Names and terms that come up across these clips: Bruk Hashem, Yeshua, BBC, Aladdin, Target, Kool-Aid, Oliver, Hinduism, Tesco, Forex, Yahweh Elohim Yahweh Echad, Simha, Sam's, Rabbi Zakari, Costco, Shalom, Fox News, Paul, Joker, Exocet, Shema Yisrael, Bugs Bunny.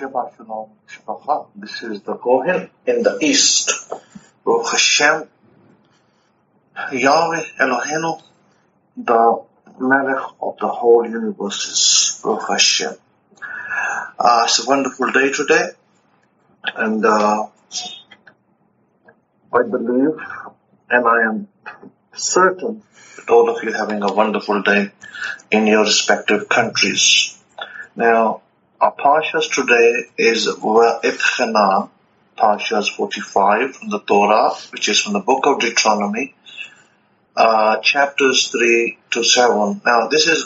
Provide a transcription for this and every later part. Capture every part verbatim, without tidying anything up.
Shabbat Shalom, Mishpaha. This is the Kohen in the East. Ruk Hashem, Yahweh Elohim, the Melech of the whole universe is Bruk Hashem. Uh, it's a wonderful day today, and uh, I believe and I am certain that all of you are having a wonderful day in your respective countries. Now, our Pashas today is Va'etchanan, Pashas forty-five from the Torah, which is from the book of Deuteronomy, Uh, chapters three to seven. Now, this is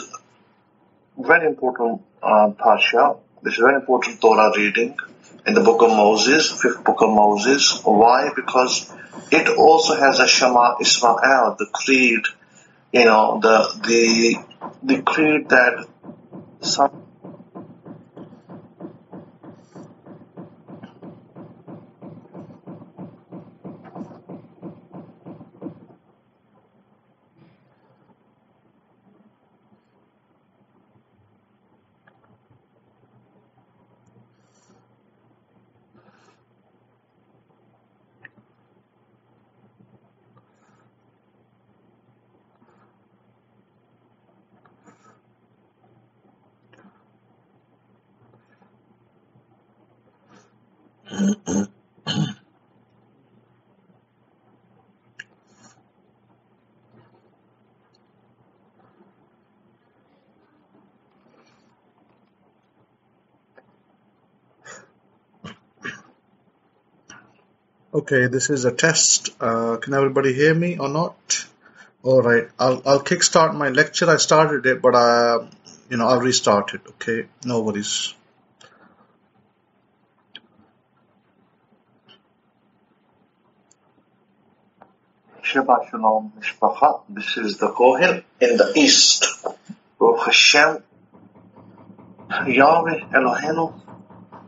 very important uh, Parsha. This is very important Torah reading in the book of Moses, fifth book of Moses. Why? Because it also has a Shema Yisrael, the creed, you know, the the the creed that some Okay, this is a test. Uh, can everybody hear me or not? All right, I'll I'll kickstart my lecture. I started it, but I, you know, I'll restart it. Okay, no worries. Shabbat Shalom, Mishpaha. This is the Kohen in the East. Ruk Hashem, Yahweh Elohim,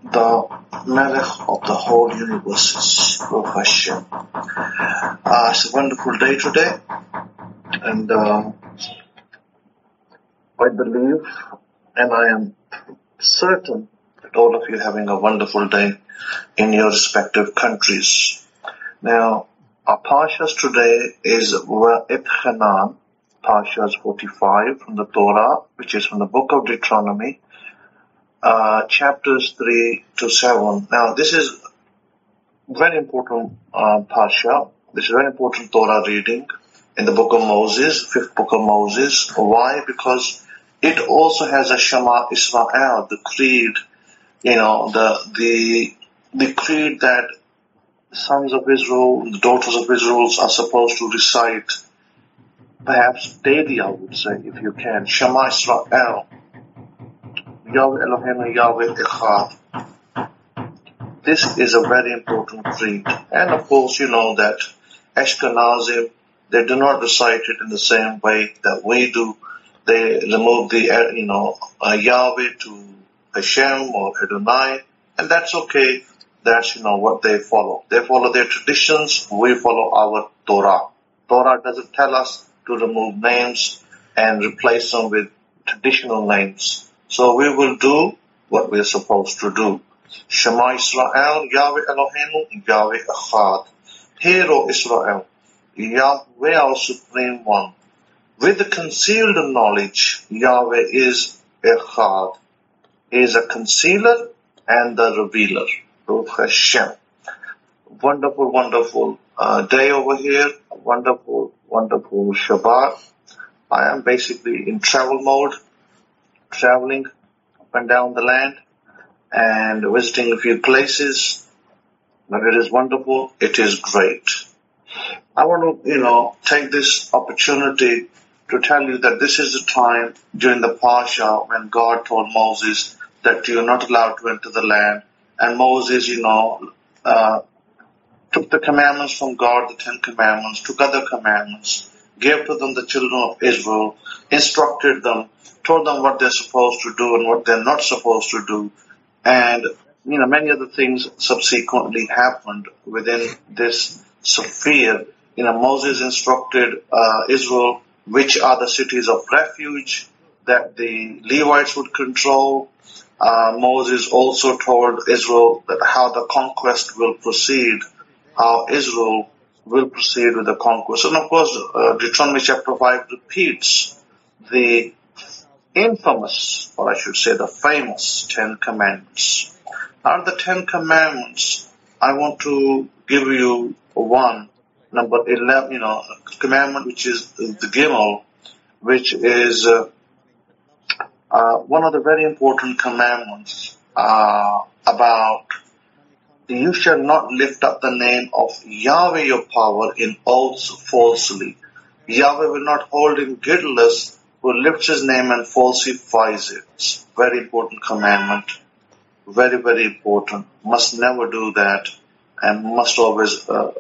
the Melech of the whole universe is Bruk Hashem. Uh, it's a wonderful day today, and uh, I believe and I am certain that all of you are having a wonderful day in your respective countries. Now, our Parshas today is Va'etchanan, Parshas forty-five from the Torah, which is from the book of Deuteronomy, Uh, chapters three to seven. Now, this is very important uh, Parsha. This is very important Torah reading in the book of Moses, fifth book of Moses. Why? Because it also has a Shema Yisrael, the creed, you know, the the the creed that sons of Israel, the daughters of Israel are supposed to recite, perhaps daily, I would say, if you can. Shema Yisrael, Yahweh Elohim Yahweh Echad. This is a very important creed. And of course, you know that Ashkenazim, they do not recite it in the same way that we do. They remove the, you know, Yahweh to Hashem or Adonai, and that's okay. That's, you know, what they follow. They follow their traditions. We follow our Torah. Torah doesn't tell us to remove names and replace them with traditional names. So we will do what we are supposed to do. Shema Yisrael, Yahweh Elohim, Yahweh Echad. Hear, O Israel, Yahweh our Supreme One. With the concealed knowledge, Yahweh is Echad. He is a concealer and the revealer. Bruk Hashem. Wonderful, wonderful uh, day over here. Wonderful, wonderful Shabbat. I am basically in travel mode, traveling up and down the land and visiting a few places, but it is wonderful, it is great. I want to, you know, take this opportunity to tell you that this is the time during the Parsha when God told Moses that you are not allowed to enter the land, and Moses, you know, uh, took the commandments from God, the Ten Commandments, took other commandments, gave to them the children of Israel, instructed them, told them what they're supposed to do and what they're not supposed to do. And, you know, many other things subsequently happened within this sphere. You know, Moses instructed uh, Israel which are the cities of refuge that the Levites would control, Uh, Moses also told Israel that how the conquest will proceed, how Israel will proceed with the conquest. And of course, uh, Deuteronomy chapter five repeats the infamous, or I should say the famous Ten Commandments. Out of the Ten Commandments, I want to give you one, number eleven, you know, commandment which is the Gimel, which is... Uh, Uh, one of the very important commandments uh, about you shall not lift up the name of Yahweh your power in oaths falsely. Yahweh will not hold him guiltless who lifts his name and falsifies it. Very important commandment. Very, very important. Must never do that, and must always uh,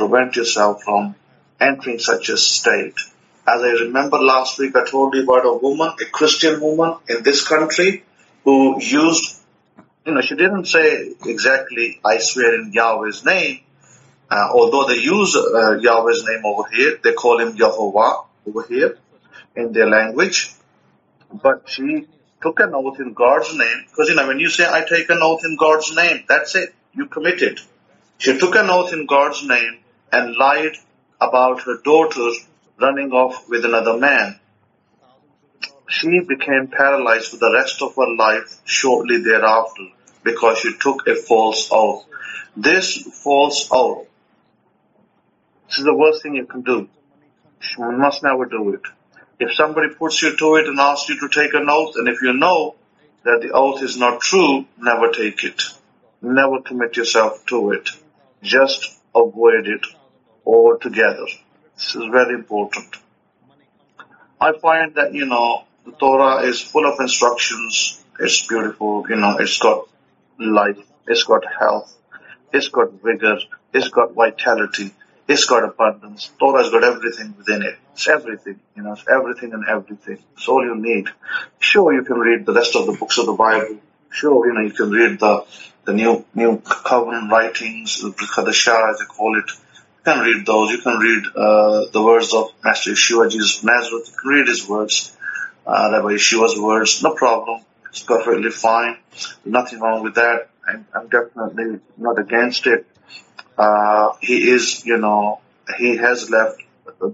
prevent yourself from entering such a state. As I remember last week, I told you about a woman, a Christian woman in this country who used, you know, she didn't say exactly, I swear in Yahweh's name, uh, although they use uh, Yahweh's name over here. They call him Yehovah over here in their language. But she took an oath in God's name, because, you know, when you say, I take an oath in God's name, that's it. You commit it. She took an oath in God's name and lied about her daughter's running off with another man. She became paralyzed for the rest of her life shortly thereafter because she took a false oath. This false oath, this is the worst thing you can do. You must never do it. If somebody puts you to it and asks you to take an oath, and if you know that the oath is not true, never take it. Never commit yourself to it. Just avoid it altogether. This is very important. I find that, you know, the Torah is full of instructions. It's beautiful, you know, it's got life, it's got health, it's got vigor, it's got vitality, it's got abundance. Torah's got everything within it. It's everything, you know, it's everything and everything. It's all you need. Sure, you can read the rest of the books of the Bible. Sure, you know, you can read the, the new, new covenant writings, the Bruk Hashem, as they call it. You can read those. You can read uh, the words of Master Yeshua, Jesus of Nazareth. You can read his words, uh, Rabbi Yeshua's words. No problem. It's perfectly fine. Nothing wrong with that. I'm, I'm definitely not against it. Uh, he is, you know, he has left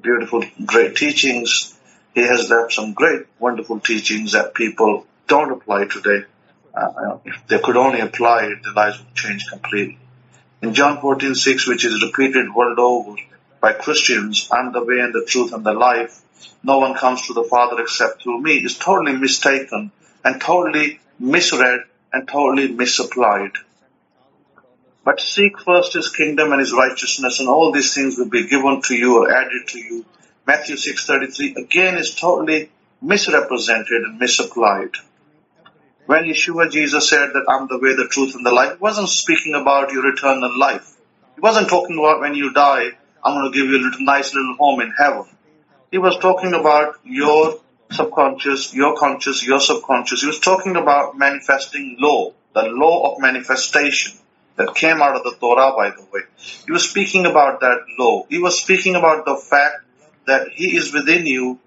beautiful, great teachings. He has left some great, wonderful teachings that people don't apply today. Uh, if they could only apply it, their lives would change completely. In John fourteen six, which is repeated world over by Christians, I'm the way and the truth and the life. No one comes to the Father except through me. It's totally mistaken and totally misread and totally misapplied. But seek first his kingdom and his righteousness, and all these things will be given to you or added to you. Matthew six thirty three again is totally misrepresented and misapplied. When Yeshua, Jesus said that I'm the way, the truth, and the life, he wasn't speaking about your eternal life. He wasn't talking about when you die, I'm going to give you a little, nice little home in heaven. He was talking about your subconscious, your conscious, your subconscious. He was talking about manifesting law, the law of manifestation that came out of the Torah, by the way. He was speaking about that law. He was speaking about the fact that he is within you,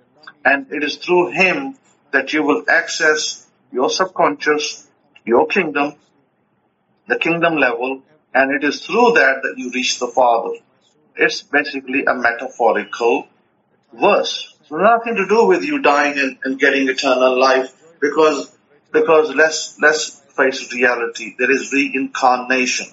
and it is through him that you will access your subconscious, your kingdom, the kingdom level, and it is through that that you reach the Father. It's basically a metaphorical verse. It's nothing to do with you dying and, and getting eternal life, because because let's let's face reality. There is reincarnation.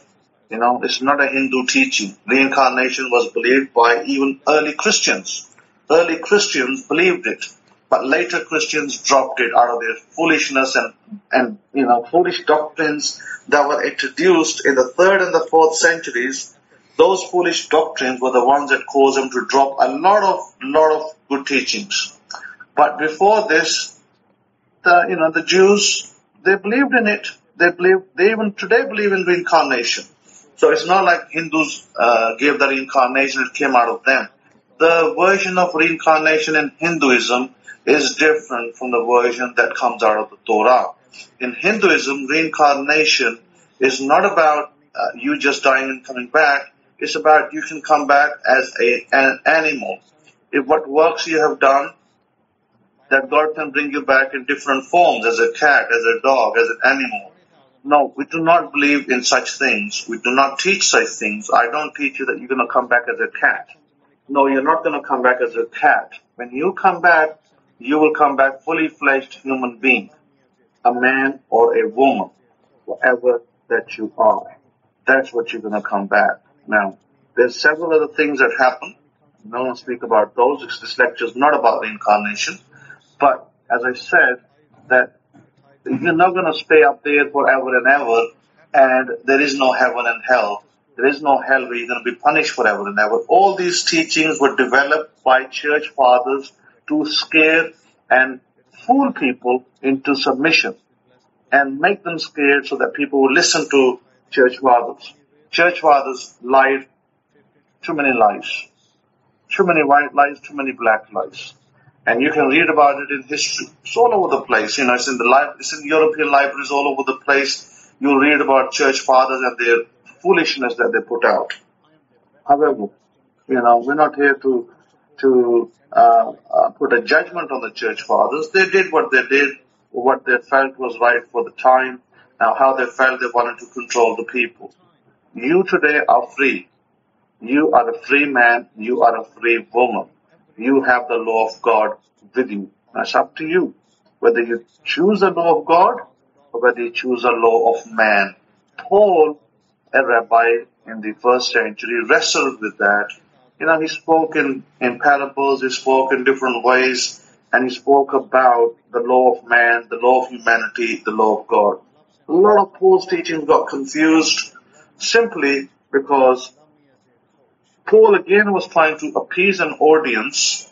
You know, it's not a Hindu teaching. Reincarnation was believed by even early Christians. Early Christians believed it. But later Christians dropped it out of their foolishness and, and, you know, foolish doctrines that were introduced in the third and the fourth centuries. Those foolish doctrines were the ones that caused them to drop a lot of, lot of good teachings. But before this, the, you know, the Jews, they believed in it. They believed, they even today believe in reincarnation. So it's not like Hindus, uh, gave the reincarnation, it came out of them. The version of reincarnation in Hinduism is different from the version that comes out of the Torah. In Hinduism, reincarnation is not about uh, you just dying and coming back. It's about you can come back as a, an animal. If what works you have done that God can bring you back in different forms, as a cat, as a dog, as an animal. No, we do not believe in such things. We do not teach such things. I don't teach you that you're going to come back as a cat. No, you're not going to come back as a cat. When you come back, you will come back fully fleshed human being, a man or a woman, whatever that you are. That's what you're going to come back. Now, there's several other things that happen. No one speak about those. This lecture is not about reincarnation. But as I said, that you're not going to stay up there forever and ever, and there is no heaven and hell. There is no hell where you're going to be punished forever and ever. All these teachings were developed by church fathers to scare and fool people into submission and make them scared so that people will listen to church fathers. Church fathers lied too many lies. Too many white lies, too many black lies. And you can read about it in history. It's all over the place. You know, it's in the li- it's in European libraries all over the place. You'll read about church fathers and their foolishness that they put out. However, you know, we're not here to to uh, uh, put a judgment on the church fathers. They did what they did, what they felt was right for the time. Now, how they felt they wanted to control the people. You today are free. You are a free man. You are a free woman. You have the law of God with you. That's up to you. Whether you choose the law of God or whether you choose the law of man. Paul, a rabbi in the first century, wrestled with that. You know, he spoke in, in parables, he spoke in different ways, and he spoke about the law of man, the law of humanity, the law of God. A lot of Paul's teachings got confused simply because Paul again was trying to appease an audience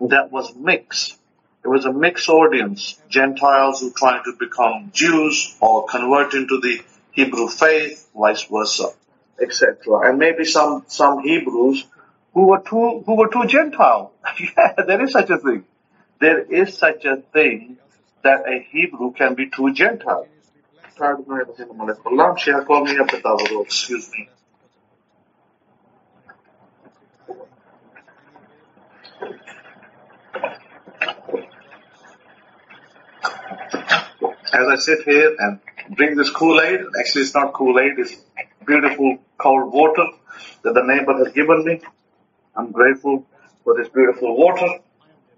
that was mixed. It was a mixed audience, Gentiles who tried to become Jews or convert into the Hebrew faith, vice versa, et cetera. And maybe some, some Hebrews who were too who were too Gentile. Yeah, there is such a thing. There is such a thing that a Hebrew can be too Gentile. Excuse me. As I sit here and drink this Kool-Aid, actually it's not Kool-Aid, it's beautiful cold water that the neighbor has given me. I'm grateful for this beautiful water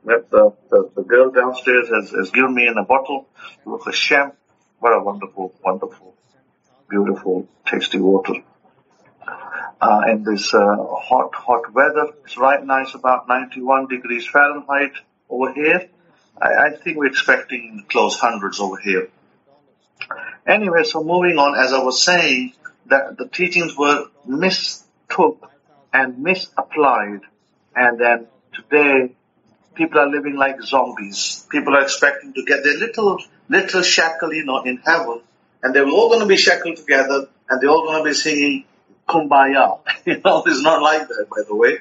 that the, the, the girl downstairs has, has given me in a bottle. Ruk Hashem, what a wonderful, wonderful, beautiful, tasty water. Uh, in this uh, hot, hot weather, it's right now it's about ninety-one degrees Fahrenheit over here. I think we're expecting close hundreds over here. Anyway, so moving on, as I was saying, that the teachings were mistook and misapplied. And then today, people are living like zombies. People are expecting to get their little, little shackle, you know, in heaven. And they're all going to be shackled together, and they're all going to be singing Kumbaya. You know, it's not like that, by the way.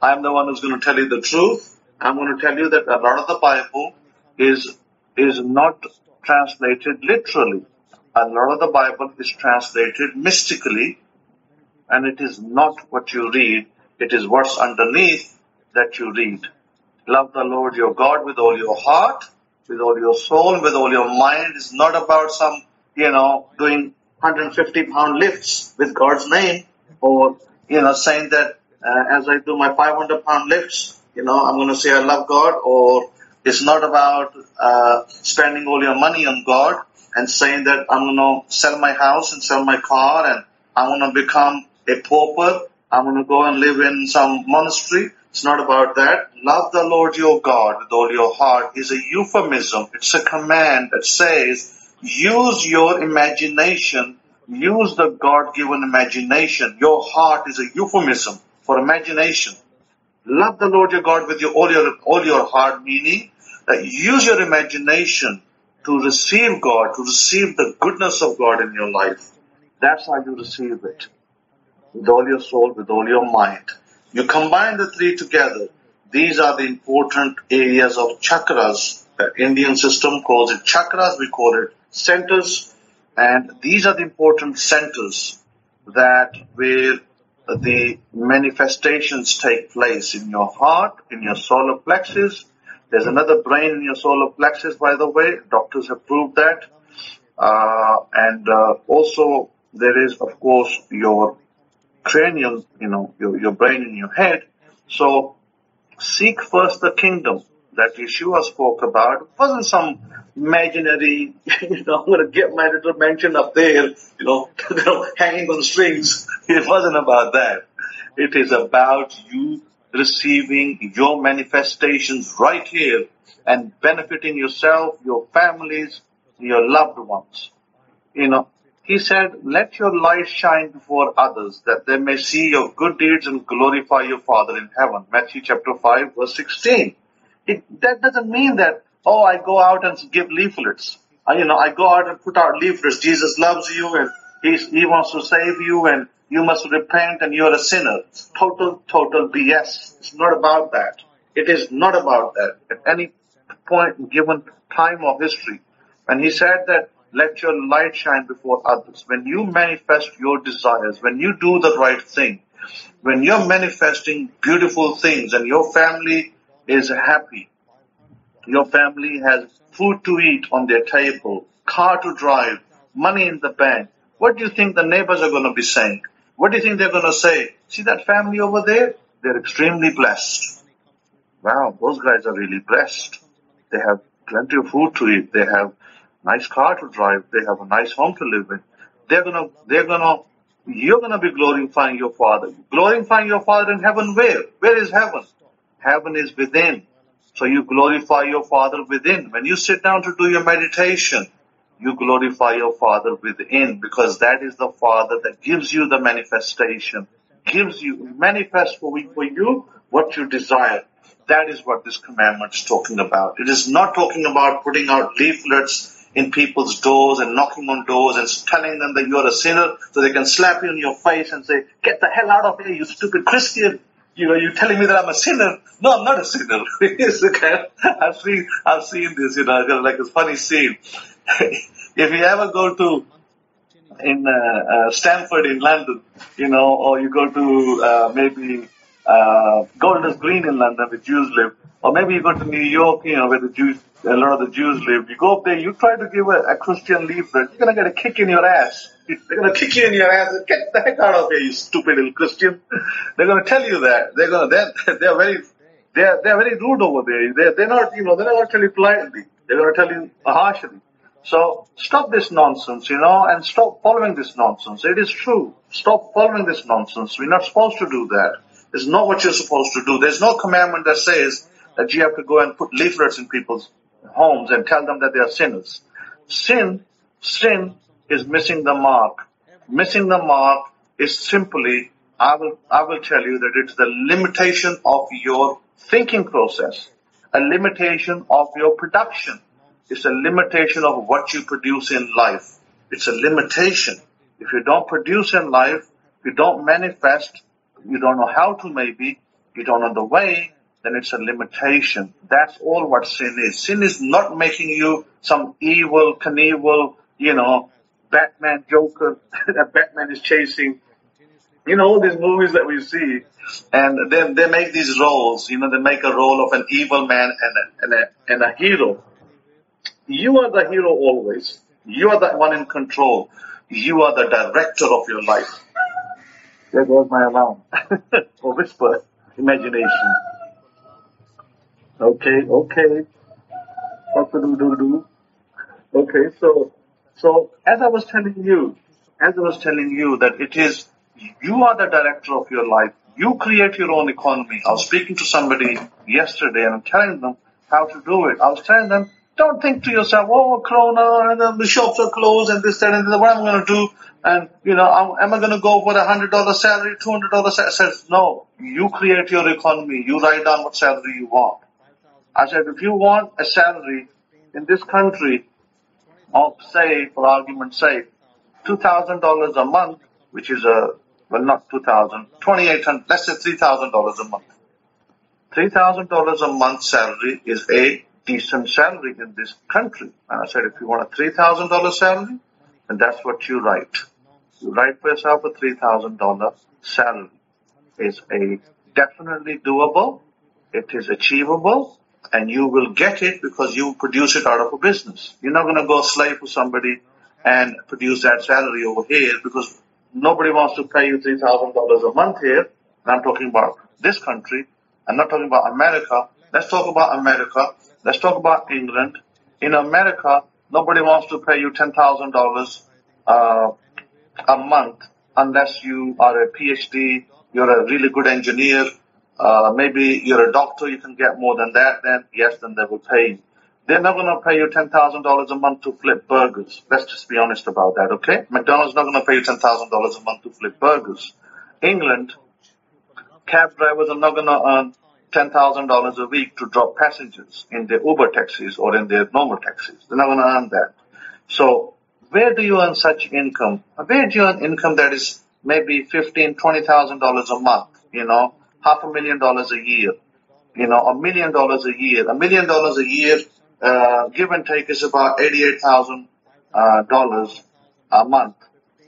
I'm the one who's going to tell you the truth. I'm going to tell you that a lot of the Bible is is not translated literally. A lot of the Bible is translated mystically, and it is not what you read. It is what's underneath that you read. Love the Lord your God with all your heart, with all your soul, with all your mind. It's not about some, you know, doing one hundred fifty pound lifts with God's name, or, you know, saying that uh, as I do my five hundred pound lifts, you know, I'm going to say I love God. Or it's not about uh, spending all your money on God and saying that I'm going to sell my house and sell my car and I'm going to become a pauper. I'm going to go and live in some monastery. It's not about that. Love the Lord your God with all your heart is a euphemism. It's a command that says use your imagination. Use the God-given imagination. Your heart is a euphemism for imagination. Love the Lord your God with your, all your all your heart, meaning that use your imagination to receive God, to receive the goodness of God in your life. That's how you receive it. With all your soul, with all your mind. You combine the three together. These are the important areas of chakras. The Indian system calls it chakras. We call it centers. And these are the important centers that will the manifestations take place in your heart, in your solar plexus, There's another brain in your solar plexus, by the way. Doctors have proved that. Uh, and uh, also there is, of course, your cranial, you know, your, your brain in your head. So seek first the kingdom that Yeshua spoke about. It wasn't some imaginary, you know, I'm going to get my little mansion up there, you know, hanging on strings. It wasn't about that. It is about you receiving your manifestations right here and benefiting yourself, your families, your loved ones. You know, he said, let your light shine before others that they may see your good deeds and glorify your Father in heaven. Matthew chapter five verse sixteen. It, that doesn't mean that, oh, I go out and give leaflets. I, you know, I go out and put out leaflets. Jesus loves you and he's, he wants to save you and you must repent and you're a sinner. Total, total B S. It's not about that. It is not about that at any point given time of history. And he said that, let your light shine before others. When you manifest your desires, when you do the right thing, when you're manifesting beautiful things and your family is happy, your family has food to eat on their table, car to drive, money in the bank, what do you think the neighbors are going to be saying? What do you think they're going to say? See that family over there? They're extremely blessed. Wow, those guys are really blessed. They have plenty of food to eat. They have nice car to drive. They have a nice home to live in. They're gonna, they're gonna, you're gonna be glorifying your Father. Glorifying your Father in heaven where? Where is heaven? Heaven is within. So you glorify your Father within. When you sit down to do your meditation, you glorify your Father within, because that is the Father that gives you the manifestation, gives you, manifests for you what you desire. That is what this commandment is talking about. It is not talking about putting out leaflets in people's doors and knocking on doors and telling them that you're a sinner so they can slap you in your face and say, get the hell out of here, you stupid Christian. You know, you're telling me that I'm a sinner. No, I'm not a sinner. I've seen, I've seen this, you know, like a funny scene. If you ever go to in uh, uh, Stamford in London, you know, or you go to uh, maybe... Uh, Golders Green in London, where Jews live, or maybe you go to New York, you know, where the Jews, a lot of the Jews live. You go up there, you try to give a, a Christian leaflet, you're gonna get a kick in your ass. They're gonna kick you in your ass. Get the heck out of here, you stupid little Christian. They're gonna tell you that. They're gonna, they're, they're very, they're, they're very rude over there. They're, they're not, you know, they're not gonna tell you politely. They're gonna tell you harshly. So stop this nonsense, you know, and stop following this nonsense. It is true. Stop following this nonsense. We're not supposed to do that. It's not what you're supposed to do. There's no commandment that says that you have to go and put leaflets in people's homes and tell them that they are sinners. Sin, sin is missing the mark. Missing the mark is simply, I will, I will tell you that it's the limitation of your thinking process, a limitation of your production. It's a limitation of what you produce in life. It's a limitation. If you don't produce in life, if you don't manifest, you don't know how to maybe, you don't know the way, then it's a limitation. That's all what sin is. Sin is not making you some evil, Knievel, you know, Batman, Joker, that Batman is chasing. You know, all these movies that we see, and then they make these roles, you know, they make a role of an evil man and a, and a, and a hero. You are the hero always. You are the one in control. You are the director of your life. There goes my alarm. Or whisper. Imagination. Okay, okay. Okay, so, so as I was telling you, as I was telling you that it is, you are the director of your life. You create your own economy. I was speaking to somebody yesterday and I'm telling them how to do it. I was telling them, don't think to yourself, oh, Corona, and then the shops are closed, and this, that, and that, what am I going to do? And, you know, I'm, am I going to go for a one hundred dollars salary, two hundred dollars salary? I said, no, you create your economy. You write down what salary you want. I said, if you want a salary in this country of, say, for argument's sake, two thousand dollars a month, which is a, well, not two thousand, twenty-eight hundred, let's say three thousand dollars a month. three thousand dollars a month salary is a decent salary in this country. And I said, if you want a three thousand dollars salary, then that's what you write. You write for yourself a three thousand dollars salary. It's a definitely doable. It is achievable. and you will get it because you produce it out of a business. You're not going to go slave for somebody and produce that salary over here, because nobody wants to pay you three thousand dollars a month here. And I'm talking about this country. I'm not talking about America. Let's talk about America. Let's talk about England. In America, nobody wants to pay you ten thousand dollars uh, a month unless you are a P H D, you're a really good engineer, uh, maybe you're a doctor, you can get more than that, then yes, then they will pay you. They're not going to pay you ten thousand dollars a month to flip burgers. Let's just be honest about that, okay? McDonald's not going to pay you ten thousand dollars a month to flip burgers. England, cab drivers are not going to earn ten thousand dollars a week to drop passengers in their Uber taxis or in their normal taxis. They're not going to earn that. So where do you earn such income? Where do you earn income that is maybe fifteen thousand, twenty thousand dollars a month, you know, half a million dollars a year, you know, a million dollars a year, a million dollars a year, Uh, give and take is about eighty-eight thousand dollars uh, a month.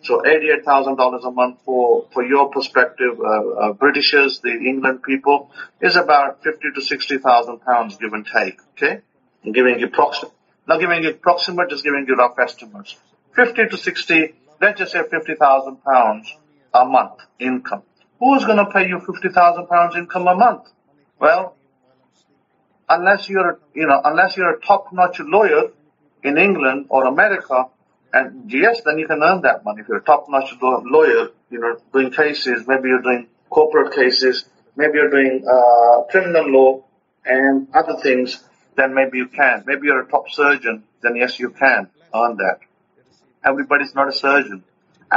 So eighty-eight thousand dollars a month for, for your perspective, uh, uh, Britishers, the England people, is about fifty to sixty thousand pounds, give and take. Okay? I'm giving you proximate, not giving you proximate, just giving you rough estimates. fifty to sixty, let's just say fifty thousand pounds a month income. Who's going to pay you fifty thousand pounds income a month? Well, Unless you're, you know, unless you're a top-notch lawyer in England or America, and yes, then you can earn that money. If you're a top-notch lawyer, you know, doing cases, maybe you're doing corporate cases, maybe you're doing uh, criminal law and other things, then maybe you can. Maybe you're a top surgeon, then yes, you can earn that. Everybody's not a surgeon.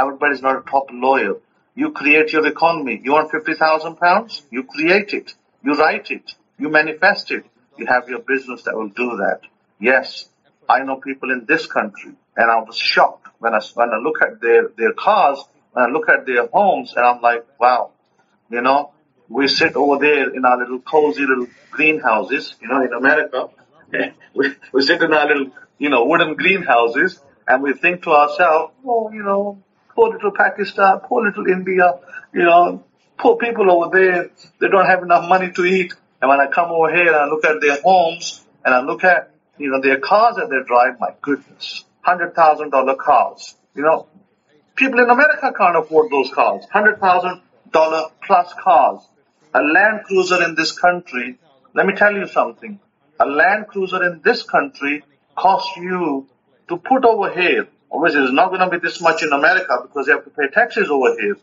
Everybody's not a top lawyer. You create your economy. You want fifty thousand pounds? You create it. You write it. You manifest it. You have your business that will do that. Yes, I know people in this country, and I was shocked when I, when I look at their, their cars, when I look at their homes, and I'm like, wow, you know, we sit over there in our little cozy little greenhouses, you know, in America. we, we sit in our little, you know, wooden greenhouses, and we think to ourselves, oh, you know, poor little Pakistan, poor little India, you know, poor people over there, they don't have enough money to eat. And when I come over here and I look at their homes and I look at, you know, their cars that they drive, my goodness, one hundred thousand dollars cars. You know, people in America can't afford those cars, one hundred thousand dollars plus cars. A Land Cruiser in this country, let me tell you something, a Land Cruiser in this country costs you to put over here. Obviously, it's not going to be this much in America because you have to pay taxes over here.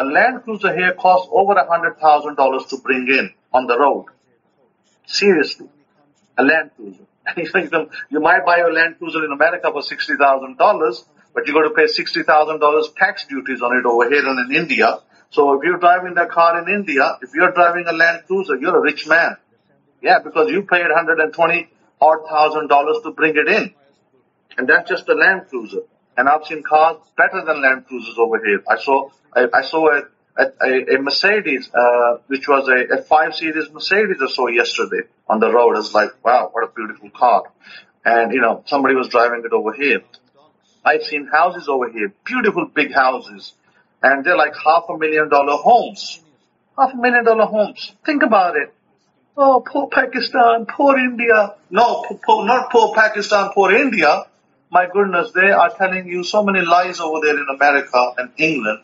A Land Cruiser here costs over one hundred thousand dollars to bring in on the road. Seriously, a Land Cruiser. You might buy a Land Cruiser in America for sixty thousand dollars, but you've got to pay sixty thousand dollars tax duties on it over here and in India. So if you're driving that car in India, if you're driving a Land Cruiser, you're a rich man. Yeah, because you paid one hundred twenty thousand dollars to bring it in. And that's just a Land Cruiser. And I've seen cars better than Land Cruisers over here. I saw I, I saw a, a, a Mercedes, uh, which was a, a five series Mercedes I saw yesterday on the road. It's like, wow, what a beautiful car. And, you know, somebody was driving it over here. I've seen houses over here, beautiful big houses. And they're like half a million dollar homes. Half a million dollar homes. Think about it. Oh, poor Pakistan, poor India. No, poor, not poor Pakistan, poor India. My goodness, they are telling you so many lies over there in America and England.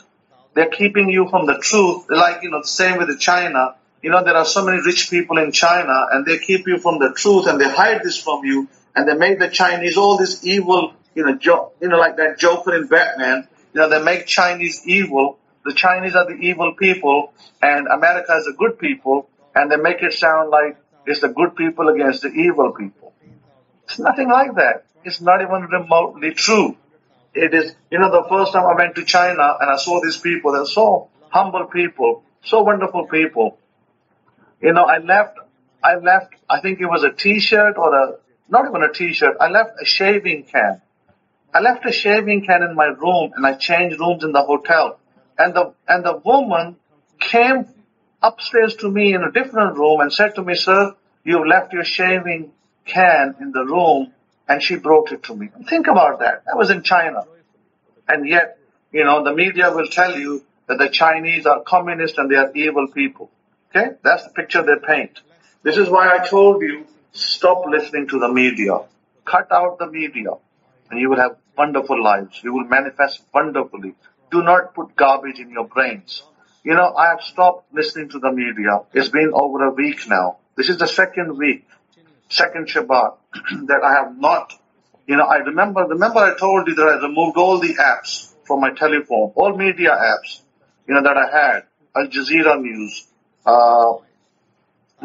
They're keeping you from the truth. Like, you know, the same with China. You know, there are so many rich people in China and they keep you from the truth and they hide this from you and they make the Chinese all this evil, you know, jo- you know, like that Joker in Batman. You know, they make Chinese evil. The Chinese are the evil people and America is the good people, and they make it sound like it's the good people against the evil people. It's nothing like that. It's not even remotely true. It is, you know, the first time I went to China and I saw these people, they're so humble people, so wonderful people. You know, I left, I left, I think it was a t-shirt or a, not even a t-shirt, I left a shaving can. I left a shaving can in my room and I changed rooms in the hotel. And the, and the woman came upstairs to me in a different room and said to me, sir, you've left your shaving can in the room. And she brought it to me. Think about that. That was in China. And yet, you know, the media will tell you that the Chinese are communist and they are evil people. Okay? That's the picture they paint. This is why I told you Stop listening to the media. Cut out the media, and you will have wonderful lives. You will manifest wonderfully. Do not put garbage in your brains. You know, I have stopped listening to the media. It's been over a week now. This is the second week, second Shabbat, that I have not, you know, I remember, remember I told you that I removed all the apps from my telephone, all media apps, you know, that I had, Al Jazeera News, uh,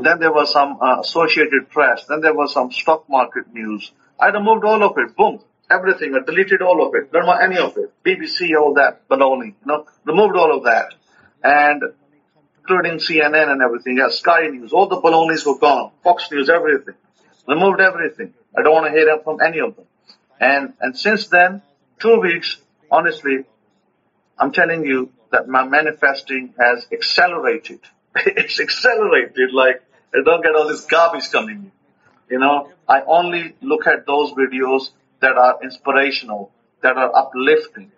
then there was some uh, Associated Press, then there was some stock market news. I removed all of it, boom, everything, I deleted all of it, don't want any of it, B B C, all that, baloney, you know, removed all of that, and including C N N and everything, yeah, Sky News, all the balonies were gone, Fox News, everything, removed everything. I don't want to hear that from any of them. And and since then, two weeks, honestly, I'm telling you that my manifesting has accelerated. It's accelerated, like, I don't get all this garbage coming in. You know, I only look at those videos that are inspirational, that are uplifting,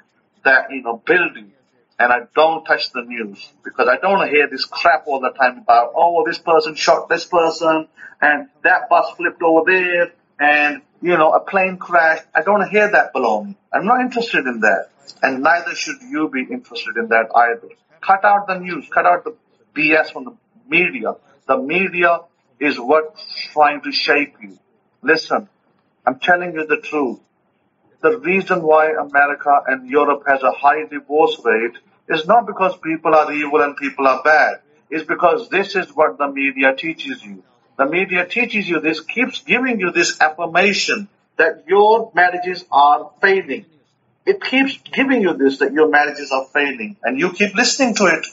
that, you know, building. And I don't touch the news because I don't hear this crap all the time about, oh, this person shot this person and that bus flipped over there and, you know, a plane crashed. I don't hear that baloney. I'm not interested in that. And neither should you be interested in that either. Cut out the news. Cut out the B S from the media. The media is what's trying to shape you. Listen, I'm telling you the truth. The reason why America and Europe has a high divorce rate is not because people are evil and people are bad. It's because this is what the media teaches you. The media teaches you this, keeps giving you this affirmation that your marriages are failing. It keeps giving you this, that your marriages are failing. And you keep listening to it.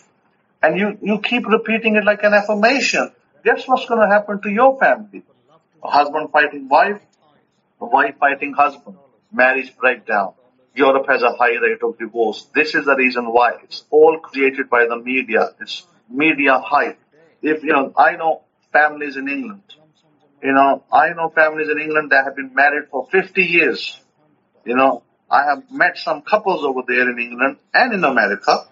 And you, you keep repeating it like an affirmation. Guess what's going to happen to your family? A husband fighting wife, a wife fighting husband. Marriage breakdown. Europe has a high rate of divorce. This is the reason why. It's all created by the media. It's media hype. If, you know, I know families in England, you know, I know families in England that have been married for fifty years. You know, I have met some couples over there in England and in America,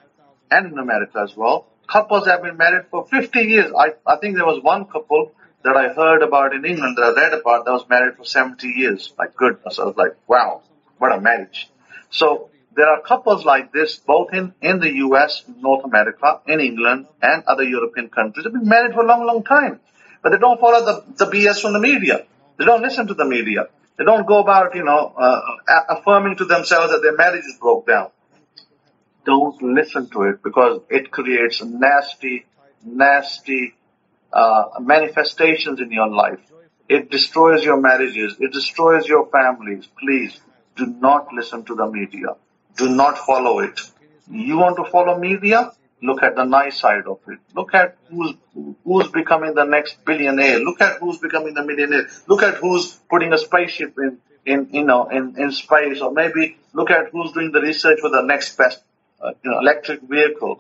and in America as well. Couples have been married for fifty years. I, I think there was one couple that I heard about in England, that I read about, that was married for seventy years. My goodness, I was like, wow, what a marriage. So there are couples like this, both in, in the U S, North America, in England, and other European countries. They've been married for a long, long time. But they don't follow the, the B S from the media. They don't listen to the media. They don't go about, you know, uh, affirming to themselves that their marriage is broke down. Don't listen to it, because it creates nasty, nasty Uh, manifestations in your life. It destroys your marriages. It destroys your families. Please do not listen to the media. Do not follow it. You want to follow media? Look at the nice side of it. Look at who's who's becoming the next billionaire. Look at who's becoming the millionaire. Look at who's putting a spaceship in, in you know, in, in space. Or maybe look at who's doing the research for the next best uh, you know, electric vehicle.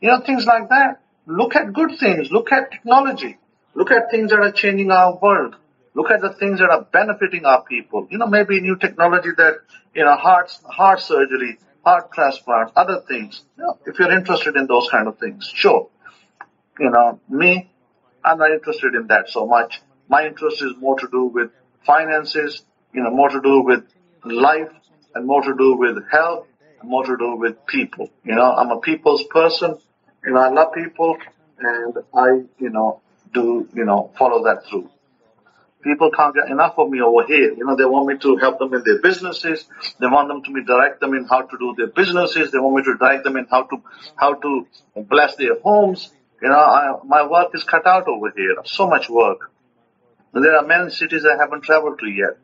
You know, things like that. Look at good things. Look at technology. Look at things that are changing our world. Look at the things that are benefiting our people. You know, maybe new technology that, you know, heart, heart surgery, heart transplants, other things. You know, if you're interested in those kind of things, sure. You know, me, I'm not interested in that so much. My interest is more to do with finances, you know, more to do with life, and more to do with health, and more to do with people. You know, I'm a people's person. You know, I love people, and I, you know, do, you know, follow that through. People can't get enough of me over here. You know, they want me to help them in their businesses. They want them to me direct them in how to do their businesses. They want me to direct them in how to, how to bless their homes. You know, I, my work is cut out over here. So much work. And there are many cities I haven't traveled to yet.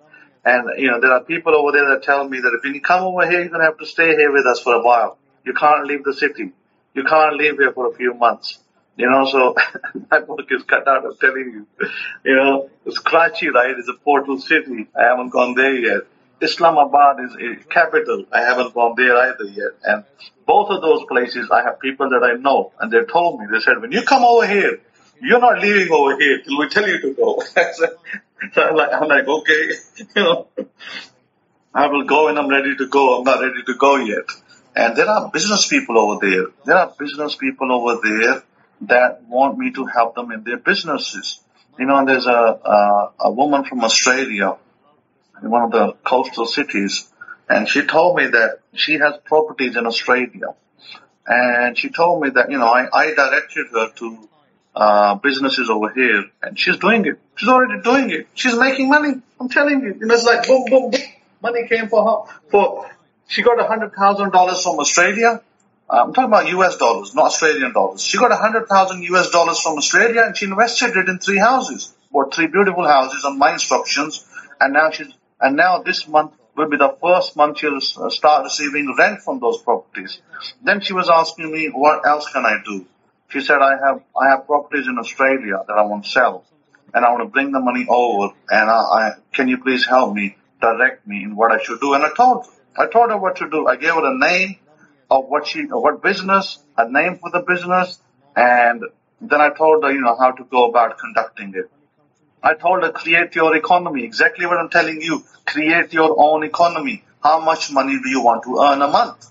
And, you know, there are people over there that tell me that if you come over here, you're going to have to stay here with us for a while. You can't leave the city. You can't live here for a few months, you know, so that work is cut out, I'm telling you. You know, it's Karachi, right? It's a portal city. I haven't gone there yet. Islamabad is a capital. I haven't gone there either yet. And both of those places, I have people that I know, and they told me, they said, when you come over here, you're not leaving over here till we tell you to go. So I'm like, I'm like, okay, you know, I will go when I'm ready to go. I'm not ready to go yet. And there are business people over there. There are business people over there that want me to help them in their businesses. You know, there's a, a, a woman from Australia in one of the coastal cities, and she told me that she has properties in Australia. And she told me that, you know, I, I directed her to uh, businesses over here, and she's doing it. She's already doing it. She's making money. I'm telling you. You know, it's like boom, boom, boom. Money came for her. For, she got one hundred thousand dollars from Australia. I'm talking about U S dollars, not Australian dollars. She got one hundred thousand U S dollars from Australia, and she invested it in three houses, or three beautiful houses on my instructions. And now she's, and now this month will be the first month she'll start receiving rent from those properties. Then she was asking me, what else can I do? She said, I have, I have properties in Australia that I want to sell, and I want to bring the money over, and I, I can you please help me, direct me in what I should do? And I told, I told her what to do. I gave her a name of what she, of what business, a name for the business, and then I told her, you know, how to go about conducting it. I told her, create your economy, exactly what I'm telling you. Create your own economy. How much money do you want to earn a month?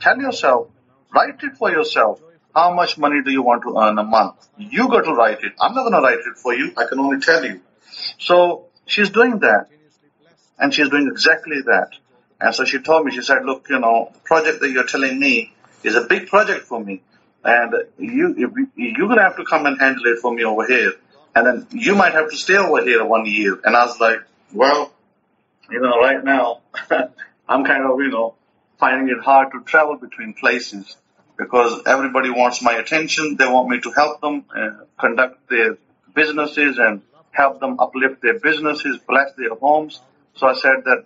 Tell yourself, write it for yourself. How much money do you want to earn a month? You got to write it. I'm not going to write it for you. I can only tell you. So she's doing that, and she's doing exactly that. And so she told me, she said, look, you know, the project that you're telling me is a big project for me. And you, you're going to have to come and handle it for me over here. And then you might have to stay over here one year. And I was like, well, you know, right now, I'm kind of, you know, finding it hard to travel between places because everybody wants my attention. They want me to help them uh, conduct their businesses and help them uplift their businesses, bless their homes. So I said that,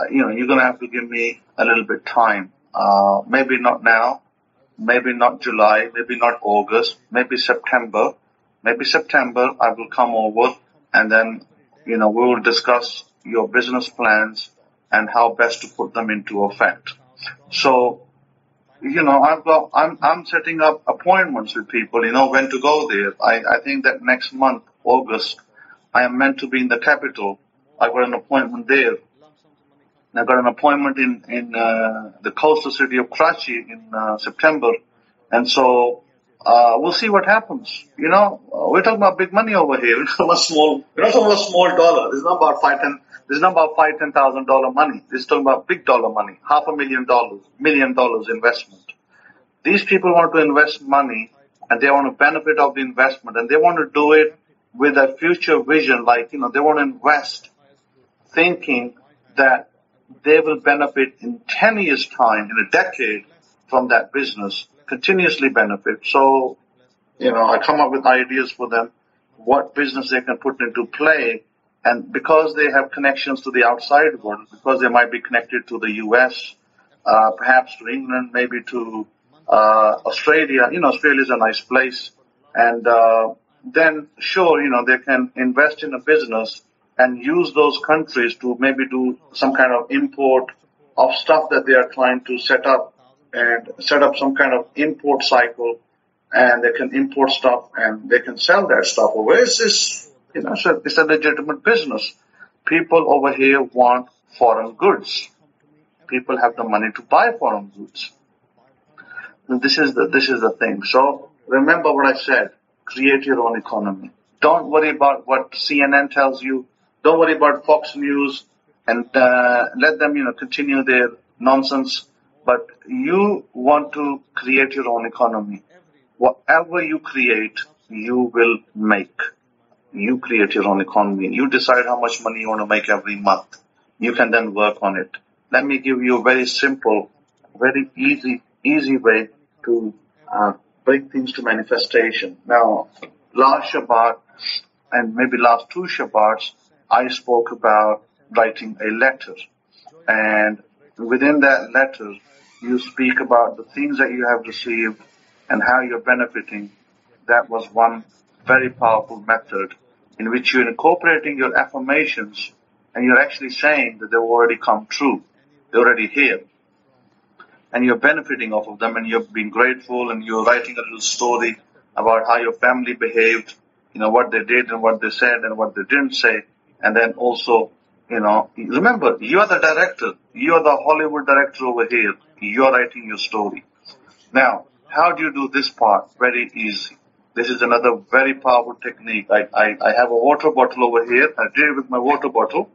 Uh, you know, you're going to have to give me a little bit time. Uh, maybe not now, maybe not July, maybe not August, maybe September. Maybe September I will come over, and then, you know, we will discuss your business plans and how best to put them into effect. So, you know, I've got, I'm, I'm setting up appointments with people, you know, when to go there. I, I think that next month, August, I am meant to be in the capital. I got an appointment there. And I got an appointment in, in uh, the coastal city of Karachi in uh, September. And so uh, we'll see what happens. You know, uh, we're talking about big money over here. We're not talking about small, we're not talking about small dollar. This is not about five, ten, this is not about five, ten thousand dollar money. This is talking about big dollar money, half a million dollars, million dollars investment. These people want to invest money, and they want to benefit of the investment, and they want to do it with a future vision. Like, you know, they want to invest thinking that they will benefit in ten years' time, in a decade, from that business, continuously benefit. So, you know, I come up with ideas for them, what business they can put into play. And because they have connections to the outside world, because they might be connected to the U S, uh, perhaps to England, maybe to uh, Australia. You know, Australia is a nice place. And uh, then, sure, you know, they can invest in a business and use those countries to maybe do some kind of import of stuff that they are trying to set up, and set up some kind of import cycle, and they can import stuff and they can sell that stuff over. It's, it's, you know, so it's a legitimate business. People over here want foreign goods. People have the money to buy foreign goods. And this is the, this is the thing. So remember what I said, create your own economy. Don't worry about what C N N tells you. Don't worry about Fox News, and uh, let them, you know, continue their nonsense. But you want to create your own economy. Whatever you create, you will make. You create your own economy. You decide how much money you want to make every month. You can then work on it. Let me give you a very simple, very easy, easy way to uh, bring things to manifestation. Now, last Shabbat, and maybe last two Shabbats, I spoke about writing a letter, and within that letter, you speak about the things that you have received and how you're benefiting. That was one very powerful method in which you're incorporating your affirmations, and you're actually saying that they've already come true, they're already here, and you're benefiting off of them, and you've been grateful, and you're writing a little story about how your family behaved, you know, what they did and what they said and what they didn't say. And then also, you know, remember, you are the director. You are the Hollywood director over here. You are writing your story. Now, how do you do this part? Very easy. This is another very powerful technique. I, I, I have a water bottle over here. I did it with my water bottle.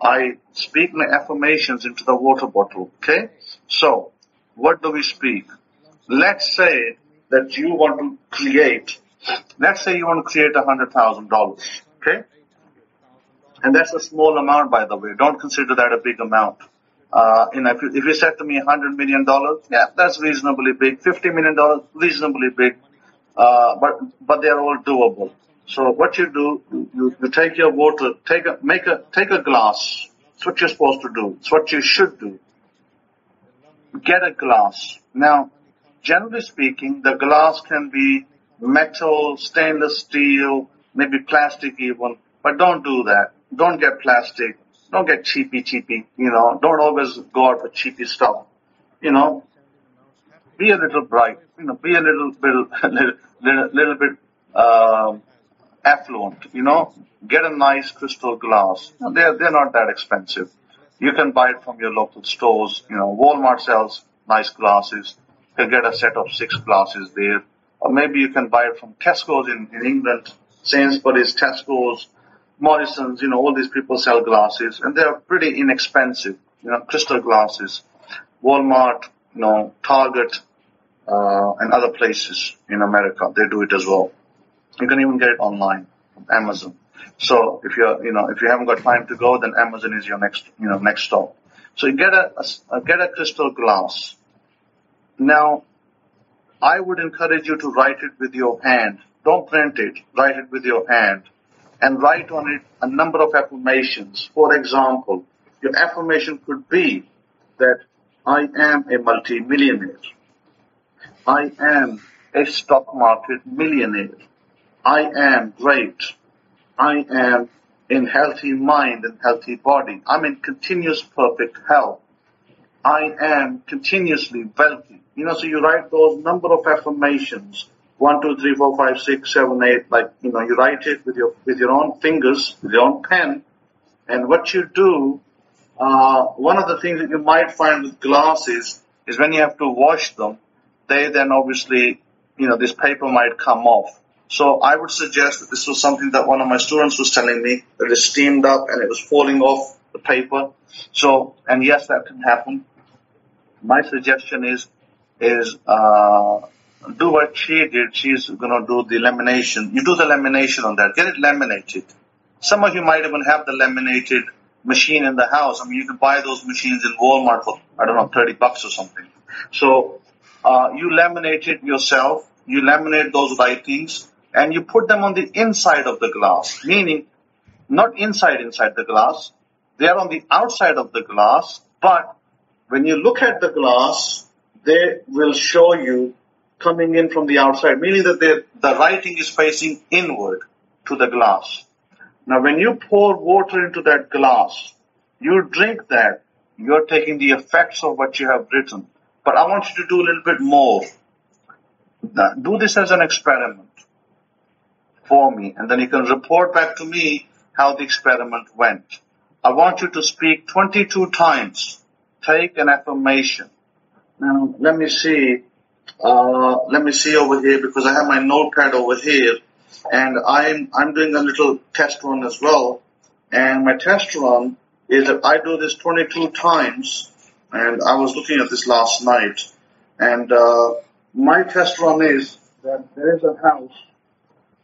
I speak my affirmations into the water bottle, okay? So, what do we speak? Let's say that you want to create, let's say you want to create one hundred thousand dollars, okay? And that's a small amount, by the way. Don't consider that a big amount. Uh, you know, if you, if you said to me one hundred million dollars, yeah, that's reasonably big. fifty million dollars, reasonably big. Uh, but, but they are all doable. So what you do, you, you take your water, take a, make a, take a glass. It's what you're supposed to do. It's what you should do. Get a glass. Now, generally speaking, the glass can be metal, stainless steel, maybe plastic even, but don't do that. Don't get plastic. Don't get cheapy, cheapy, you know, don't always go out for cheapy stuff, you know. Be a little bright, you know, be a little bit, little, little, little bit uh, affluent, you know. Get a nice crystal glass. You know, they're, they're not that expensive. You can buy it from your local stores. You know, Walmart sells nice glasses. You can get a set of six glasses there. Or maybe you can buy it from Tesco's in, in England, Sainsbury's, Tesco's, Morrison's, you know, all these people sell glasses. And they're pretty inexpensive, you know, crystal glasses. Walmart, you know, Target. Uh, and other places in America, they do it as well. You can even get it online, Amazon. So if you're, you know, if you haven't got time to go, then Amazon is your next, you know, next stop. So you get a, a get a crystal glass. Now, I would encourage you to write it with your hand. Don't print it. Write it with your hand, and write on it a number of affirmations. For example, your affirmation could be that I am a multi-millionaire. I am a stock market millionaire. I am great. I am in healthy mind and healthy body. I'm in continuous perfect health. I am continuously wealthy. You know, so you write those number of affirmations. One, two, three, four, five, six, seven, eight. Like, you know, you write it with your with your own fingers, with your own pen. And what you do, uh, one of the things that you might find with glasses is when you have to wash them, they then obviously, you know, this paper might come off. So I would suggest that this was something that one of my students was telling me, that it steamed up and it was falling off the paper. So, and yes, that can happen. My suggestion is, is uh, do what she did. She's going to do the lamination. You do the lamination on that. Get it laminated. Some of you might even have the laminated machine in the house. I mean, you can buy those machines in Walmart for, I don't know, thirty bucks or something. So, Uh, you laminate it yourself, you laminate those writings, and you put them on the inside of the glass, meaning not inside inside the glass, they are on the outside of the glass, but when you look at the glass, they will show you coming in from the outside, meaning that the writing is facing inward to the glass. Now, when you pour water into that glass, you drink that, you're taking the effects of what you have written. But I want you to do a little bit more. Now, do this as an experiment for me, and then you can report back to me how the experiment went. I want you to speak twenty-two times. Take an affirmation. Now, let me see. Uh, let me see over here, because I have my notepad over here, and I'm I'm doing a little test run as well. And my test run is that I do this twenty-two times. And I was looking at this last night, and uh, my test run is that there is a house,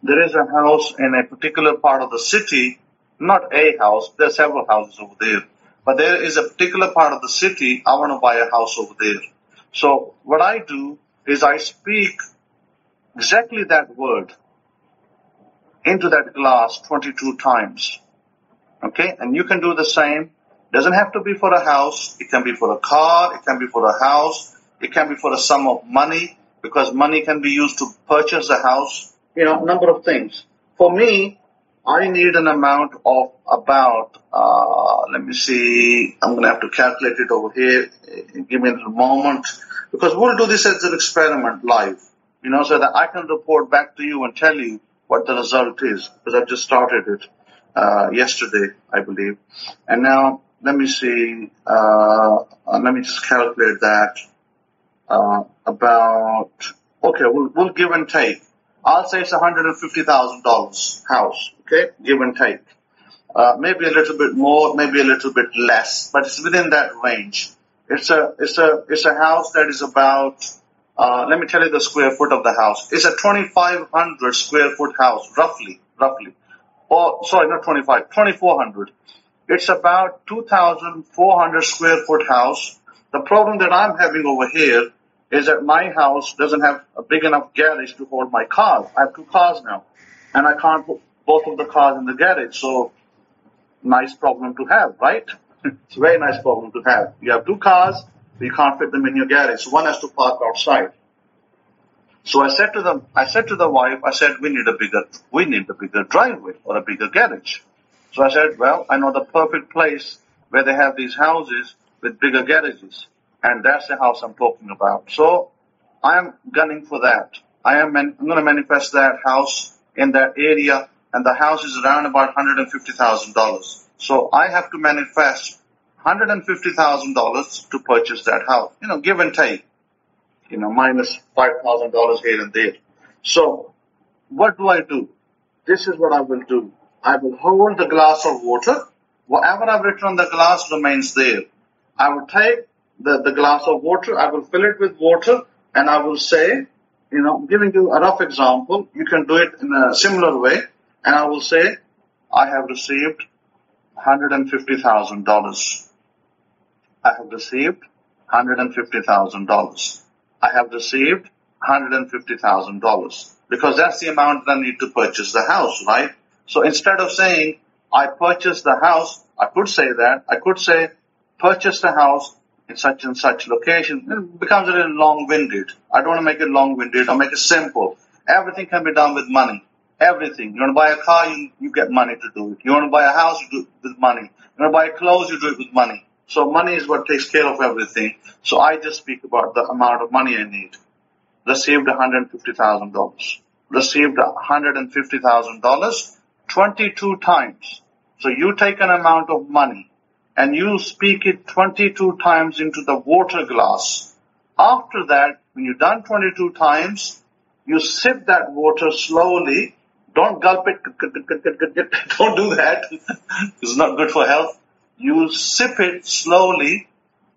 there is a house in a particular part of the city, not a house, there are several houses over there, but there is a particular part of the city, I want to buy a house over there. So what I do is I speak exactly that word into that glass twenty-two times, okay, and you can do the same. Doesn't have to be for a house. It can be for a car. It can be for a house. It can be for a sum of money, because money can be used to purchase a house. You know, number of things. For me, I need an amount of about, uh, let me see, I'm going to have to calculate it over here. Give me a moment, because we'll do this as an experiment live, you know, so that I can report back to you and tell you what the result is, because I've just started it uh, yesterday, I believe. And now, let me see, uh, let me just calculate that, uh, about, okay, we'll, we'll give and take. Also, it's one hundred fifty thousand dollars house, okay, give and take. Uh, maybe a little bit more, maybe a little bit less, but it's within that range. It's a, it's a, it's a house that is about, uh, let me tell you the square foot of the house. It's a twenty-five hundred square foot house, roughly, roughly. Or, sorry, not twenty-five, twenty-four hundred. It's about two thousand four hundred square foot house. The problem that I'm having over here is that my house doesn't have a big enough garage to hold my cars. I have two cars now, and I can't put both of the cars in the garage. So, nice problem to have, right? It's a very nice problem to have. You have two cars, but you can't fit them in your garage. So one has to park outside. So I said to them, I said to the wife, I said, we need a bigger, we need a bigger driveway or a bigger garage. So I said, well, I know the perfect place where they have these houses with bigger garages. And that's the house I'm talking about. So I'm gunning for that. I am man- I'm going to manifest that house in that area. And the house is around about one hundred fifty thousand dollars. So I have to manifest one hundred fifty thousand dollars to purchase that house. You know, give and take. You know, minus five thousand dollars here and there. So what do I do? This is what I will do. I will hold the glass of water. Whatever I've written on the glass remains there. I will take the, the glass of water. I will fill it with water. And I will say, you know, giving you a rough example. You can do it in a similar way. And I will say, I have received one hundred fifty thousand dollars. I have received one hundred fifty thousand dollars. I have received one hundred fifty thousand dollars. Because that's the amount that I need to purchase the house, right? So instead of saying, I purchased the house, I could say that. I could say, purchase the house in such and such location. It becomes a little long-winded. I don't want to make it long-winded. I'll make it simple. Everything can be done with money. Everything. You want to buy a car, you, you get money to do it. You want to buy a house, you do it with money. You want to buy clothes, you do it with money. So money is what takes care of everything. So I just speak about the amount of money I need. Received one hundred fifty thousand dollars. Received one hundred fifty thousand dollars twenty-two times. So you take an amount of money and you speak it twenty-two times into the water glass. After that, when you've done twenty-two times, you sip that water slowly. Don't gulp it. Don't do that. It's not good for health. You sip it slowly,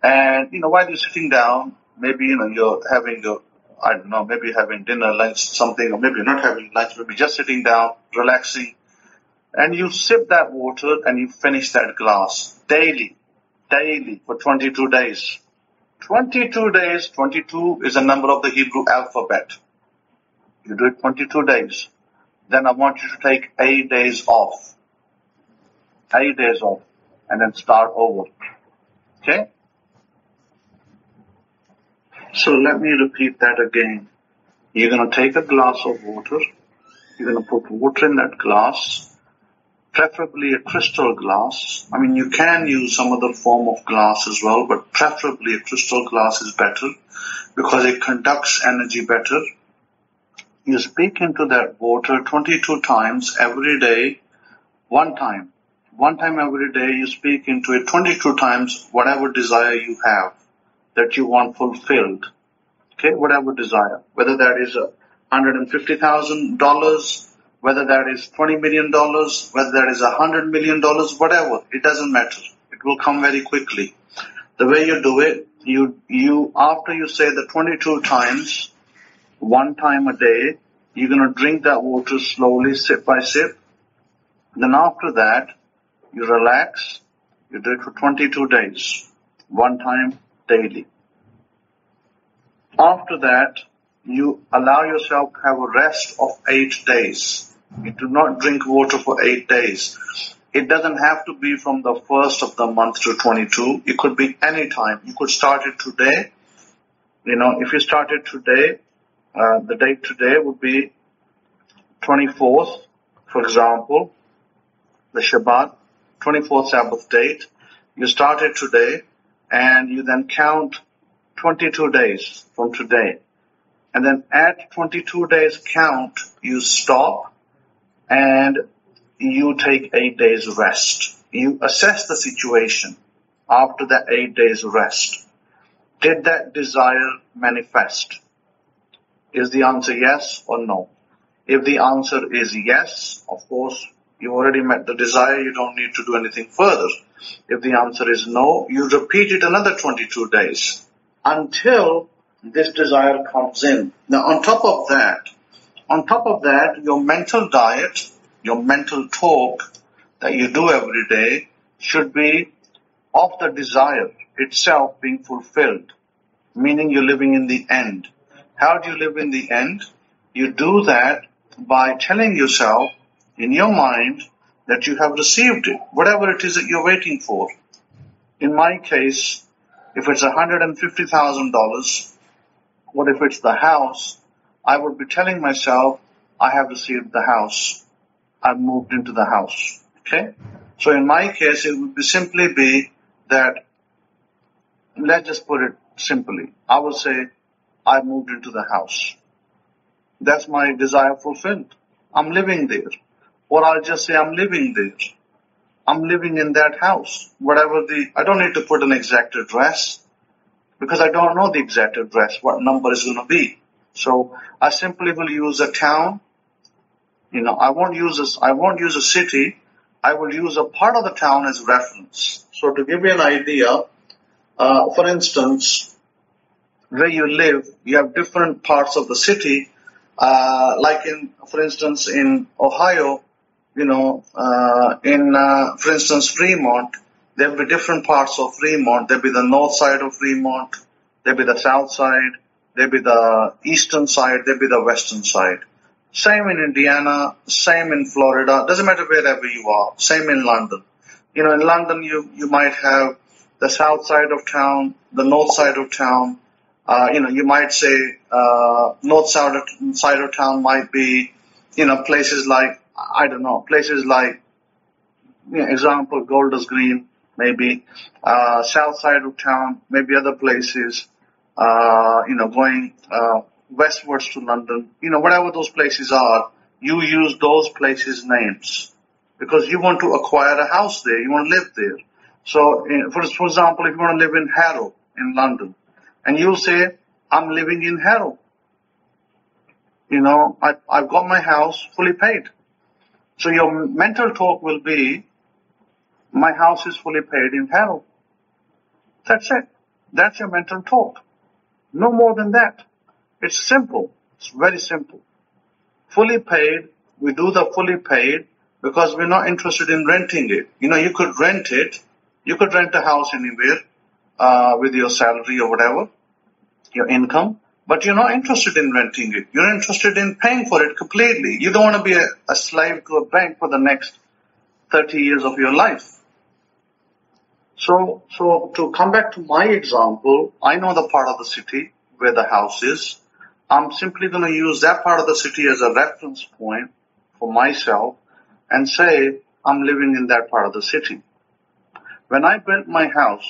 and you know while you're sitting down, maybe you know you're having your, I don't know, maybe you're having dinner, lunch, something, or maybe you're not having lunch, maybe just sitting down, relaxing, and you sip that water and you finish that glass daily, daily for twenty-two days. twenty-two days. twenty-two is the number of the Hebrew alphabet. You do it twenty-two days. Then I want you to take eight days off. Eight days off. And then start over. Okay? So let me repeat that again. You're going to take a glass of water. You're going to put water in that glass. Preferably a crystal glass. I mean, you can use some other form of glass as well. But preferably a crystal glass is better. Because it conducts energy better. You speak into that water twenty-two times every day, one time. One time every day you speak into it twenty-two times, whatever desire you have that you want fulfilled. Okay, whatever desire. Whether that is one hundred fifty thousand dollars, whether that is twenty million dollars, whether that is one hundred million dollars, whatever. It doesn't matter. It will come very quickly. The way you do it, you you after you say the twenty-two times, one time a day, you're going to drink that water slowly, sip by sip. Then after that, you relax. You do it for twenty-two days, one time daily. After that, you allow yourself to have a rest of eight days. You do not drink water for eight days. It doesn't have to be from the first of the month to twenty-two. It could be any time. You could start it today. You know, if you started today, Uh, the date today would be twenty-fourth, for example, the Shabbat, twenty-fourth Sabbath date. You start it today, and you then count twenty-two days from today. And then at twenty-two days count, you stop, and you take eight days rest. You assess the situation after that eight days rest. Did that desire manifest? Is the answer yes or no? If the answer is yes, of course, you already met the desire, you don't need to do anything further. If the answer is no, you repeat it another twenty-two days until this desire comes in. Now on top of that, on top of that, your mental diet, your mental talk that you do every day should be of the desire itself being fulfilled, meaning you're living in the end. How do you live in the end? You do that by telling yourself in your mind that you have received it, whatever it is that you're waiting for. In my case, if it's one hundred fifty thousand dollars, what if it's the house, I would be telling myself, I have received the house. I've moved into the house. Okay? So in my case, it would be simply be that, let's just put it simply. I would say, I moved into the house. That's my desire fulfilled. I'm living there. Or I'll just say, I'm living there. I'm living in that house. Whatever the, I don't need to put an exact address because I don't know the exact address, what number is going to be. So I simply will use a town. You know, I won't use a, I won't use a city. I will use a part of the town as reference. So to give you an idea, uh, for instance, where you live, you have different parts of the city. Uh, like in, for instance, in Ohio, you know, uh, in, uh, for instance, Fremont, there'll be different parts of Fremont. There'll be the north side of Fremont. There'll be the south side. There'll be the eastern side. There'll be the western side. Same in Indiana. Same in Florida. Doesn't matter wherever you are. Same in London. You know, in London, you, you might have the south side of town, the north side of town. Uh, you know, you might say uh, north side of, side of town might be, you know, places like, I don't know, places like, you know, example, Golders Green, maybe, uh, south side of town, maybe other places, uh, you know, going uh, westwards to London, you know, whatever those places are, you use those places' names because you want to acquire a house there, you want to live there. So, in, for, for example, if you want to live in Harrow in London, and you say, I'm living in Harrow. You know, I, I've got my house fully paid. So your mental talk will be, my house is fully paid in Harrow. That's it. That's your mental talk. No more than that. It's simple. It's very simple. Fully paid, we do the fully paid because we're not interested in renting it. You know, you could rent it. You could rent a house anywhere. Uh, with your salary or whatever, your income, but you're not interested in renting it. You're interested in paying for it completely. You don't want to be a, a slave to a bank for the next thirty years of your life. So, so to come back to my example, I know the part of the city where the house is. I'm simply going to use that part of the city as a reference point for myself and say, I'm living in that part of the city. When I built my house,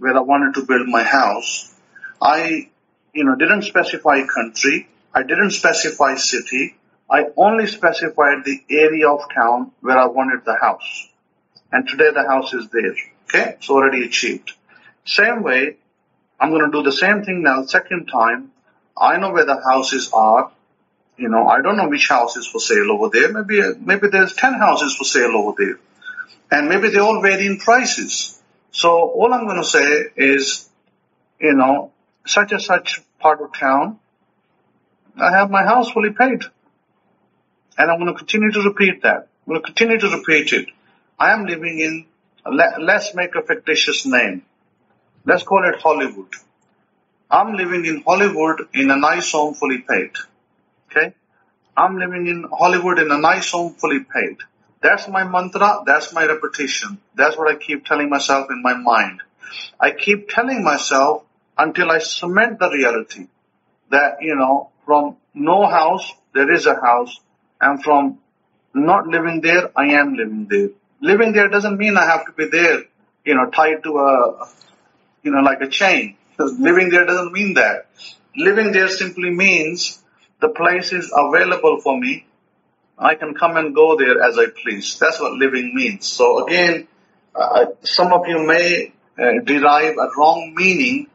where I wanted to build my house, I, you know, didn't specify country. I didn't specify city. I only specified the area of town where I wanted the house. And today the house is there. Okay? It's already achieved. Same way, I'm going to do the same thing now, second time. I know where the houses are. You know, I don't know which house is for sale over there. Maybe, maybe there's ten houses for sale over there. And maybe they all vary in prices. So all I'm going to say is, you know, such and such part of town, I have my house fully paid. And I'm going to continue to repeat that. I'm going to continue to repeat it. I am living in, let's make a fictitious name. Let's call it Hollywood. I'm living in Hollywood in a nice home fully paid. Okay? I'm living in Hollywood in a nice home fully paid. That's my mantra, that's my repetition. That's what I keep telling myself in my mind. I keep telling myself until I cement the reality that, you know, from no house, there is a house. And from not living there, I am living there. Living there doesn't mean I have to be there, you know, tied to a, you know, like a chain. Because living there doesn't mean that. Living there simply means the place is available for me. I can come and go there as I please. That's what living means. So again, uh, some of you may uh, derive a wrong meaning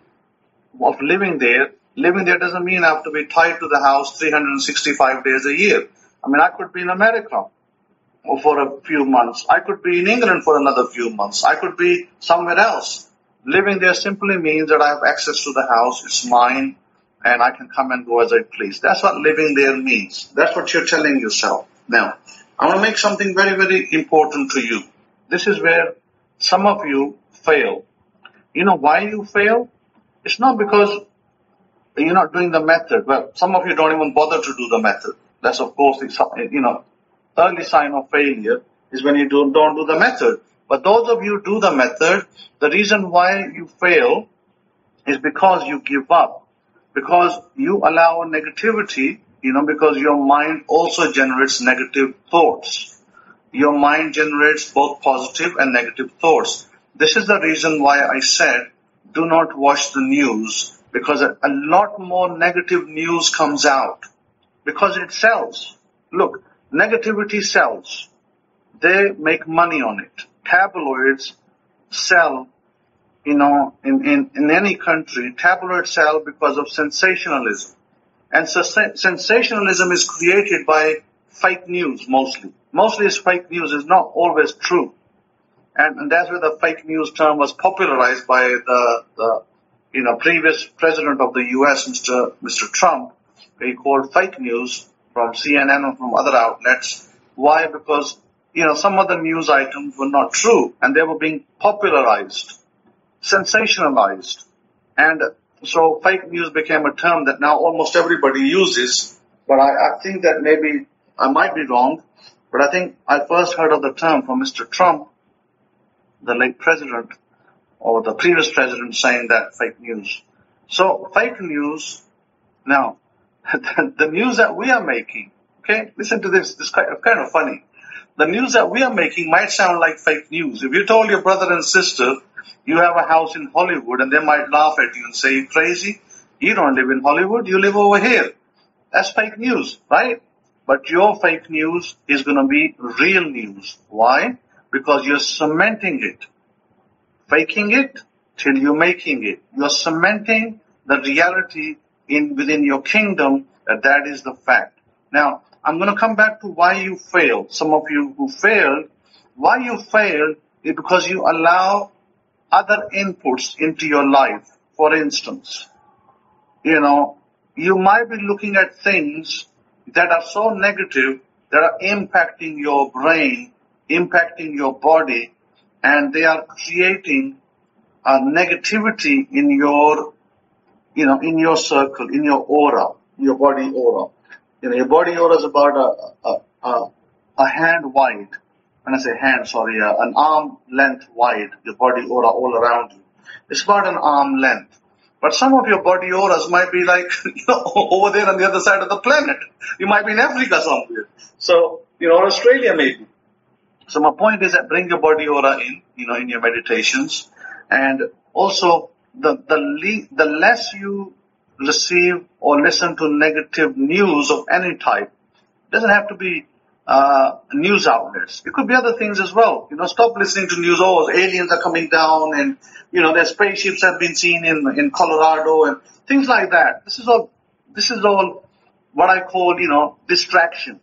of living there. Living there doesn't mean I have to be tied to the house three hundred sixty-five days a year. I mean, I could be in America for a few months. I could be in England for another few months. I could be somewhere else. Living there simply means that I have access to the house. It's mine, and I can come and go as I please. That's what living there means. That's what you're telling yourself. Now, I want to make something very, very important to you. This is where some of you fail. You know why you fail? It's not because you're not doing the method. Well, some of you don't even bother to do the method. That's, of course, the, you know, early sign of failure is when you do, don't do the method. But those of you who do the method, the reason why you fail is because you give up. Because you allow negativity, you know, because your mind also generates negative thoughts. Your mind generates both positive and negative thoughts. This is the reason why I said do not watch the news, because a lot more negative news comes out because it sells. Look, negativity sells. They make money on it. Tabloids sell, you know, in, in, in any country, tabloids sell because of sensationalism. And so sensationalism is created by fake news mostly. Mostly it's fake news. It's not always true. And, and that's where the fake news term was popularized by the, the you know, previous president of the U S, Mister Mister Trump. He called fake news from C N N or from other outlets. Why? Because, you know, some of the news items were not true, and they were being popularized, sensationalized. And so fake news became a term that now almost everybody uses, but I, I think that maybe I might be wrong, but I think I first heard of the term from Mister Trump, the late president, or the previous president, saying that fake news. So fake news, now, the news that we are making, okay, listen to this, this is kind of funny. The news that we are making might sound like fake news. If you told your brother and sister you have a house in Hollywood, and they might laugh at you and say, "You're crazy, you don't live in Hollywood, you live over here." That's fake news, right? But your fake news is going to be real news. Why? Because you're cementing it, faking it till you're making it. You're cementing the reality in within your kingdom that that is the fact. Now, I'm going to come back to why you failed. Some of you who failed, why you failed is because you allow other inputs into your life. For instance, you know, you might be looking at things that are so negative that are impacting your brain, impacting your body, and they are creating a negativity in your, you know, in your circle, in your aura, your body aura. You know, your body aura is about a, a, a, a hand wide. When I say hand, sorry, uh, an arm length wide, your body aura all around you. It's about an arm length. But some of your body auras might be like, you know, over there on the other side of the planet. You might be in Africa somewhere. So, you know, or Australia maybe. So my point is that bring your body aura in, you know, in your meditations. And also, the the, le- the less you receive or listen to negative news of any type. It doesn't have to be uh, news outlets. It could be other things as well. You know, stop listening to news. Oh, aliens are coming down, and you know, their spaceships have been seen in in Colorado, and things like that. This is all. This is all what I call, you know, distraction.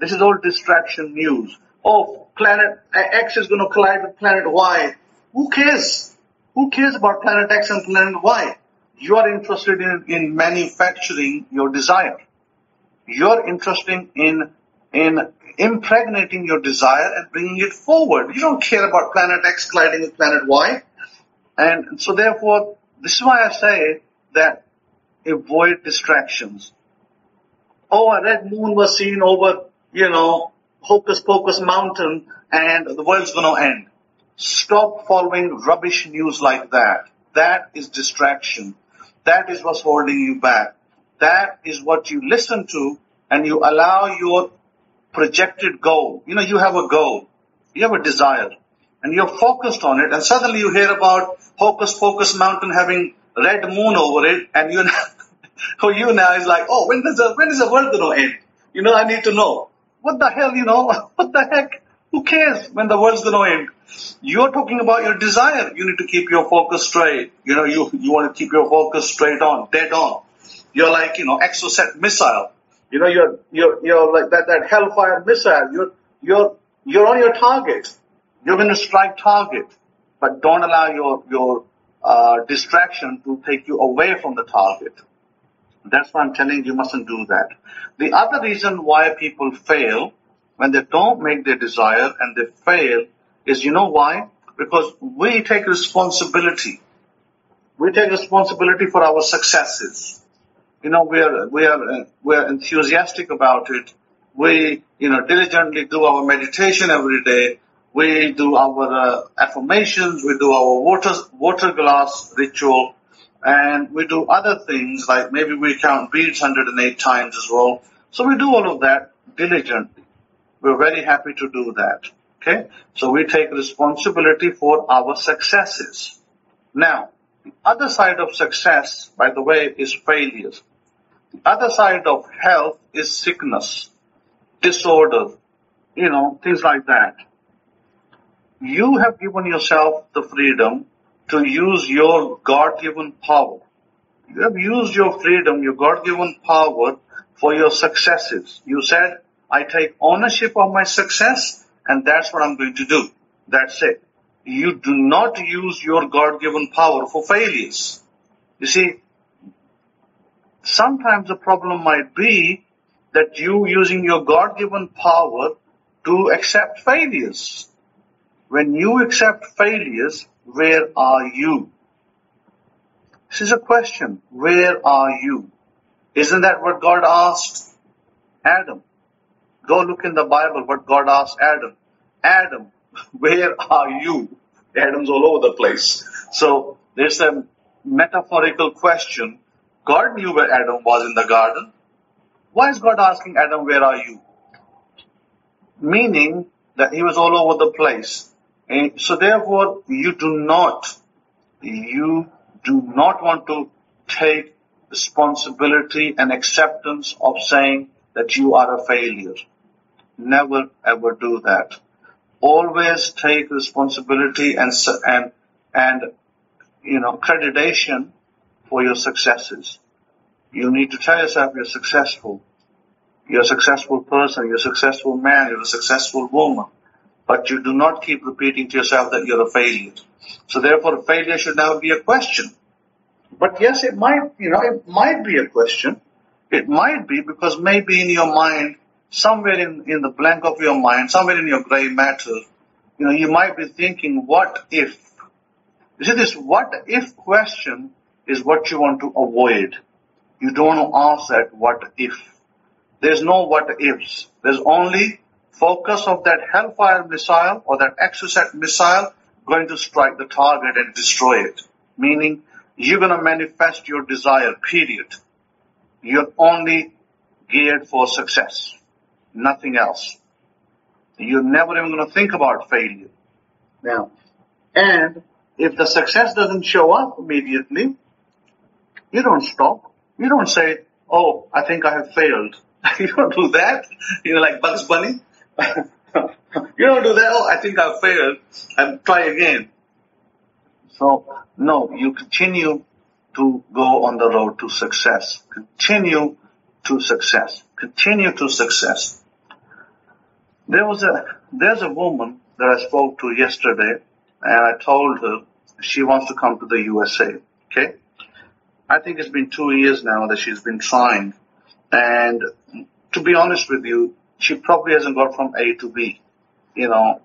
This is all distraction news. Oh, planet X is going to collide with planet Y. Who cares? Who cares about planet X and planet Y? You are interested in, in manufacturing your desire. You're interested in in impregnating your desire and bringing it forward. You don't care about planet X colliding with planet Y. And so therefore, this is why I say that avoid distractions. Oh, a red moon was seen over, you know, Hocus Pocus Mountain, and the world's going to end. Stop following rubbish news like that. That is distraction. That is what's holding you back. That is what you listen to, and you allow your projected goal. You know, you have a goal. You have a desire, and you're focused on it, and suddenly you hear about Hocus Pocus Mountain having red moon over it, and you now, for you now is like, oh, when does the, when is the world going to end? You know, I need to know. What the hell, you know? What the heck? Who cares when the world's going to end? You're talking about your desire. You need to keep your focus straight. You know, you, you want to keep your focus straight on, dead on. You're like, you know, exocet missile. You know, you're, you're, you're like that, that hellfire missile. You're, you're, you're on your target. You're going to strike target. But don't allow your, your, uh, distraction to take you away from the target. That's why I'm telling you, you mustn't do that. The other reason why people fail when they don't make their desire and they fail is, you know why? Because we take responsibility. We take responsibility for our successes. You know, we are, we are, we are enthusiastic about it. We, you know, diligently do our meditation every day. We do our uh, affirmations. We do our water, water glass ritual. And we do other things, like maybe we count beads one hundred eight times as well. So we do all of that diligently. We're very happy to do that. Okay? So we take responsibility for our successes. Now, the other side of success, by the way, is failures. The other side of health is sickness, disorder, you know, things like that. You have given yourself the freedom to use your God-given power. You have used your freedom, your God-given power for your successes. You said, I take ownership of my success, and that's what I'm going to do. That's it. You do not use your God-given power for failures. You see, sometimes the problem might be that you using your God-given power to accept failures. When you accept failures, where are you? This is a question. Where are you? Isn't that what God asked Adam? Go look in the Bible what God asked Adam. Adam, where are you? Adam's all over the place. So there's a metaphorical question. God knew where Adam was in the garden. Why is God asking Adam, where are you? Meaning that he was all over the place. And so therefore, you do not, you do not want to take responsibility and acceptance of saying that you are a failure. Never ever do that. Always take responsibility and, and, and, you know, accreditation for your successes. You need to tell yourself you're successful. You're a successful person. You're a successful man. You're a successful woman. But you do not keep repeating to yourself that you're a failure. So therefore, failure should never be a question. But yes, it might, you know, it might be a question. It might be because maybe in your mind, somewhere in, in the blank of your mind, somewhere in your grey matter, you know, you might be thinking, what if? You see, this what if question is what you want to avoid. You don't want to ask that what if. There's no what ifs. There's only focus of that hellfire missile or that exocet missile going to strike the target and destroy it. Meaning, you're going to manifest your desire, period. You're only geared for success, nothing else. You're never even going to think about failure. Now, and if the success doesn't show up immediately, you don't stop. You don't say, oh, I think I have failed. You don't do that. You know, like Bugs Bunny. You don't do that, oh, I think I failed, I'll try again. So, no, you continue to go on the road to success. Continue to success. Continue to success. There was a, there's a woman that I spoke to yesterday, and I told her she wants to come to the U S A, okay? I think it's been two years now that she's been trying, and to be honest with you, she probably hasn't got from A to B. You know,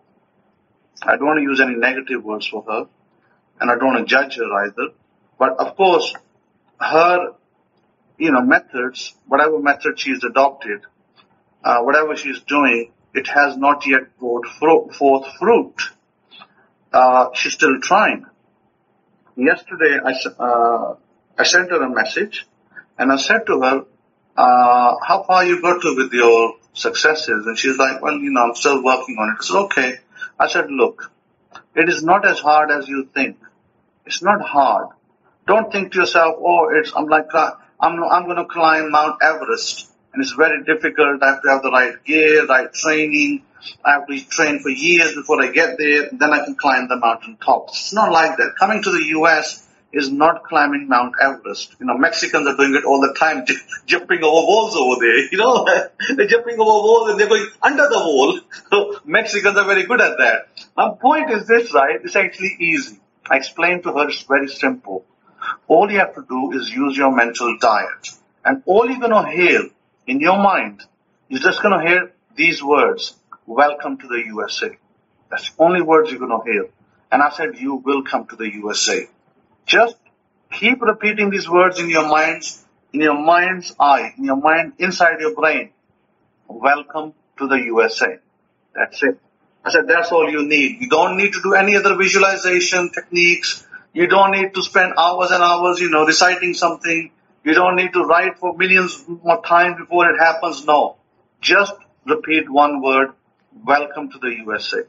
I don't want to use any negative words for her, and I don't want to judge her either. But of course, her, you know, methods, whatever method she's adopted, uh, whatever she's doing, it has not yet brought fru- forth fruit. Uh, she's still trying. Yesterday, I, uh, I sent her a message, and I said to her, uh, how far you got to with your successes? And she's like, well, you know, I'm still working on it. I said, okay. I said, look, it is not as hard as you think. It's not hard. Don't think to yourself, oh, it's, I'm like, I'm, I'm going to climb Mount Everest and it's very difficult. I have to have the right gear, right training. I have to train for years before I get there. Then I can climb the mountain tops. It's not like that. Coming to the U S is not climbing Mount Everest. You know, Mexicans are doing it all the time, j- jumping over walls over there. You know, they're jumping over walls and they're going under the wall. So Mexicans are very good at that. My point is this, right? It's actually easy. I explained to her, it's very simple. All you have to do is use your mental diet. And all you're going to hear in your mind, you're just going to hear these words, welcome to the U S A. That's the only words you're going to hear. And I said, you will come to the U S A. Just keep repeating these words in your minds, in your mind's eye, in your mind, inside your brain. Welcome to the U S A. That's it. I said, that's all you need. You don't need to do any other visualization techniques. You don't need to spend hours and hours, you know, reciting something. You don't need to write for millions more times before it happens. No. Just repeat one word, welcome to the U S A.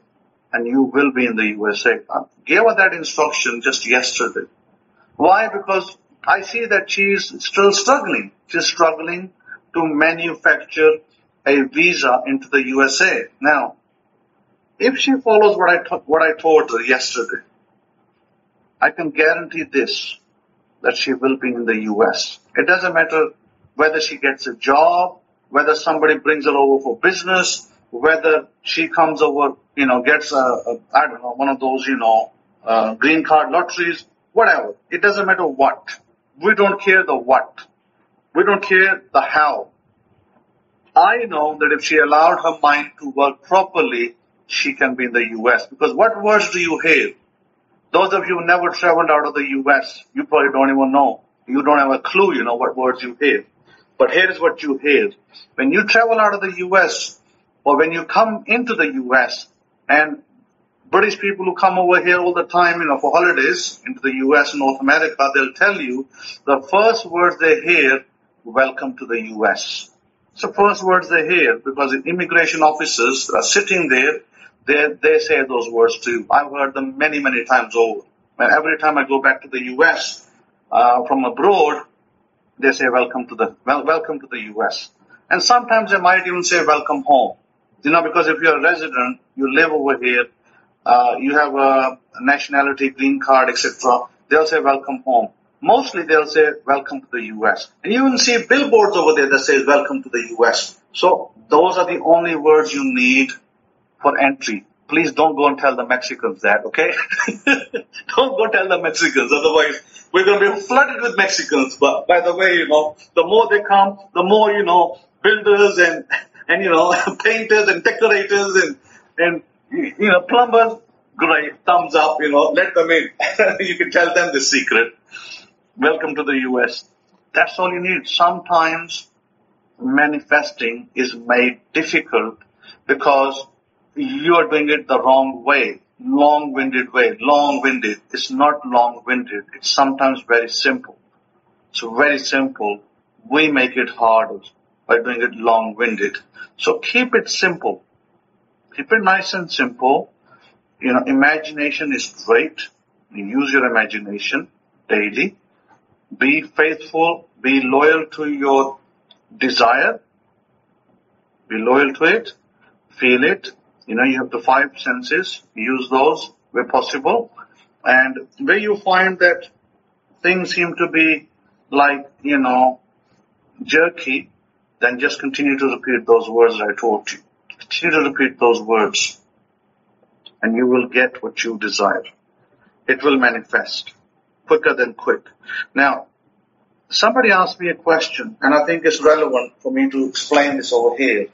And you will be in the U S A. I gave her that instruction just yesterday. Why? Because I see that she is still struggling. She's struggling to manufacture a visa into the U S A. Now, if she follows what I t- what I told her yesterday, I can guarantee this, that she will be in the U S. It doesn't matter whether she gets a job, whether somebody brings her over for business, whether she comes over, you know, gets a, a I don't know, one of those, you know, uh, green card lotteries, whatever. It doesn't matter what. We don't care the what. We don't care the how. I know that if she allowed her mind to work properly, she can be in the U S. Because what words do you hear? Those of you who never traveled out of the U S, you probably don't even know. You don't have a clue, you know, what words you hear. But here is what you hear. When you travel out of the U S, or when you come into the U S, and British people who come over here all the time, you know, for holidays into the U S, North America, they'll tell you the first words they hear, welcome to the U S. It's the first words they hear, because the immigration officers are sitting there, they, they say those words to you. I've heard them many, many times over. And every time I go back to the U S uh, from abroad, they say welcome to the well, welcome to the U S. And sometimes they might even say welcome home. You know, because if you're a resident, you live over here, uh, you have a nationality, green card, et cetera, they'll say welcome home. Mostly they'll say welcome to the U S. And you will see billboards over there that say welcome to the U S. So those are the only words you need for entry. Please don't go and tell the Mexicans that, okay? Don't go tell the Mexicans, otherwise we're going to be flooded with Mexicans. But by the way, you know, the more they come, the more, you know, builders and... and, you know, painters and decorators and, and, you know, plumbers, great, thumbs up, you know, let them in. You can tell them the secret. Welcome to the U S. That's all you need. Sometimes manifesting is made difficult because you are doing it the wrong way, long-winded way, long-winded. It's not long-winded. It's sometimes very simple. It's very simple. We make it harder by doing it long-winded. So keep it simple. Keep it nice and simple. You know, imagination is great. You use your imagination daily. Be faithful. Be loyal to your desire. Be loyal to it. Feel it. You know, you have the five senses. Use those where possible. And where you find that things seem to be like, you know, jerky, then just continue to repeat those words I taught you. Continue to repeat those words, and you will get what you desire. It will manifest quicker than quick. Now, somebody asked me a question, and I think it's relevant for me to explain this over here.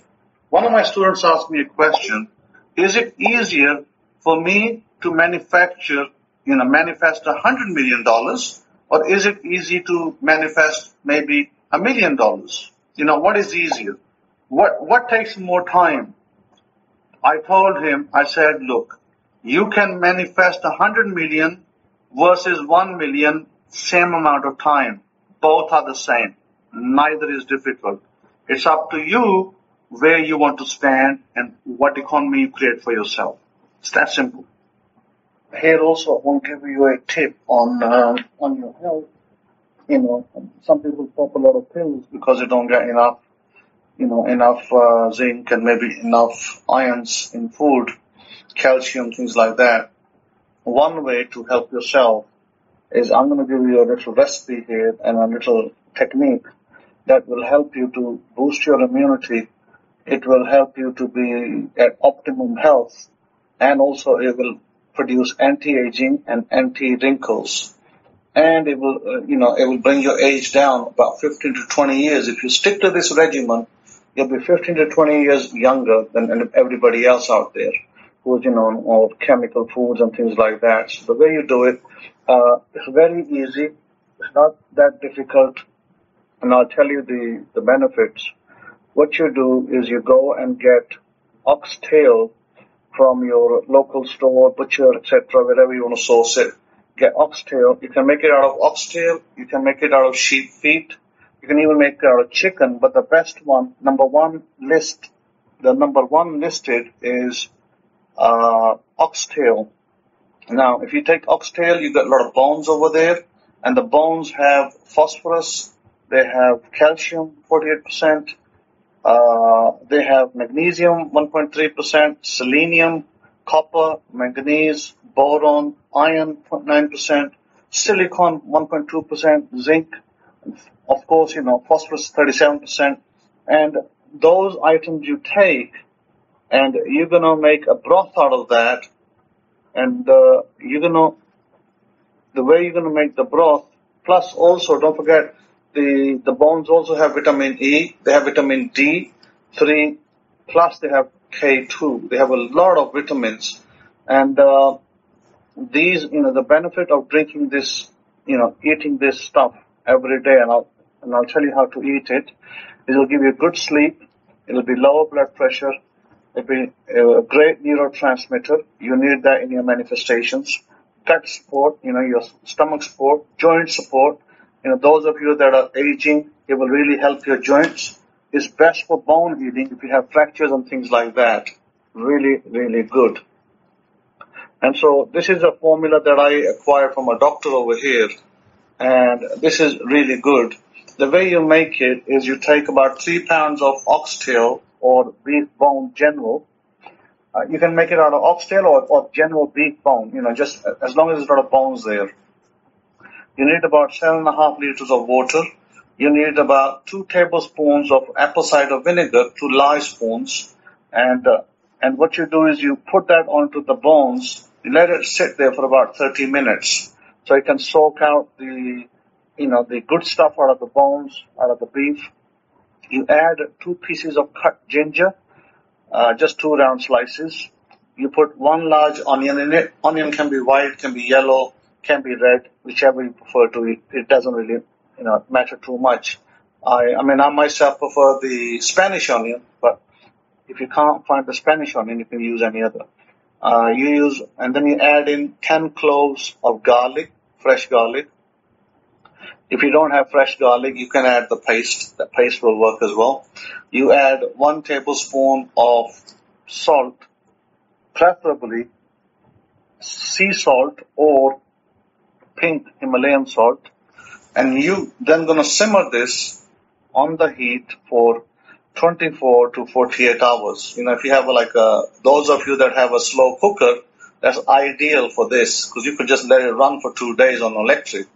One of my students asked me a question, is it easier for me to manufacture, you know, manifest one hundred million dollars, or is it easy to manifest maybe a million dollars? You know, what is easier? What what takes more time? I told him, I said, look, you can manifest one hundred million versus one million, same amount of time. Both are the same. Neither is difficult. It's up to you where you want to stand and what economy you create for yourself. It's that simple. Here also, I want to give you a tip on uh, on your health. You know, some people pop a lot of pills because they don't get enough, you know, enough uh, zinc and maybe enough ions in food, calcium, things like that. One way to help yourself is I'm going to give you a little recipe here and a little technique that will help you to boost your immunity. It will help you to be at optimum health, and also it will produce anti-aging and anti-wrinkles. And it will, uh, you know, it will bring your age down about fifteen to twenty years. If you stick to this regimen, you'll be fifteen to twenty years younger than everybody else out there who's, you know, on all chemical foods and things like that. So the way you do it, uh, it's very easy. It's not that difficult. And I'll tell you the, the benefits. What you do is you go and get oxtail from your local store, butcher, et cetera, wherever you want to source it. Get oxtail. You can make it out of oxtail. You can make it out of sheep feet. You can even make it out of chicken. But the best one, number one list, the number one listed is uh, oxtail. Now, if you take oxtail, you get a lot of bones over there. And the bones have phosphorus. They have calcium, forty-eight percent. Uh, they have magnesium, one point three percent. Selenium, copper, manganese, boron, iron, zero point nine percent, silicon, one point two percent, zinc, of course, you know, phosphorus, thirty-seven percent. And those items you take, and you're going to make a broth out of that. And uh, you're going to, the way you're going to make the broth, plus also, don't forget, the, the bones also have vitamin E, they have vitamin D three, plus they have K two. They have a lot of vitamins. And uh, these, you know, the benefit of drinking this, you know, eating this stuff every day, and I'll, and I'll tell you how to eat it, it'll give you good sleep, it'll be lower blood pressure, it'll be a great neurotransmitter. You need that in your manifestations. Gut support, you know, your stomach support, joint support. You know, those of you that are aging, it will really help your joints. It's best for bone healing if you have fractures and things like that. Really, really good. And so this is a formula that I acquired from a doctor over here. And this is really good. The way you make it is you take about three pounds of oxtail or beef bone general. Uh, you can make it out of oxtail or, or general beef bone, you know, just as long as there's a lot of bones there. You need about seven and a half liters of water. You need about two tablespoons of apple cider vinegar, two large spoons. And uh, and what you do is you put that onto the bones, let it sit there for about thirty minutes. So it can soak out the, you know, the good stuff out of the bones, out of the beef. You add two pieces of cut ginger, uh, just two round slices. You put one large onion in it. Onion can be white, can be yellow, can be red, whichever you prefer to eat. It doesn't really, you know, matter too much. I, I mean, I myself prefer the Spanish onion, but if you can't find the Spanish onion, you can use any other. Uh, you use, and then you add in ten cloves of garlic, fresh garlic. If you don't have fresh garlic, you can add the paste. The paste will work as well. You add one tablespoon of salt, preferably sea salt or pink Himalayan salt, and you then going to simmer this on the heat for twenty-four to forty-eight hours. You know, if you have like a, those of you that have a slow cooker, that's ideal for this, because you could just let it run for two days on electric,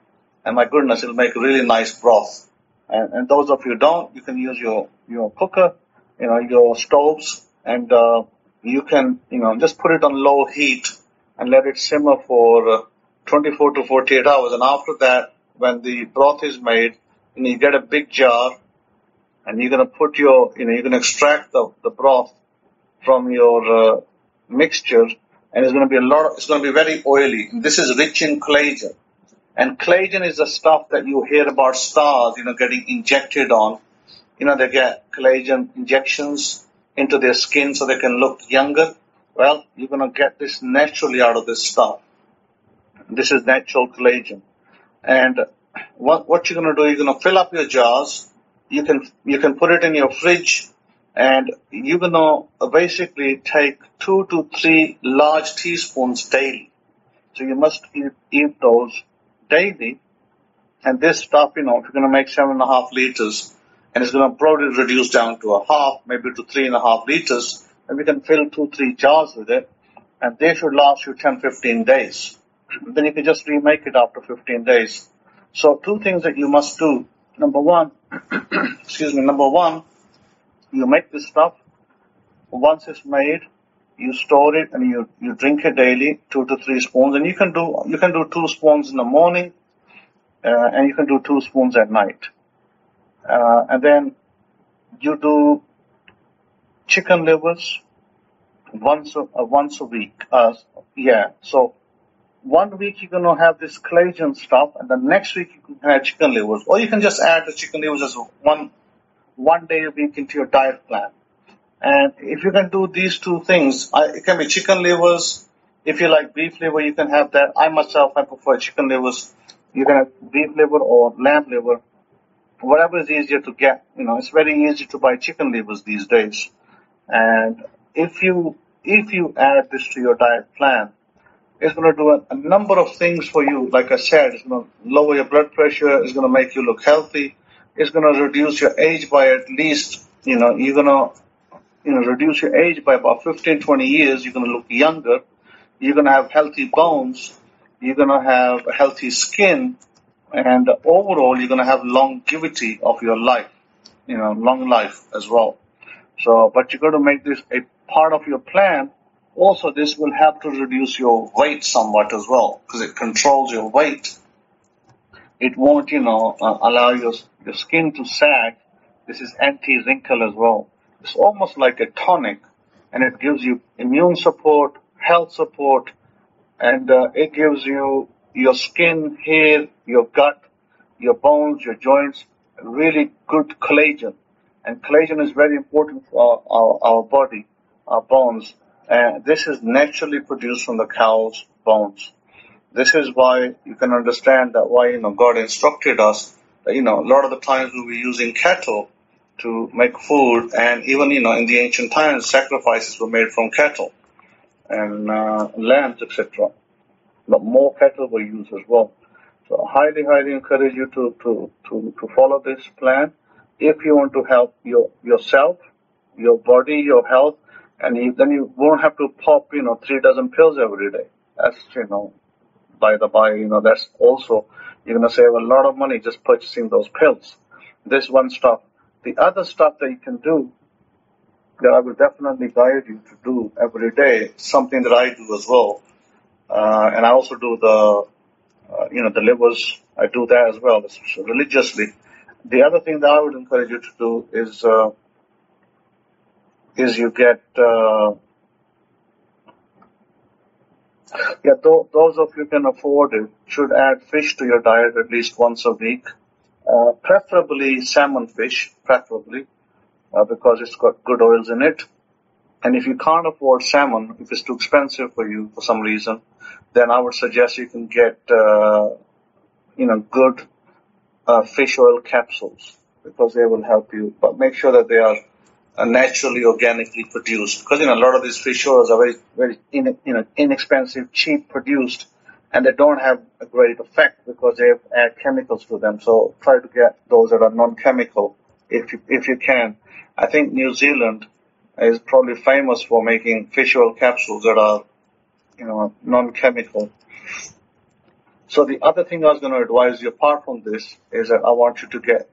and my goodness, it'll make a really nice broth. And, and those of you don't, you can use your, your cooker, you know, your stoves, and uh, you can, you know, just put it on low heat and let it simmer for uh, twenty-four to forty-eight hours. And after that, when the broth is made, you know, you get a big jar, and you're going to put your, you know, you're going to extract the, the broth from your uh, mixture, and it's going to be a lot, it's going to be very oily. And this is rich in collagen. And collagen is the stuff that you hear about stars, you know, getting injected on. You know, they get collagen injections into their skin so they can look younger. Well, you're going to get this naturally out of this stuff. This is natural collagen. And what, what you're going to do, you're going to fill up your jars. You can, you can put it in your fridge, and you're going to basically take two to three large teaspoons daily. So you must eat, eat those daily. And this stuff, you know, if you're going to make seven and a half liters, and it's going to probably reduce down to a half, maybe to three and a half liters, and we can fill two, three jars with it, and they should last you ten, fifteen days. then you can just remake it after fifteen days. So two things that you must do. Number one, excuse me, number one, you make this stuff. Once it's made, you store it and you, you drink it daily, two to three spoons. And you can do, you can do two spoons in the morning, uh, and you can do two spoons at night. Uh, and then you do chicken livers once a, uh, once a week. Uh, yeah, so one week you're going to have this Cajun stuff, and the next week you can add chicken livers. Or you can just add the chicken livers as one, one day a week into your diet plan. And if you can do these two things, I, it can be chicken livers. If you like beef liver, you can have that. I myself, I prefer chicken livers. You can have beef liver or lamb liver, whatever is easier to get. You know, it's very easy to buy chicken livers these days. And if you if you add this to your diet plan, it's going to do a, a number of things for you. Like I said, it's going to lower your blood pressure. It's going to make you look healthy. It's going to reduce your age by at least, you know, you're going to, you know, reduce your age by about fifteen, twenty years. You're going to look younger. You're going to have healthy bones. You're going to have healthy skin. And overall, you're going to have longevity of your life, you know, long life as well. So, but you've got to make this a part of your plan. Also, this will help to reduce your weight somewhat as well, because it controls your weight. It won't, you know, uh, allow your, your skin to sag. This is anti-wrinkle as well. It's almost like a tonic, and it gives you immune support, health support, and uh, it gives you your skin, hair, your gut, your bones, your joints, really good collagen. And collagen is very important for our, our, our body, our bones. And this is naturally produced from the cow's bones. This is why you can understand that why, you know, God instructed us, that, you know, a lot of the times we were using cattle to make food, and even, you know, in the ancient times, sacrifices were made from cattle and uh, lambs, et cetera. But more cattle were used as well. So I highly, highly encourage you to, to, to, to follow this plan if you want to help your yourself, your body, your health, and you, then you won't have to pop, you know, three dozen pills every day. That's, you know, by the by, you know, that's also, you're going to save a lot of money just purchasing those pills. This one stuff. The other stuff that you can do, that I will definitely guide you to do every day, something that I do as well, uh, and I also do the, uh, you know, the livers, I do that as well, religiously. The other thing that I would encourage you to do is, uh, is you get, uh, yeah, th- those of you who can afford it should add fish to your diet at least once a week. Uh, preferably salmon fish, preferably, uh, because it's got good oils in it. And if you can't afford salmon, if it's too expensive for you for some reason, then I would suggest you can get, uh, you know, good uh, fish oil capsules, because they will help you. But make sure that they are uh, naturally, organically produced, because, you know, a lot of these fish oils are very, very, in, you know, inexpensive, cheap produced. And they don't have a great effect because they add chemicals to them. So try to get those that are non-chemical if you, if you can. I think New Zealand is probably famous for making fish oil capsules that are, you know, non-chemical. So the other thing I was going to advise you apart from this is that I want you to get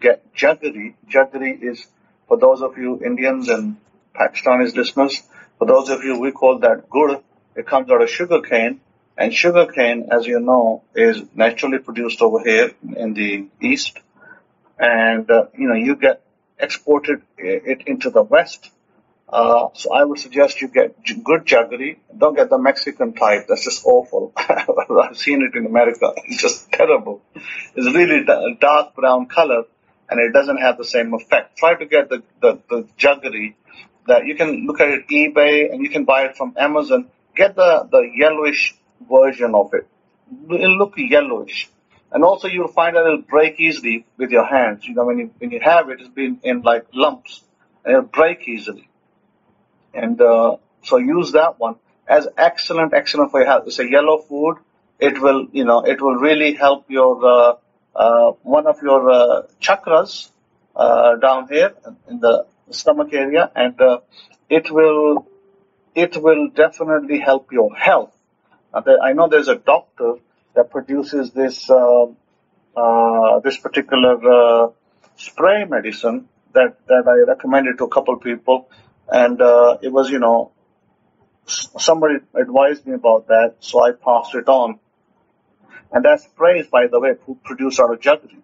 get jaggery. Jaggery is, for those of you Indians and Pakistanis listeners, for those of you, we call that gur. It comes out of sugar cane. And sugarcane, as you know, is naturally produced over here in the East. And, uh, you know, you get exported it into the West. Uh, so I would suggest you get good jaggery. Don't get the Mexican type. That's just awful. I've seen it in America. It's just terrible. It's really a dark brown color, and it doesn't have the same effect. Try to get the, the, the jaggery that you can look at it eBay, and you can buy it from Amazon. Get the, the yellowish version of it. It'll look yellowish, and also you'll find that it'll break easily with your hands. You know, when you when you have it, it's been in like lumps, and it'll break easily. And uh, so use that one as excellent, excellent for your health. It's a yellow food. It will, you know, it will really help your uh, uh, one of your uh, chakras uh, down here in the stomach area, and uh, it will it will definitely help your health. I know there's a doctor that produces this uh, uh, this particular uh, spray medicine that, that I recommended to a couple of people, and uh, it was, you know, somebody advised me about that, so I passed it on. And that sprays, by the way, produced out of jaggery.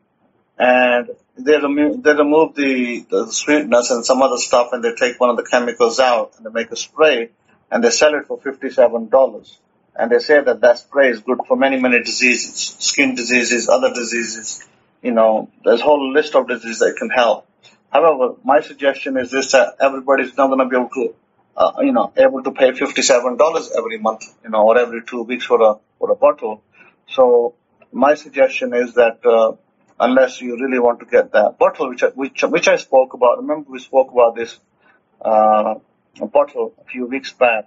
And they remove, they remove the, the sweetness and some other stuff, and they take one of the chemicals out, and they make a spray, and they sell it for fifty-seven dollars. And they say that that spray is good for many, many diseases, skin diseases, other diseases. You know, there's a whole list of diseases that can help. However, my suggestion is this, that everybody's not going to be able to, uh, you know, able to pay fifty-seven dollars every month, you know, or every two weeks for a, for a bottle. So my suggestion is that uh, unless you really want to get that bottle, which I, which, which I spoke about, remember we spoke about this uh, bottle a few weeks back,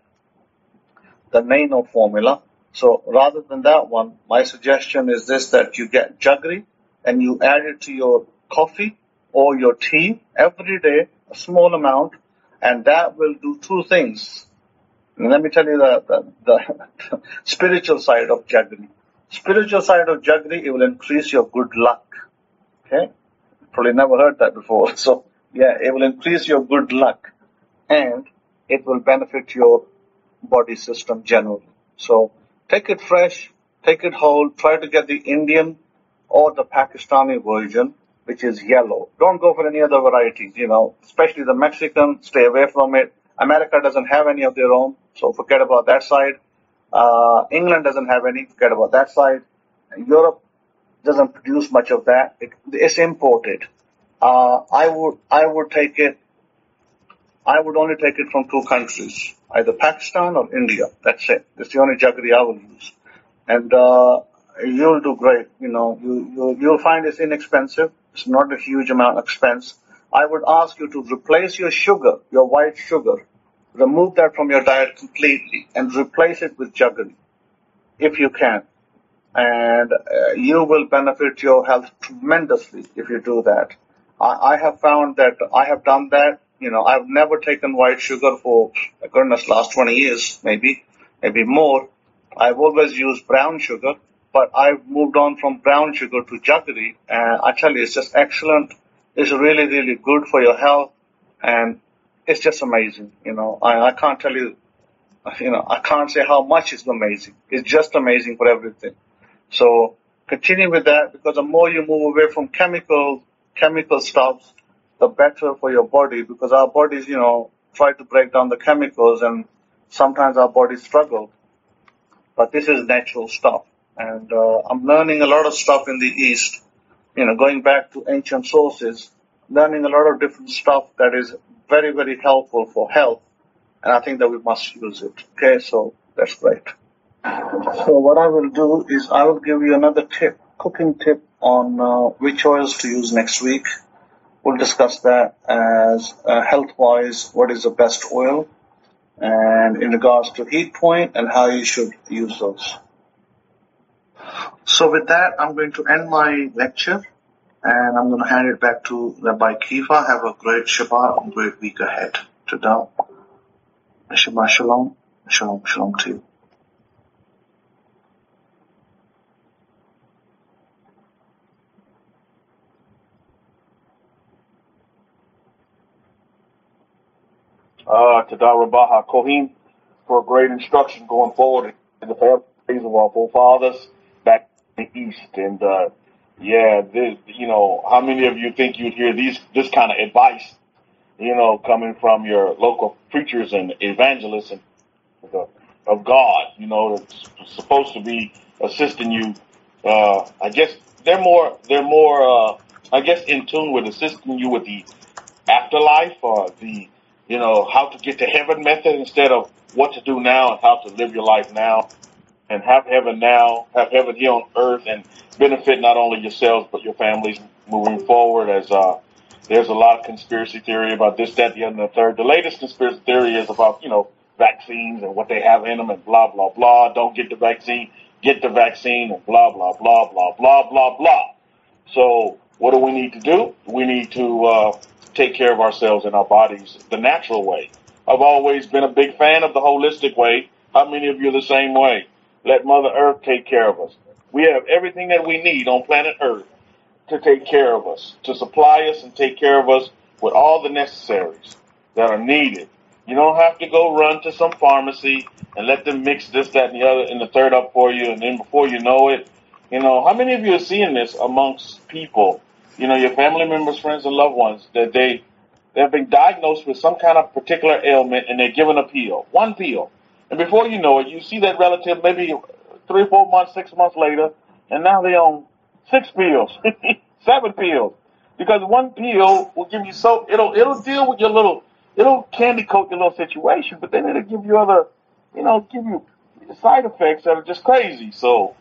the nano formula. So rather than that one, my suggestion is this, that you get jaggery and you add it to your coffee or your tea every day, a small amount, and that will do two things. And let me tell you the, the, the spiritual side of jaggery. Spiritual side of jaggery, it will increase your good luck. Okay? Probably never heard that before. So, yeah, it will increase your good luck and it will benefit your body system generally. So, take it fresh, take it whole, try to get the Indian or the Pakistani version, which is yellow. Don't go for any other varieties, you know, especially the Mexican, stay away from it. America doesn't have any of their own, so forget about that side. Uh, England doesn't have any, forget about that side. Europe doesn't produce much of that. It, it's imported. Uh, I would I would take it, I would only take it from two countries, either Pakistan or India. That's it. That's the only jaggery I will use. And uh, you'll do great. You know, you, you, you'll find it's inexpensive. It's not a huge amount of expense. I would ask you to replace your sugar, your white sugar. Remove that from your diet completely and replace it with jaggery, if you can. And uh, you will benefit your health tremendously if you do that. I, I have found that I have done that. You know, I've never taken white sugar for, goodness, last twenty years, maybe, maybe more. I've always used brown sugar, but I've moved on from brown sugar to jaggery. And I tell you, it's just excellent. It's really, really good for your health. And it's just amazing, you know. I, I can't tell you, you know, I can't say how much it's amazing. It's just amazing for everything. So continue with that, because the more you move away from chemical, chemical stuffs, the better for your body, because our bodies, you know, try to break down the chemicals and sometimes our bodies struggle. But this is natural stuff. And uh, I'm learning a lot of stuff in the East, you know, going back to ancient sources, learning a lot of different stuff that is very, very helpful for health, and I think that we must use it. Okay, so that's great. So what I will do is I will give you another tip, cooking tip on uh, which oils to use next week. We'll discuss that as uh, health-wise, what is the best oil, and in regards to heat point and how you should use those. So with that, I'm going to end my lecture. And I'm going to hand it back to Rabbi Kiva. Have a great Shabbat and great week ahead. Tada. Shabbat Shalom. Shalom, Shalom to you. Uh, Tada Rabbi Hakohen for great instruction going forward in the families of our forefathers back in the East. And, uh, Yeah, this, you know, how many of you think you'd hear these this kind of advice, you know, coming from your local preachers and evangelists and the, of God, you know, that's supposed to be assisting you. Uh, I guess they're more, they're more, uh, I guess, in tune with assisting you with the afterlife or the, you know, how to get to heaven method instead of what to do now and how to live your life now. And have heaven now, have heaven here on earth, and benefit not only yourselves, but your families moving forward, as uh, there's a lot of conspiracy theory about this, that, the other, and the third. The latest conspiracy theory is about, you know, vaccines and what they have in them and blah, blah, blah. Don't get the vaccine, get the vaccine and blah, blah, blah, blah, blah, blah, blah. So what do we need to do? We need to uh, take care of ourselves and our bodies the natural way. I've always been a big fan of the holistic way. How many of you are the same way? Let Mother Earth take care of us. We have everything that we need on planet Earth to take care of us, to supply us and take care of us with all the necessaries that are needed. You don't have to go run to some pharmacy and let them mix this, that, and the other, and the third up for you, and then before you know it, you know, how many of you are seeing this amongst people, you know, your family members, friends, and loved ones, that they, they've been diagnosed with some kind of particular ailment, and they're given a pill, one pill. And before you know it, you see that relative maybe three, four months, six months later, and now they own six pills, seven pills, because one pill will give you so, it'll, it'll deal with your little, it'll candy coat your little situation, but then it'll give you other, you know, give you side effects that are just crazy. So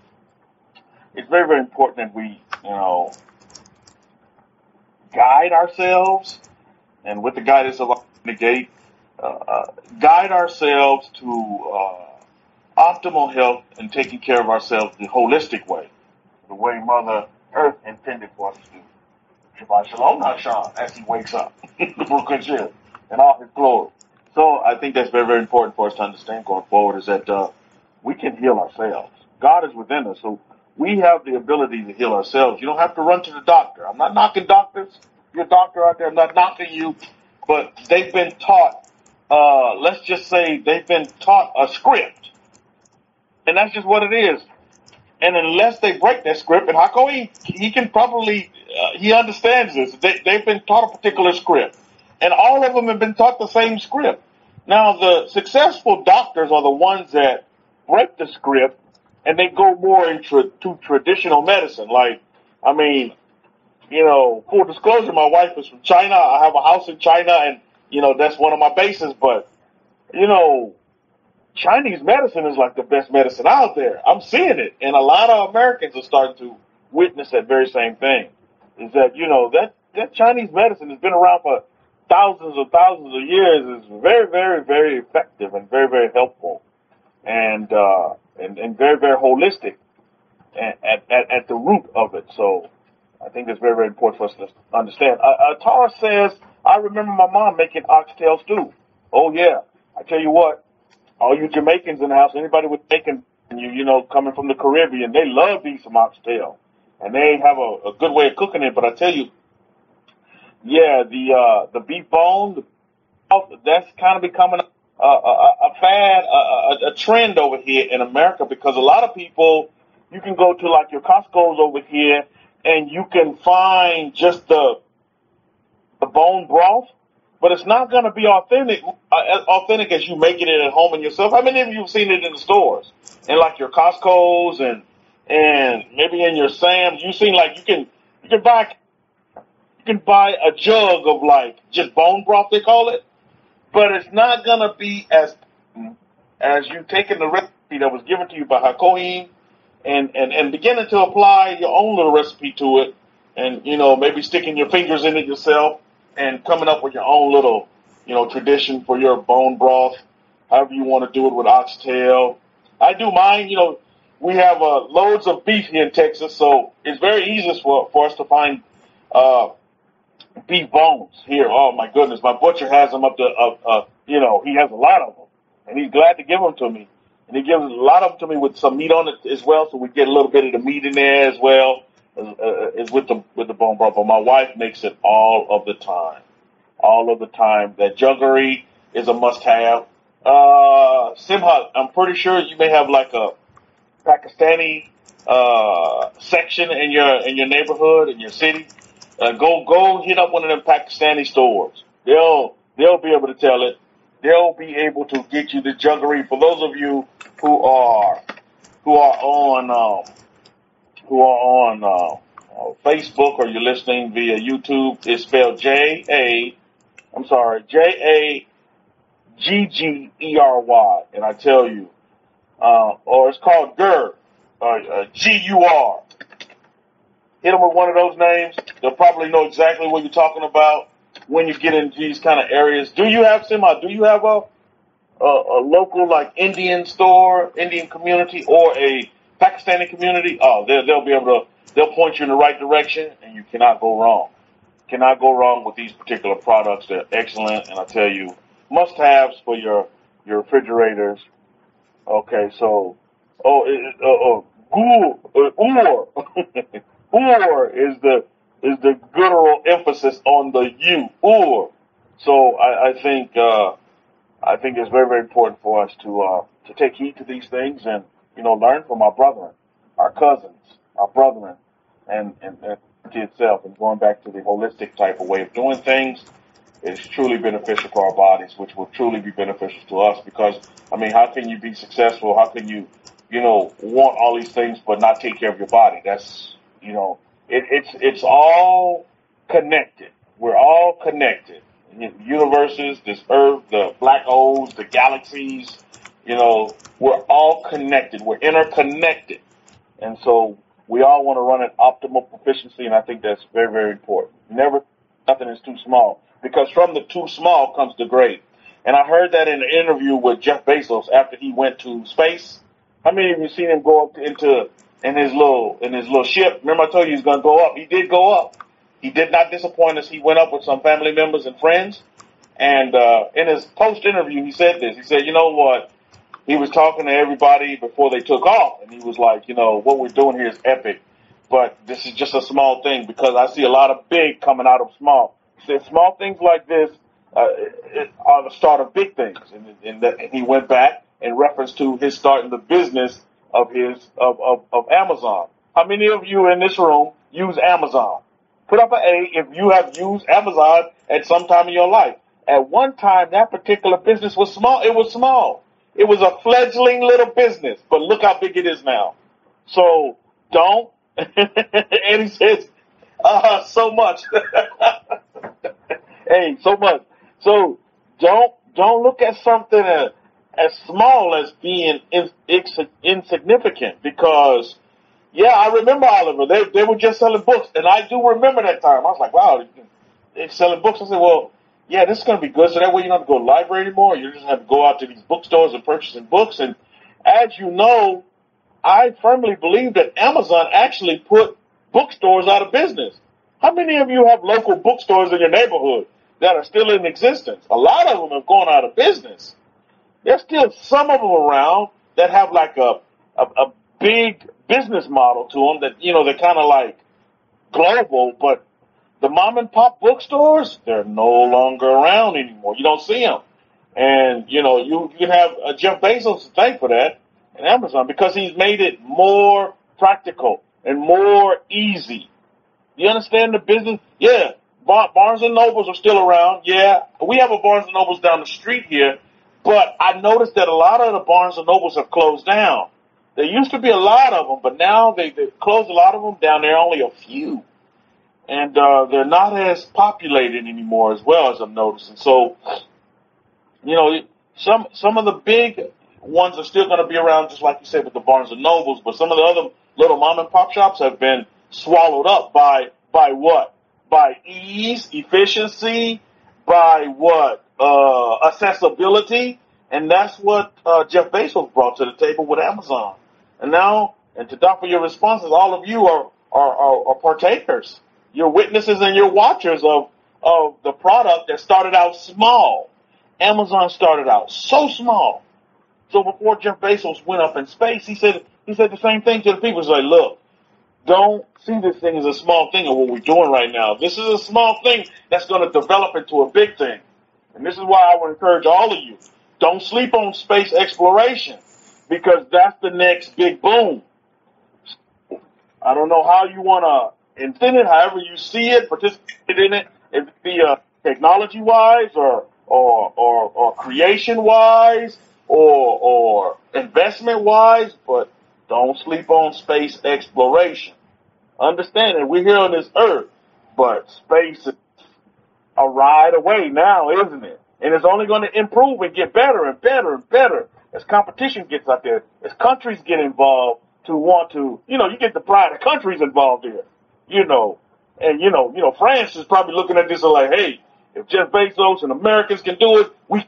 it's very, very important that we, you know, guide ourselves, and with the guidance of the gate, uh, uh, guide ourselves to uh, optimal health and taking care of ourselves the holistic way, the way Mother Earth intended for us to do. Shabbat Shalom, Nachon, as he wakes up, the Bruk Hashem, and all his glory. So I think that's very, very important for us to understand going forward, is that uh, we can heal ourselves. God is within us, so we have the ability to heal ourselves. You don't have to run to the doctor. I'm not knocking doctors. Your doctor out there, I'm not knocking you, but they've been taught, uh, let's just say they've been taught a script. And that's just what it is. And unless they break that script, and Hakohen, he can probably, uh, he understands this. They, they've been taught a particular script. And all of them have been taught the same script. Now, the successful doctors are the ones that break the script, and they go more into to traditional medicine. Like, I mean, you know, full disclosure, my wife is from China. I have a house in China, and, you know, that's one of my bases. But, you know, Chinese medicine is like the best medicine out there. I'm seeing it. And a lot of Americans are starting to witness that very same thing. Is that, you know, that, that Chinese medicine has been around for thousands and thousands of years, is very, very, very effective and very, very helpful. And, uh, And, and very, very holistic at, at, at the root of it. So I think it's very, very important for us to understand. Uh, Atar says, I remember my mom making oxtail stew. Oh, yeah. I tell you what, all you Jamaicans in the house, anybody with bacon, you you know, coming from the Caribbean, they love these some oxtail. And they have a, a good way of cooking it. But I tell you, yeah, the uh, the beef bone, that's kind of becoming a Uh, a, a fad, a, a, a trend over here in America, because a lot of people, you can go to like your Costco's over here, and you can find just the the bone broth, but it's not going to be authentic, uh, as authentic as you making it at home and yourself. How many of you have seen it in the stores, in like your Costco's and and maybe in your Sam's? You've seen like you can you can buy you can buy a jug of like just bone broth, they call it. But it's not going to be as as you taking the recipe that was given to you by Hakohen and, and, and beginning to apply your own little recipe to it, and, you know, maybe sticking your fingers in it yourself and coming up with your own little, you know, tradition for your bone broth, however you want to do it with oxtail. I do mine. You know, we have uh, loads of beef here in Texas, so it's very easy for, for us to find uh beef bones here. Oh my goodness, my butcher has them up to, uh, uh, you know, he has a lot of them, and he's glad to give them to me. And he gives a lot of them to me with some meat on it as well, so we get a little bit of the meat in there as well. Uh, is with the with the bone broth. But my wife makes it all of the time, all of the time. That juggery is a must-have. Uh, Simha, I'm pretty sure you may have like a Pakistani uh, section in your in your neighborhood, in your city. Uh, go, go hit up one of them Pakistani stores. They'll, they'll be able to tell it. They'll be able to get you the juggery. For those of you who are, who are on, um, who are on, uh, uh, Facebook, or you're listening via YouTube, it's spelled J A, I'm sorry, J A G G E R Y. And I tell you, uh, or it's called Gur, uh, uh, G U R. Hit them with one of those names. They'll probably know exactly what you're talking about when you get into these kind of areas. Do you have, Sima, do you have a, a, a local, like, Indian store, Indian community, or a Pakistani community? Oh, they'll, they'll be able to, they'll point you in the right direction, and you cannot go wrong. Cannot go wrong with these particular products. They're excellent, and I tell you, must-haves for your, your refrigerators. Okay, so Oh, it, oh, oh, or, or is the is the guttural emphasis on the you, or. So I, I think uh, I think it's very, very important for us to uh, to take heed to these things and, you know, learn from our brethren, our cousins, our brethren, and and, and itself. And going back to the holistic type of way of doing things is truly beneficial for our bodies, which will truly be beneficial to us. Because, I mean, how can you be successful? How can you, you know, want all these things but not take care of your body? That's, you know, it, it's it's all connected. We're all connected. Universes, this earth, the black holes, the galaxies, you know, we're all connected. We're interconnected. And so we all want to run at optimal proficiency, and I think that's very, very important. Never, nothing is too small, because from the too small comes the great. And I heard that in an interview with Jeff Bezos after he went to space. How many of you seen him go up into in his little in his little ship? Remember, I told you he's going to go up. He did go up. He did not disappoint us. He went up with some family members and friends. And uh, in his post-interview, he said this. He said, you know what? He was talking to everybody before they took off. And he was like, you know, what we're doing here is epic. But this is just a small thing, because I see a lot of big coming out of small. He said small things like this uh, are the start of big things. And, and, the, and he went back in reference to his starting the business of his of, of, of Amazon. How many of you in this room use Amazon? Put up an A if you have used Amazon at some time in your life. At one time, that particular business was small. It was small. It was a fledgling little business, but look how big it is now. So don't. And he says, uh, so much. Hey, so much. So don't don't look at something as, as small as being in, ins, insignificant, because yeah, I remember Oliver. They they were just selling books, and I do remember that time. I was like, wow, they're selling books. I said, well, yeah, this is going to be good. So that way you don't have to go to the library anymore. You just have to go out to these bookstores and purchasing books. And as you know, I firmly believe that Amazon actually put bookstores out of business. How many of you have local bookstores in your neighborhood that are still in existence? A lot of them have gone out of business. There's still some of them around that have like a a, a big business model to them, that, you know, they're kind of like global, but the mom and pop bookstores, they're no longer around anymore. You don't see them. And, you know, you, you can have uh, Jeff Bezos to thank for that and Amazon, because he's made it more practical and more easy. You understand the business? Yeah. Bar- Barnes and Nobles are still around. Yeah. We have a Barnes and Nobles down the street here, but I noticed that a lot of the Barnes and Nobles have closed down. There used to be a lot of them, but now they, they've closed a lot of them down. There are only a few. And uh, they're not as populated anymore as well, as I'm noticing. So, you know, some some of the big ones are still going to be around, just like you said, with the Barnes and Nobles. But some of the other little mom-and-pop shops have been swallowed up by by what? By ease, efficiency, by what? Uh, accessibility. And that's what uh, Jeff Bezos brought to the table with Amazon. And now, and to dock for your responses, all of you are, are, are, are partakers. You're witnesses and you're watchers of, of the product that started out small. Amazon started out so small. So before Jeff Bezos went up in space, he said he said the same thing to the people. He's like, look, don't see this thing as a small thing of what we're doing right now. This is a small thing that's going to develop into a big thing. And this is why I would encourage all of you, don't sleep on space exploration, because that's the next big boom. I don't know how you want to invent it, however you see it, participate in it, if it be uh, technology-wise or or or, or creation-wise or, or investment-wise, but don't sleep on space exploration. Understand that we're here on this earth, but space is a ride away now, isn't it? And it's only going to improve and get better and better and better as competition gets out there, as countries get involved to want to, you know, you get the pride of countries involved here, you know. And, you know, you know, France is probably looking at this and like, hey, if Jeff Bezos and Americans can do it, we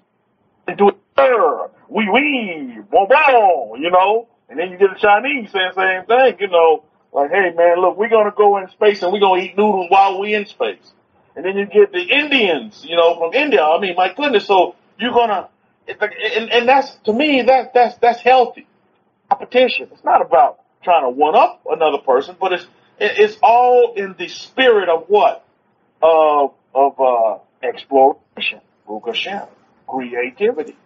can do it better. We, we, bon, bon, you know. And then you get the Chinese saying the same thing, you know, like, hey, man, look, we're going to go in space and we're going to eat noodles while we're in space. And then you get the Indians, you know, from India. I mean, my goodness. So you're gonna, and, and that's, to me, that that's that's healthy. competition. It's not about trying to one-up another person, but it's it's all in the spirit of what? Of, of uh, exploration, Bruk Hashem, creativity.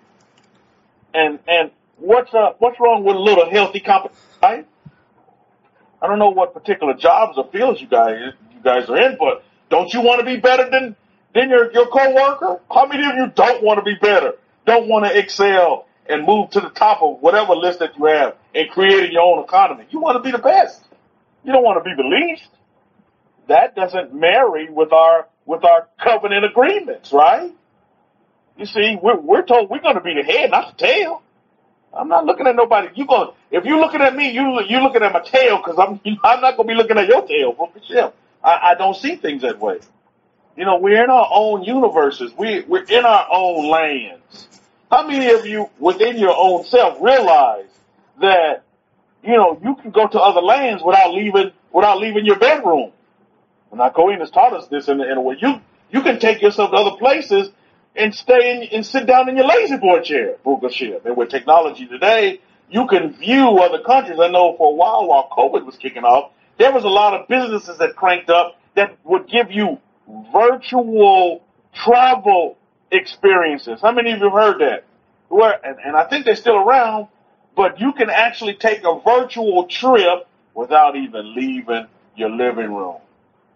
And and what's uh, what's wrong with a little healthy competition, right? I don't know what particular jobs or fields you guys you guys are in, but don't you want to be better than than your your coworker? How many of you don't want to be better? Don't want to excel and move to the top of whatever list that you have and creating your own economy? You want to be the best. You don't want to be the least. That doesn't marry with our with our covenant agreements, right? You see, we're we're told we're going to be the head, not the tail. I'm not looking at nobody. You going if you're looking at me, you you looking at my tail because I'm I'm not going to be looking at your tail, Bruk Hashem. I, I don't see things that way. You know, we're in our own universes. We we're in our own lands. How many of you within your own self realize that, you know, you can go to other lands without leaving without leaving your bedroom? And our Kohen has taught us this in, in a way. You you can take yourself to other places and stay in, and sit down in your lazy boy chair, Bruk Hashem. And with technology today, you can view other countries. I know for a while while COVID was kicking off, there was a lot of businesses that cranked up that would give you virtual travel experiences. How many of you have heard that? Where, and, and I think they're still around, but you can actually take a virtual trip without even leaving your living room,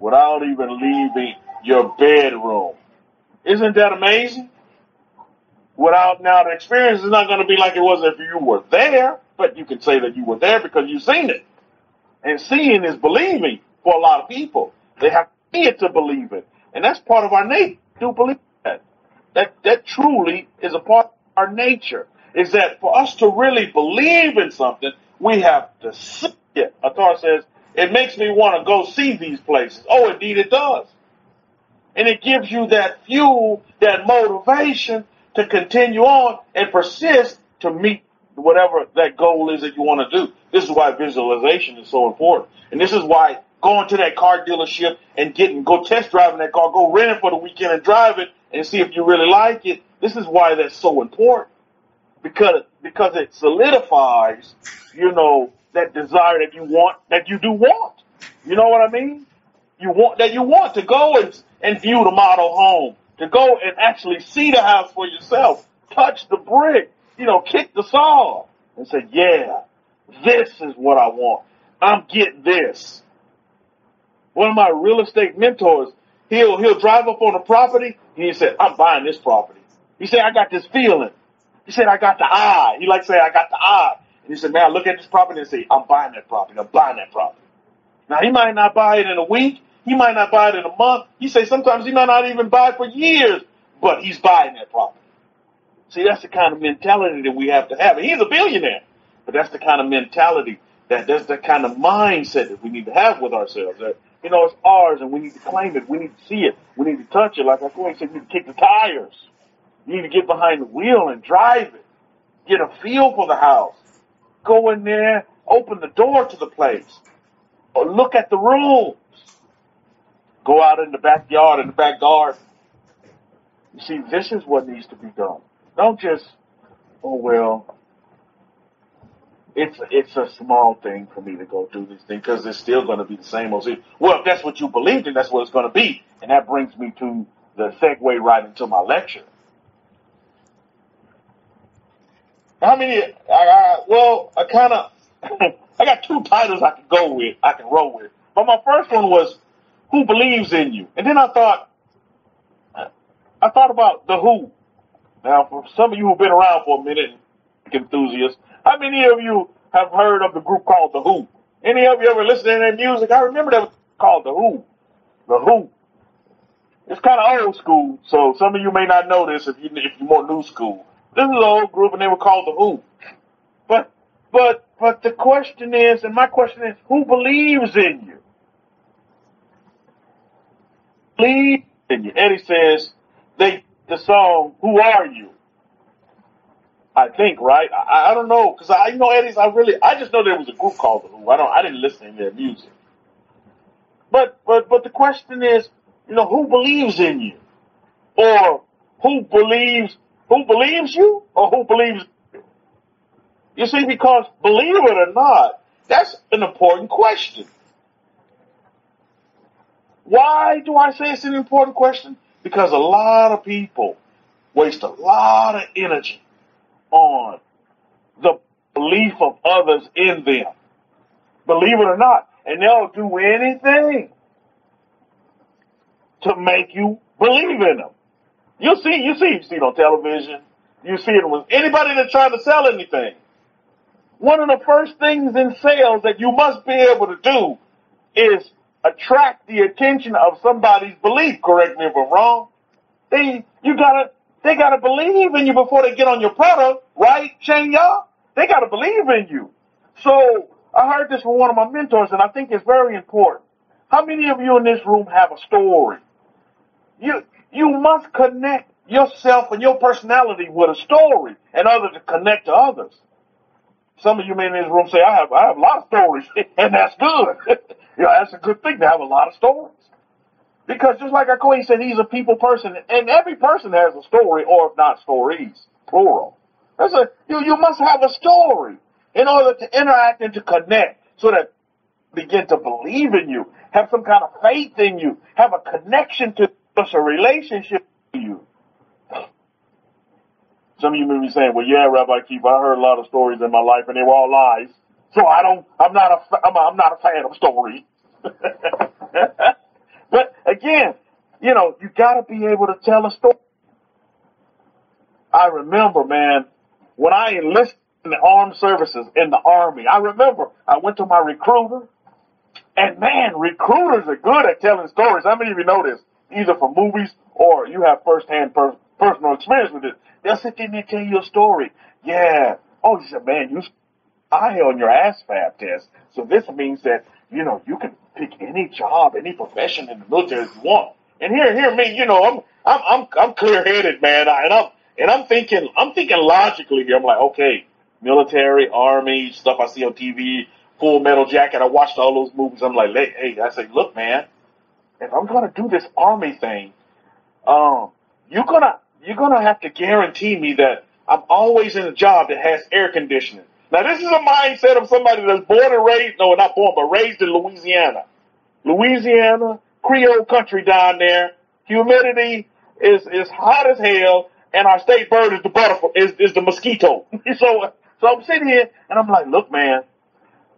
without even leaving your bedroom. Isn't that amazing? Without now, the experience is not going to be like it was if you were there, but you can say that you were there because you've seen it. And seeing is believing for a lot of people. They have to see it to believe it. And that's part of our nature. Do believe that. That that truly is a part of our nature, is that for us to really believe in something, we have to see it. Atar says, it makes me want to go see these places. Oh, indeed it does. And it gives you that fuel, that motivation to continue on and persist to meet whatever that goal is that you want to do. This is why visualization is so important. And this is why going to that car dealership and getting, go test driving that car, go rent it for the weekend and drive it and see if you really like it. This is why that's so important. Because, because it solidifies, you know, that desire that you want, that you do want. You know what I mean? You want, that you want to go and, and view the model home, to go and actually see the house for yourself, touch the brick, you know, kick the saw and say, yeah, this is what I want. I'm getting this. One of my real estate mentors, he'll, he'll drive up on a property and he said, I'm buying this property. He said, I got this feeling. He said, I got the eye. He likes to say, I got the eye. And he said, now look at this property and say, I'm buying that property. I'm buying that property. Now he might not buy it in a week. He might not buy it in a month. He say sometimes he might not even buy it for years, but he's buying that property. See, that's the kind of mentality that we have to have. And he's a billionaire, but that's the kind of mentality, that that's the kind of mindset that we need to have with ourselves. That, you know, it's ours and we need to claim it. We need to see it. We need to touch it. Like I said, we need to kick the tires. You need to get behind the wheel and drive it. Get a feel for the house. Go in there, open the door to the place. Or look at the rooms. Go out in the backyard, in the back garden. You see, this is what needs to be done. Don't just, oh, well, it's it's a small thing for me to go do this thing because it's still going to be the same old thing. Well, if that's what you believed in, that's what it's going to be. And that brings me to the segue right into my lecture. How many, I, I, well, I kind of, I got two titles I can go with, I can roll with. But my first one was, Who Believes in You? And then I thought, I thought about The Who. Now, for some of you who've been around for a minute, enthusiasts, how many of you have heard of the group called The Who? Any of you ever listened to their music? I remember that was called The Who. The Who. It's kind of old school, so some of you may not know this if, you, if you're more new school. This is an old group, and they were called The Who. But, but, but the question is, and my question is, who believes in you? Believe in you. Eddie says, they the song, Who Are You? I think, right? I, I don't know, because I you know Eddie's, I really, I just know there was a group called The Who. I don't, I didn't listen to their music. But, but, but the question is, you know, who believes in you? Or who believes, who believes you? Or who believes you? You see, because believe it or not, that's an important question. Why do I say it's an important question? Because a lot of people waste a lot of energy on the belief of others in them. Believe it or not. And they'll do anything to make you believe in them. You see, you see, you see it on television. You see it with anybody that's trying to sell anything. One of the first things in sales that you must be able to do is attract the attention of somebody's belief. Correct me if I'm wrong. They, you gotta, they gotta believe in you before they get on your product, right, Shenya? They gotta believe in you. So I heard this from one of my mentors, and I think it's very important. How many of you in this room have a story? You, you must connect yourself and your personality with a story in order to connect to others. Some of you men in this room say, I have, I have a lot of stories, and that's good. You know, that's a good thing to have a lot of stories. Because just like Hakohen said, he's a people person, and every person has a story, or if not stories, plural. That's a, you, you must have a story in order to interact and to connect so that begin to believe in you, have some kind of faith in you, have a connection to us, a relationship to you. Some of you may be saying, well, yeah, Rabbi Keefe, I heard a lot of stories in my life, and they were all lies. So I don't, I'm not a, I'm, a, I'm not a fan of stories. But again, you know, you got to be able to tell a story. I remember, man, when I enlisted in the armed services, in the Army, I remember I went to my recruiter, and man, recruiters are good at telling stories. How many of you know this? Either from movies or you have firsthand per personal experience with it. They'll sit there and tell you a story. Yeah. Oh, you said, man, you I on your ASVAB test. So this means that, you know, you can pick any job, any profession in the military you want. And here, here, me, you know, I'm, I'm, I'm, I'm clear-headed, man. I, and I'm, and I'm thinking, I'm thinking logically here. I'm like, okay, military, Army, stuff I see on T V, Full Metal Jacket. I watched all those movies. I'm like, hey, I say, look, man, if I'm gonna do this Army thing, um, you're gonna, you're gonna have to guarantee me that I'm always in a job that has air conditioning. Now, this is a mindset of somebody that's born and raised, no, not born, but raised in Louisiana. Louisiana, Creole country down there. Humidity is, is hot as hell, and our state bird is the butterfly, is, is the mosquito. so, so I'm sitting here, and I'm like, look, man,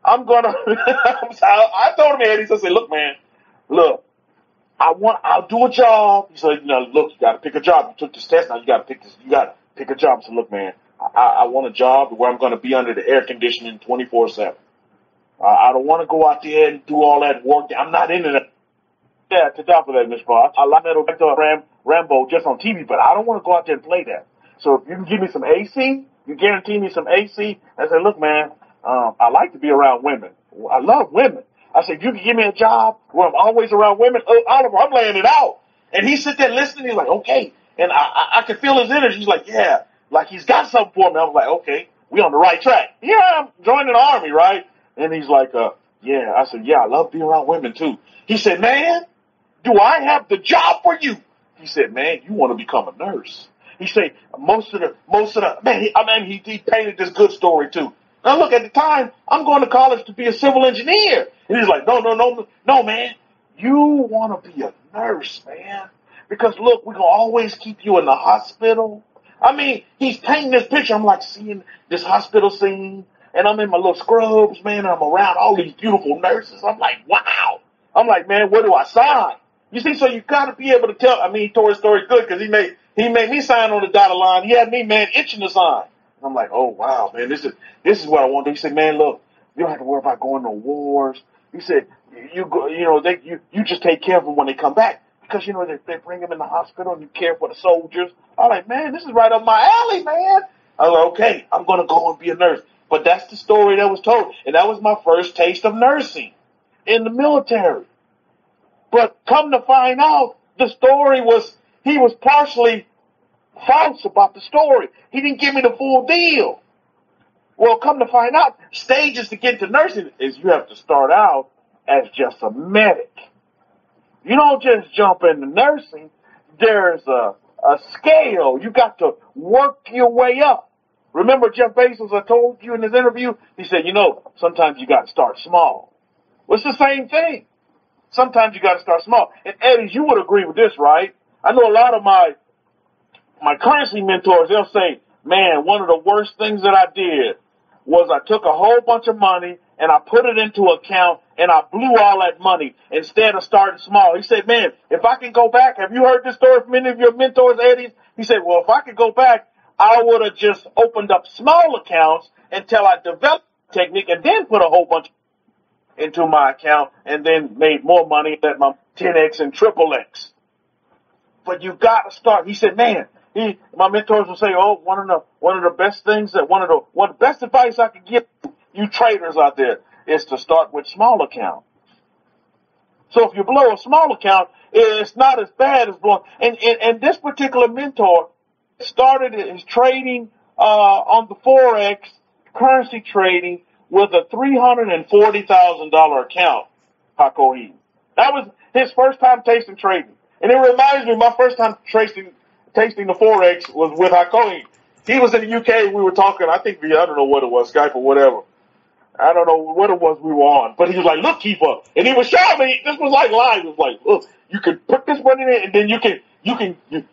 I'm gonna, I told him, Eddie, so I said, look, man, look, I want, I'll do a job. He said, no, look, you gotta pick a job. You took this test, now you gotta pick this, you gotta pick a job. So look, man. I, I want a job where I'm going to be under the air conditioning twenty-four seven. Uh, I don't want to go out there and do all that work. I'm not into that. Yeah, to top of that, Mishpaha, I like Metal Ram, Rambo just on T V, but I don't want to go out there and play that. So if you can give me some A C, you guarantee me some A C. I said, look, man, um, I like to be around women. I love women. I said, you can give me a job where I'm always around women. Oh, Oliver, I'm laying it out. And he sit there listening. He's like, okay. And I, I, I could feel his energy. He's like, yeah. Like, he's got something for me. I was like, okay, we on the right track. Yeah, I'm joining the Army, right? And he's like, uh, yeah. I said, yeah, I love being around women, too. He said, man, do I have the job for you? He said, man, you want to become a nurse. He said, most of the, most of the, man, he, I mean, he, he painted this good story, too. Now, look, at the time, I'm going to college to be a civil engineer. And he's like, no, no, no, no, man. You want to be a nurse, man. Because, look, we're going to always keep you in the hospital. I mean, he's painting this picture. I'm like seeing this hospital scene, and I'm in my little scrubs, man, and I'm around all these beautiful nurses. I'm like, wow. I'm like, man, where do I sign? You see, so you got to be able to tell. I mean, he told his story good because he made, he made me sign on the dotted line. He had me, man, itching to sign. I'm like, oh, wow, man, this is this is what I want to do. He said, man, look, you don't have to worry about going to wars. He said, you go, you know, they, you, you just take care of them when they come back. Because, you know, they, they bring him in the hospital and you care for the soldiers. I'm like, man, this is right up my alley, man. I was like, okay, I'm going to go and be a nurse. But that's the story that was told. And that was my first taste of nursing in the military. But come to find out, the story was, he was partially false about the story. He didn't give me the full deal. Well, come to find out, stages to get to nursing is you have to start out as just a medic. You don't just jump into nursing. There's a, a scale. You got to work your way up, Remember Jeff Bezos, I told you in his interview, he said, you know, sometimes you got to start small. Well, it's the same thing. Sometimes you got to start small. And Eddie, you would agree with this, right? I know a lot of my my currency mentors, they'll say, man, one of the worst things that I did was I took a whole bunch of money and I put it into an account and I blew all that money instead of starting small. He said, man, if I can go back, have you heard this story from any of your mentors, Eddie? He said, well, if I could go back, I would have just opened up small accounts until I developed the technique and then put a whole bunch into my account and then made more money at my ten X and triple X. But you got to start. He said, man, he, my mentors will say, oh, one of the, one of the best things that one of the, one of the best advice I could give you traders out there is to start with small account. So if you blow a small account, it's not as bad as blowing. And, and, and this particular mentor started his trading uh, on the Forex, currency trading, with a three hundred forty thousand dollars account, Hakohen. That was his first time tasting trading. And it reminds me, my first time tasting, tasting the Forex was with Hakohen. He was in the U K, we were talking, I think, via, I don't know what it was, Skype or whatever. I don't know what it was we were on. But he was like, look, keeper. And he was showing me, this was like live. It was like, look, you can put this money in and then you can, you can, you,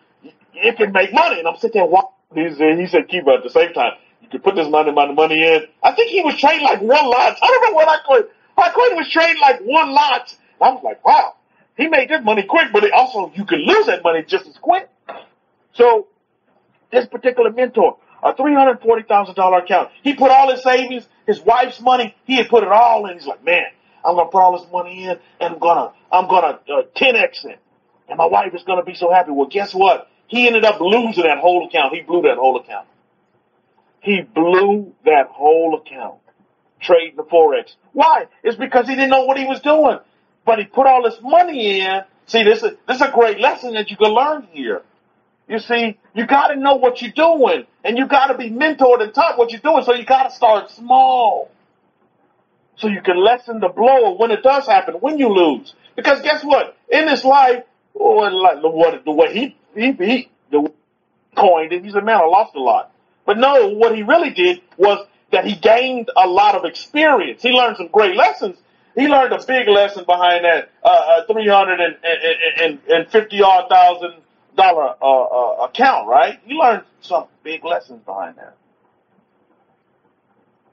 it can make money. And I'm sitting there watching. He said, he said, keeper, at the same time, you can put this money, money, money in. I think he was trading like one lot. I don't know what I could. I could was trading like one lot. I was like, wow, he made this money quick, but it also, you can lose that money just as quick. So this particular mentor, a three hundred forty thousand dollars account, he put all his savings, his wife's money, he had put it all in. He's like, man, I'm going to put all this money in and I'm going to, I'm going to uh, ten X it. And my wife is going to be so happy. Well, guess what? He ended up losing that whole account. He blew that whole account. He blew that whole account, trading the Forex. Why? It's because he didn't know what he was doing. But he put all this money in. See, this is, this is a great lesson that you can learn here. You see, you got to know what you're doing, and you got to be mentored and taught what you're doing, so you got to start small so you can lessen the blow when it does happen, when you lose. Because guess what? In this life, oh, in life the, what, the way he, he, he the way he coined it, he said, man, I lost a lot. But no, what he really did was that he gained a lot of experience. He learned some great lessons. He learned a big lesson behind that uh, uh, three hundred fifty thousand dollars dollar uh, uh, account, right? You learned some big lessons behind that.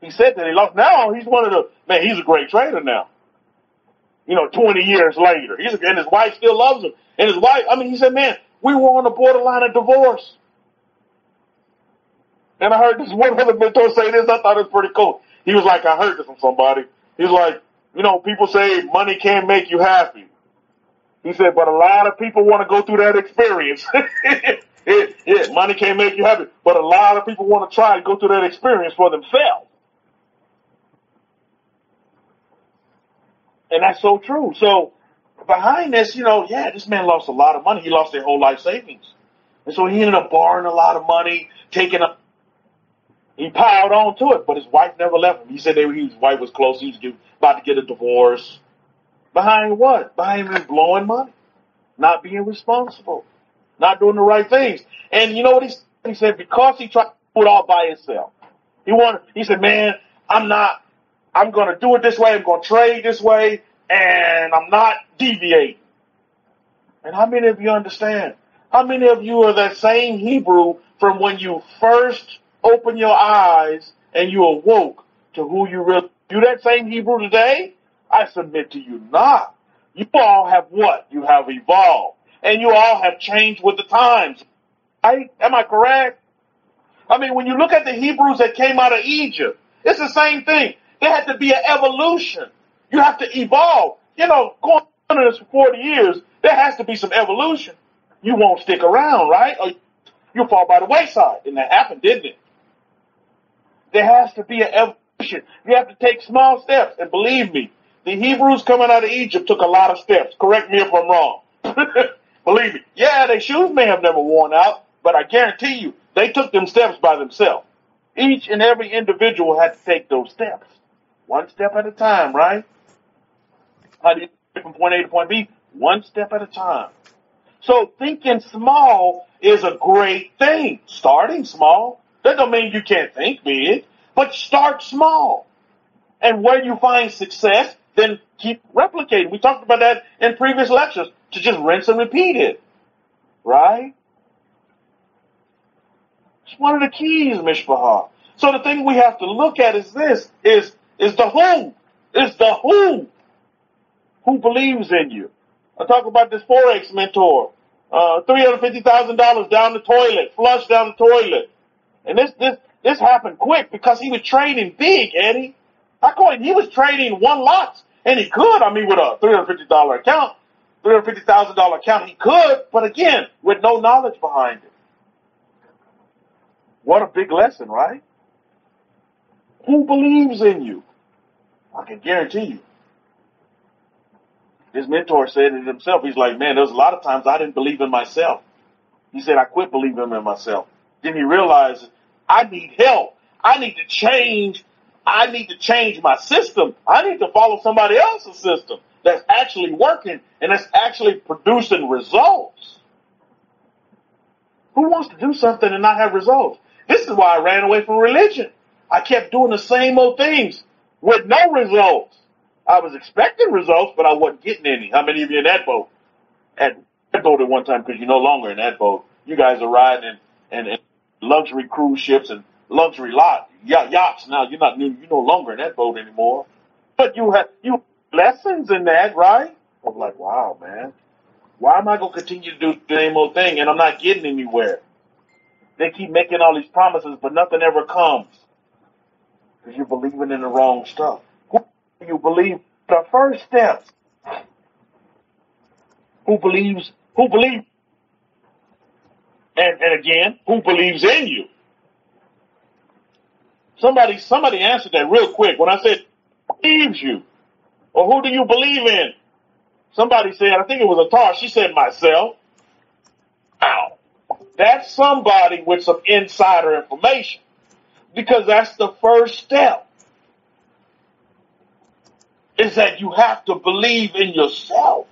He said that he lost. Now he's one of the, man, he's a great trader now. You know, twenty years later. He's, and his wife still loves him. And his wife, I mean, he said, man, we were on the borderline of divorce. And I heard this one other mentor say this. I thought it was pretty cool. He was like, I heard this from somebody. He's like, you know, people say money can't make you happy. He said, but a lot of people want to go through that experience. it, it, money can't make you happy, but a lot of people want to try to go through that experience for themselves. And that's so true. So behind this, you know, yeah, this man lost a lot of money. He lost their whole life savings. And so he ended up borrowing a lot of money, taking up. He piled on to it, but his wife never left him. He said they, his wife was close. He was get, about to get a divorce. Behind what? Behind him blowing money, not being responsible, not doing the right things. And you know what he said? He said because he tried to do it all by himself. He wanted. He said, "Man, I'm not. I'm going to do it this way. I'm going to trade this way, and I'm not deviating." And how many of you understand? How many of you are that same Hebrew from when you first opened your eyes and you awoke to who you really? You that same Hebrew today? I submit to you not. You all have what? You have evolved. And you all have changed with the times. Right? Am I correct? I mean, when you look at the Hebrews that came out of Egypt, it's the same thing. There had to be an evolution. You have to evolve. You know, going on this for forty years, there has to be some evolution. You won't stick around, right? Or you'll fall by the wayside. And that happened, didn't it? There has to be an evolution. You have to take small steps. And believe me, the Hebrews coming out of Egypt took a lot of steps. Correct me if I'm wrong. Believe me. Yeah, their shoes may have never worn out, but I guarantee you, they took them steps by themselves. Each and every individual had to take those steps. One step at a time, right? How do you get from point A to point B? One step at a time. So thinking small is a great thing. Starting small, That don't mean you can't think big, but start small. And where you find success, then keep replicating. We talked about that in previous lectures, to just rinse and repeat it. Right? It's one of the keys, Mishpaha. So the thing we have to look at is this, is, is the who. Is the who who believes in you. I talk about this Forex mentor. Uh, three hundred fifty thousand dollars down the toilet, flush down the toilet. And this, this, this happened quick because he was trading big, Eddie. Hakohen, he was trading one lot, and he could. I mean, with a three hundred fifty dollars account, three hundred fifty thousand dollars account, he could, but again, with no knowledge behind it. What a big lesson, right? Who believes in you? I can guarantee you. His mentor said it himself. He's like, man, there's a lot of times I didn't believe in myself. He said, I quit believing in myself. Then he realized, I need help. I need to change. I need to change my system. I need to follow somebody else's system that's actually working and that's actually producing results. Who wants to do something and not have results? This is why I ran away from religion. I kept doing the same old things with no results. I was expecting results, but I wasn't getting any. How many of you in that boat? At that boat at one time, because you're no longer in that boat. You guys are riding in, in, in luxury cruise ships and luxury lot, yachts. Now you're not new. You're no longer in that boat anymore. But you have you have lessons in that, right? I'm like, wow, man. Why am I going to continue to do the same old thing and I'm not getting anywhere? They keep making all these promises, but nothing ever comes. Because you're believing in the wrong stuff. Who do you believe? The first step. Who believes? Who believes? And, and again, who believes in you? Somebody, somebody answered that real quick. When I said, who believes you? Or who do you believe in? Somebody said, I think it was Atar. She said, myself. Ow. That's somebody with some insider information. Because that's the first step. Is that you have to believe in yourself.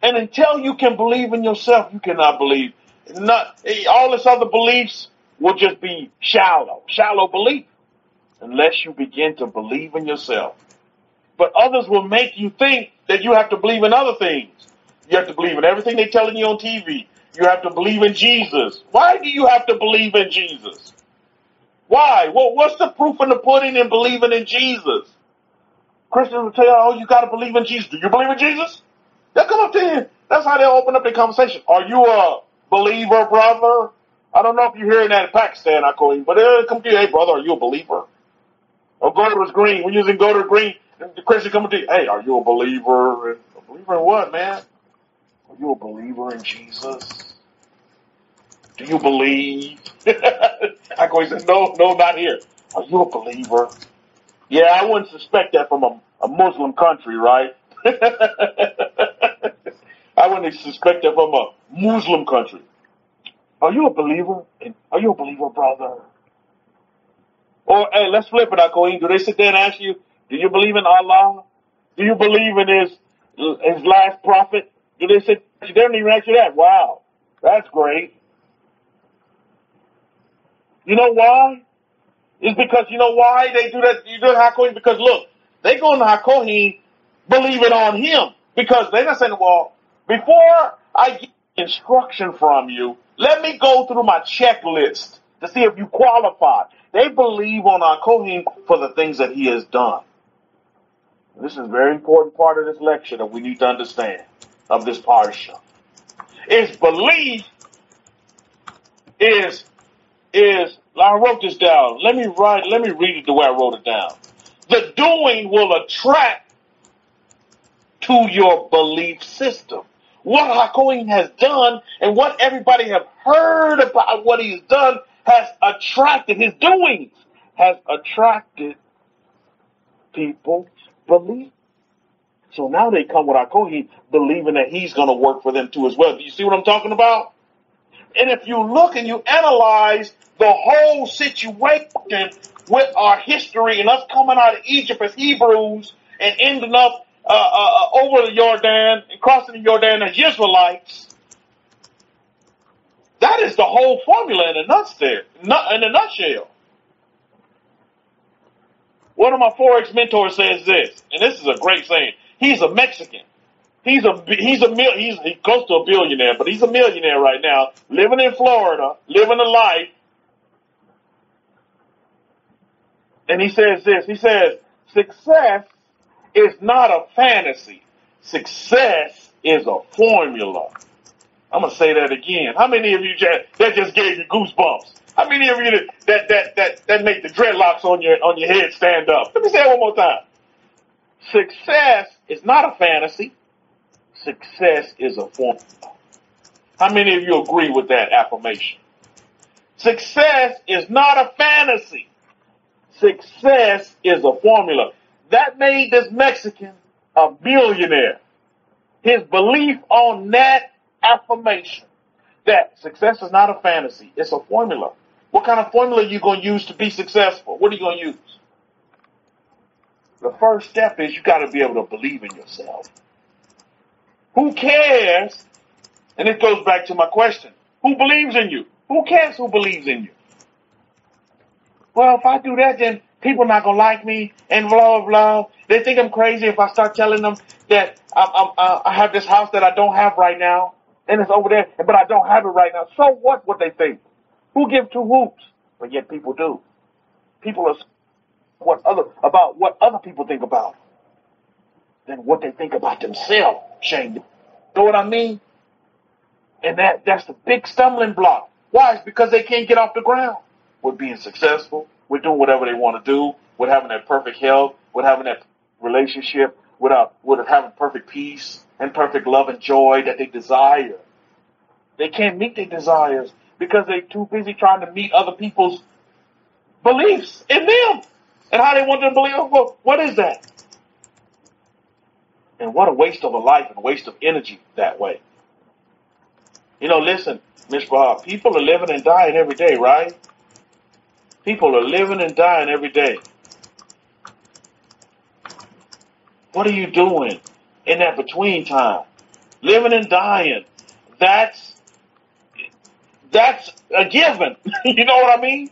And until you can believe in yourself, you cannot believe. Not, all this other beliefs will just be shallow, shallow belief, unless you begin to believe in yourself. But others will make you think that you have to believe in other things. You have to believe in everything they're telling you on T V. You have to believe in Jesus. Why do you have to believe in Jesus? Why? Well, what's the proof in the pudding in believing in Jesus? Christians will tell you, oh, you got to believe in Jesus. Do you believe in Jesus? They'll come up to you. That's how they'll open up the conversation. Are you a believer, brother? I don't know if you're hearing that in Pakistan, I call you, but they'll come to you, hey, brother, are you a believer? Or Goder was green. When you was in Goder green, the Christian coming to you, hey, are you a believer? And, a believer in what, man? Are you a believer in Jesus? Do you believe? I go, he said, no, no, not here. Are you a believer? Yeah, I wouldn't suspect that from a, a Muslim country, right? I wouldn't suspect that from a Muslim country. Are you a believer? In, are you a believer, brother? Or, hey, let's flip it, Akoin. Do they sit there and ask you, do you believe in Allah? Do you believe in his, his last prophet? Do they sit there? They don't even ask you that. Wow, that's great. You know why? It's because, you know why they do that? You do it, Hakohen? Because, look, they go into Hakohen believing on him. Because they're not saying, well, before I get instruction from you, let me go through my checklist to see if you qualify. They believe on our Kohen for the things that he has done. And this is a very important part of this lecture that we need to understand of this Parsha. It's belief is, is, I wrote this down. Let me write, let me read it the way I wrote it down. The doing will attract to your belief system. What Hakohen has done and what everybody have heard about what he's done has attracted, his doings has attracted people's belief. So now they come with Hakohen believing that he's going to work for them too as well. Do you see what I'm talking about? And if you look and you analyze the whole situation with our history and us coming out of Egypt as Hebrews and ending up Uh, uh, uh, over the Jordan and crossing the Jordan as Israelites, That is the whole formula in a nuts there, in a nutshell. One of my Forex mentors says this, and this is a great saying. He's a Mexican. He's a he's a he's he's close to a billionaire, but he's a millionaire right now, living in Florida, living a life. And he says this. He says, "Success is not a fantasy. Success is a formula." I'm gonna say that again. How many of you just, that just gave you goosebumps? How many of you that that that that, that make the dreadlocks on your on your head stand up? Let me say it one more time. Success is not a fantasy. Success is a formula. How many of you agree with that affirmation? Success is not a fantasy. Success is a formula. That made this Mexican a billionaire. His belief on that affirmation, that success is not a fantasy, it's a formula. What kind of formula are you going to use to be successful? What are you going to use? The first step is you got to be able to believe in yourself. Who cares? And it goes back to my question. Who believes in you? Who cares who believes in you? Well, if I do that, then people are not going to like me and blah, blah. They think I'm crazy if I start telling them that I'm, I'm, uh, I have this house that I don't have right now and it's over there, but I don't have it right now. So what would they think? Who gives two hoops? But yet people do. People are what other about what other people think about than what they think about themselves, Shane. You know what I mean? And that, that's the big stumbling block. Why? It's because they can't get off the ground. We're being successful. We're doing whatever they want to do. We're having that perfect health. We're having that relationship. We're, not, we're having perfect peace and perfect love and joy that they desire. They can't meet their desires because they're too busy trying to meet other people's beliefs in them and how they want them to believe. Well, what is that? And what a waste of a life and a waste of energy that way. You know, listen, Mishpaha, people are living and dying every day, right? People are living and dying every day. What are you doing in that between time? Living and dying. That's, that's a given. You know what I mean?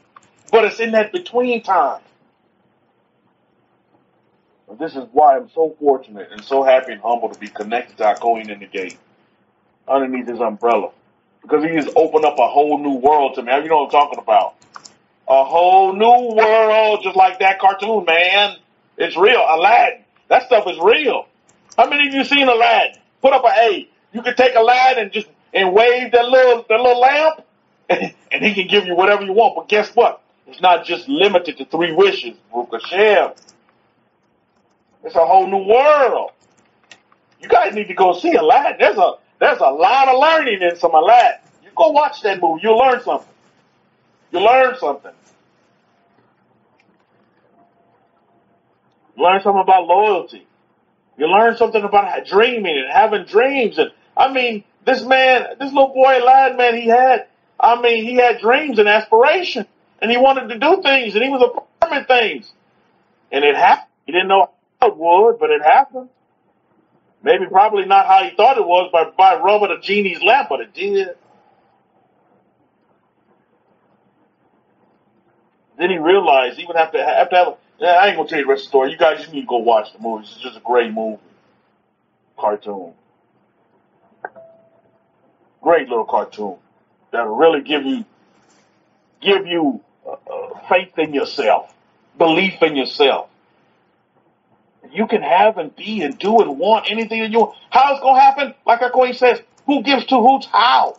But it's in that between time. This is why I'm so fortunate and so happy and humble to be connected to our Kohen in the gate underneath his umbrella. Because he just opened up a whole new world to me. You know what I'm talking about. A whole new world, just like that cartoon, man. It's real. Aladdin. That stuff is real. How many of you seen Aladdin? Put up an A. You can take Aladdin and just and wave that little that little lamp, and, and he can give you whatever you want. But guess what? It's not just limited to three wishes, Bruk Hashem. It's a whole new world. You guys need to go see Aladdin. There's a there's a lot of learning in some Aladdin. You go watch that movie. You'll learn something. You learn something. You learn something about loyalty. You learn something about dreaming and having dreams. And I mean, this man, this little boy, lad, man, he had, I mean, he had dreams and aspiration. And he wanted to do things. And he was a part of things. And it happened. He didn't know how it would, but it happened. Maybe probably not how he thought it was by, by rubbing a genie's lamp, but it did. Then he realized he would have to have to have. A, yeah, I ain't gonna tell you the rest of the story. You guys just need to go watch the movie. It's just a great movie, cartoon, great little cartoon that'll really give you give you uh, uh, faith in yourself, belief in yourself. You can have and be and do and want anything that you want. How it's gonna happen? Like Hakohen says, who gives two hoots? How?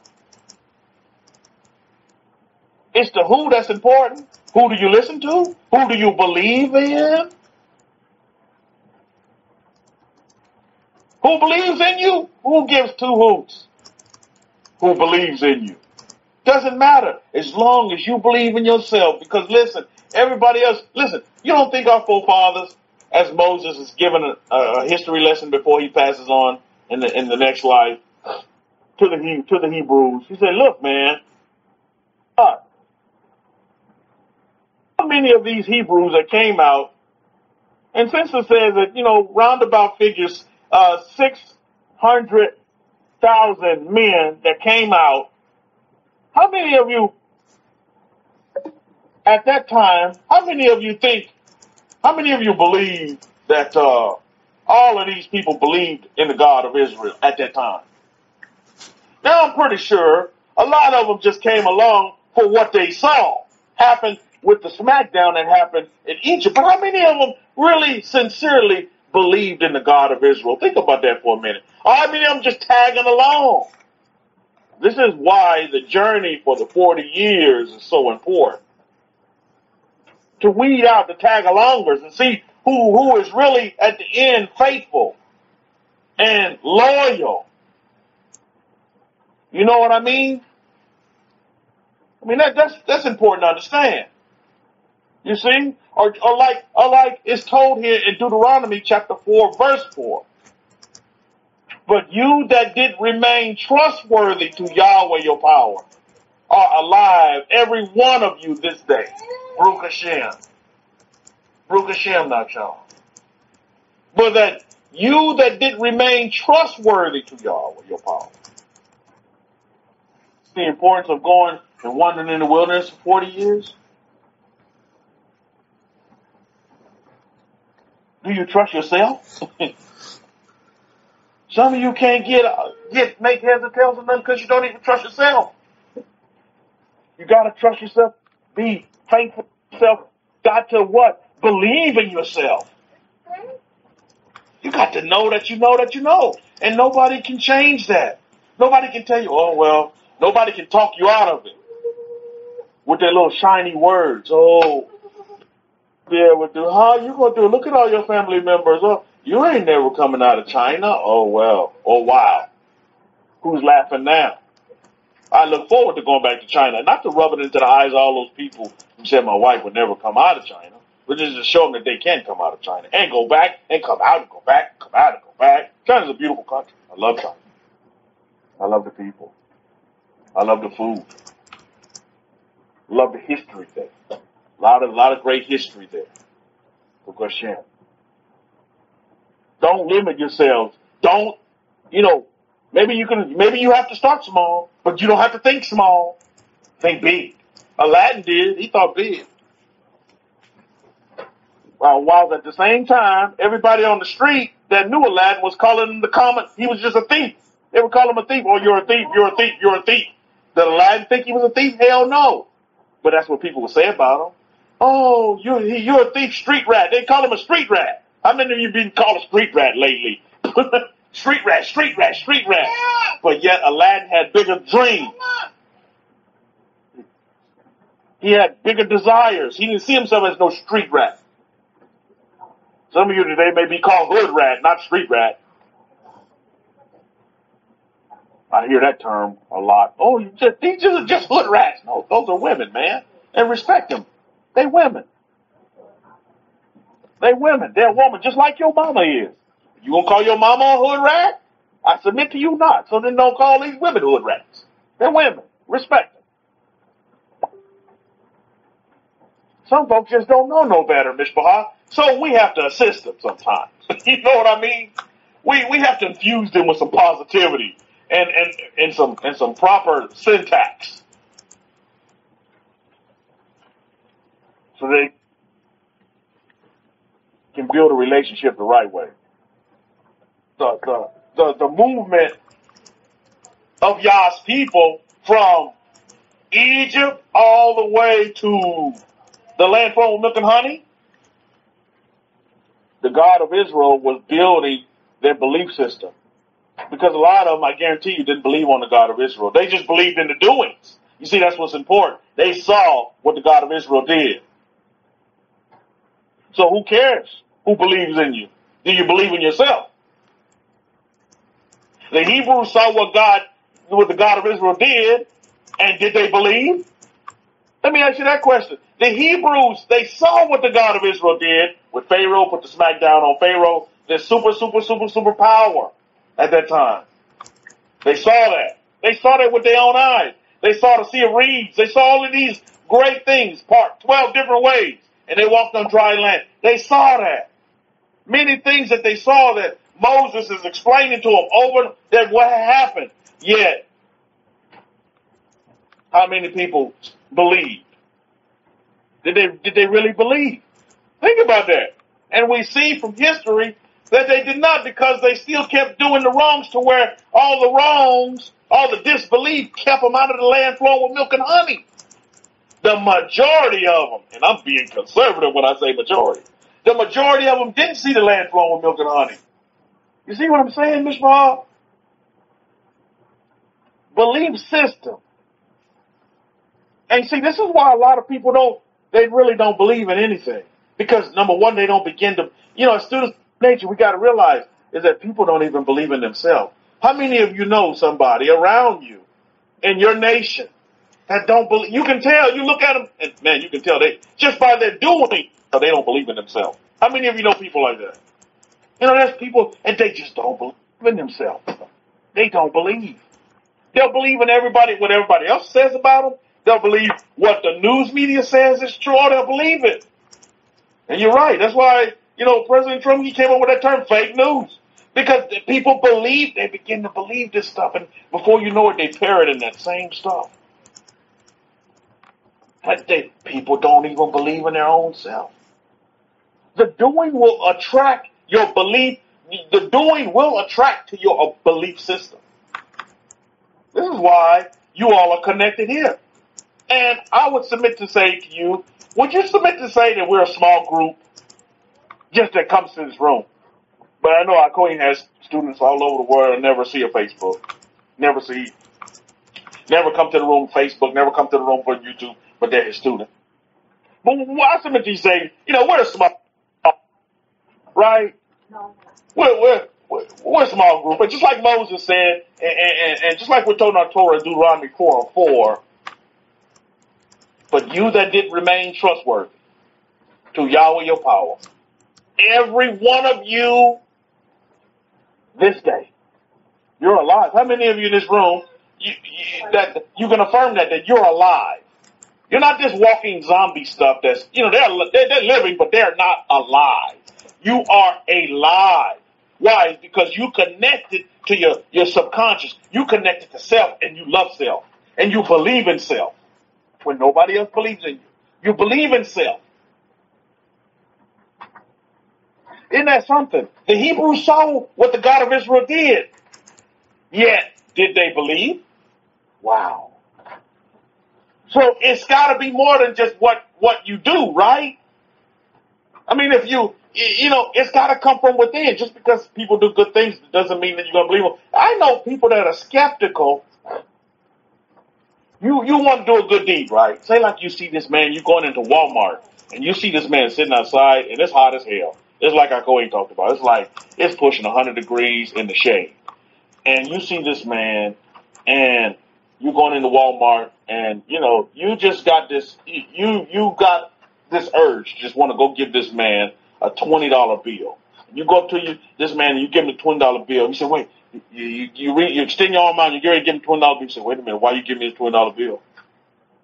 It's the who that's important. Who do you listen to? Who do you believe in? Who believes in you? Who gives two hoots? Who believes in you? Doesn't matter as long as you believe in yourself. Because listen, everybody else, listen, you don't think our forefathers, as Moses is given a, a history lesson before he passes on in the in the next life to the to the Hebrews. He said, "Look, man, God." How many of these Hebrews that came out, and census says that, you know, roundabout figures, uh, six hundred thousand men that came out, How many of you at that time, how many of you think, how many of you believe that uh, all of these people believed in the God of Israel at that time? Now I'm pretty sure a lot of them just came along for what they saw happen with the smackdown that happened in Egypt. But how many of them really sincerely believed in the God of Israel? Think about that for a minute. How many of them just tagging along? This is why the journey for the forty years is so important. To weed out the tag-alongers and see who, who is really, at the end, faithful and loyal. You know what I mean? I mean, that, that's, that's important to understand. You see? Or, or like, or like it's told here in Deuteronomy chapter four, verse four. But you that did remain trustworthy to Yahweh your power are alive, every one of you this day. Bruk Hashem. Bruk Hashem, Nachon. But that you that did remain trustworthy to Yahweh your power. The importance of going and wandering in the wilderness for forty years? Do you trust yourself? Some of you can't get, get make heads or tails of nothing because you don't even trust yourself. You got to trust yourself. Be faithful to yourself. Got to what? Believe in yourself. You got to know that you know that you know. And nobody can change that. Nobody can tell you, oh, well, nobody can talk you out of it with their little shiny words. Oh, yeah, with the, how you going to do? Look at all your family members. Oh, you ain't never coming out of China. Oh, well. Oh, wow. Who's laughing now? I look forward to going back to China. Not to rub it into the eyes of all those people who said my wife would never come out of China, but just to show them that they can come out of China and go back and come out and go back and come out and go back. China's a beautiful country. I love China. I love the people. I love the food. Love the history there. A lot of, a lot of great history there. Hashem. Don't limit yourselves. Don't, you know, maybe you can, maybe you have to start small, but you don't have to think small. Think big. Aladdin did. He thought big. While, while at the same time, everybody on the street that knew Aladdin was calling him the common, he was just a thief. They would call him a thief. Oh, you're a thief, you're a thief, you're a thief. Did Aladdin think he was a thief? Hell no. But that's what people would say about him. Oh, you're, you're a thief, street rat. They call him a street rat. How many of you have been called a street rat lately? Street rat, street rat, street rat. But yet Aladdin had bigger dreams. He had bigger desires. He didn't see himself as no street rat. Some of you today may be called hood rat, not street rat. I hear that term a lot. Oh, you just, these are just hood rats. No, those are women, man. And respect them. They women. They women. They're women, just like your mama is. You gonna call your mama a hood rat? I submit to you not. So then don't call these women hood rats. They're women. Respect them. Some folks just don't know no better, Mishpaha. So we have to assist them sometimes. You know what I mean? We we have to infuse them with some positivity. And, and and some and some proper syntax. So they can build a relationship the right way. The the the, the movement of Yah's people from Egypt all the way to the land flowing with milk and honey. The God of Israel was building their belief system. Because a lot of them, I guarantee you, didn't believe on the God of Israel. They just believed in the doings. You see, that's what's important. They saw what the God of Israel did. So who cares who believes in you? Do you believe in yourself? The Hebrews saw what God, what the God of Israel did, and did they believe? Let me ask you that question. The Hebrews, they saw what the God of Israel did with Pharaoh, put the smack down on Pharaoh, this super, super, super, super power. At that time, they saw that. They saw that with their own eyes. They saw the Sea of Reeds. They saw all of these great things, part twelve different ways, and they walked on dry land. They saw that. Many things that they saw that Moses is explaining to them over that what happened. Yet, how many people believed? Did they, did they really believe? Think about that. And we see from history that they did not, because they still kept doing the wrongs, to where all the wrongs, all the disbelief kept them out of the land flowing with milk and honey. The majority of them, and I'm being conservative when I say majority, the majority of them didn't see the land flowing with milk and honey. You see what I'm saying, Mishpaha? Belief system. And see, this is why a lot of people don't, they really don't believe in anything. Because number one, they don't begin to, you know, as students of nature, we got to realize is that people don't even believe in themselves. How many of you know somebody around you in your nation that don't believe? You can tell, you look at them, and man, you can tell they, just by their doing, they don't believe in themselves. How many of you know people like that? You know, there's people, and they just don't believe in themselves. They don't believe. They'll believe in everybody, what everybody else says about them. They'll believe what the news media says is true, or they'll believe it. And you're right. That's why, you know, President Trump, he came up with that term, fake news. Because people believe, they begin to believe this stuff. And before you know it, they parroting that same stuff. But they, people don't even believe in their own self. The doing will attract your belief. The doing will attract to your belief system. This is why you all are connected here. And I would submit to say to you, would you submit to say that we're a small group just that comes to this room? But I know our Kohen has students all over the world and never see a Facebook, never see, never come to the room Facebook, never come to the room for YouTube, but they're his student. But I submit to you say, you know, we're a small group, right? No. We're, we're, we're, we're a small group. But just like Moses said, and, and, and just like we're told in our Torah, Deuteronomy four and four, but you that did remain trustworthy to Yahweh your power, every one of you this day, you're alive. How many of you in this room, you, you, that you can affirm that, that you're alive? You're not this walking zombie stuff that's, you know, they're, they're, they're living, but they're not alive. You are alive. Why? Because you connected to your, your subconscious. You connected to self, and you love self, and you believe in self. When nobody else believes in you, you believe in self. Isn't that something? The Hebrews saw what the God of Israel did. Yet, did they believe? Wow. So it's got to be more than just what, what you do, right? I mean, if you, you know, it's got to come from within. Just because people do good things doesn't mean that you're going to believe them. I know people that are skeptical. You you want to do a good deed, right? Say like you see this man, you going into Walmart, and you see this man sitting outside, and it's hot as hell. It's like I Kohen talked about. It's like it's pushing one hundred degrees in the shade. And you see this man, and you going into Walmart, and, you know, you just got this, you you got this urge, just want to go give this man a twenty dollar bill. You go up to you, this man, and you give him a twenty dollar bill. You say, wait. You you you, re, you extend your arm out, you get ready to give him a twenty dollar bill. You say, wait a minute, why you give me this twenty dollar bill?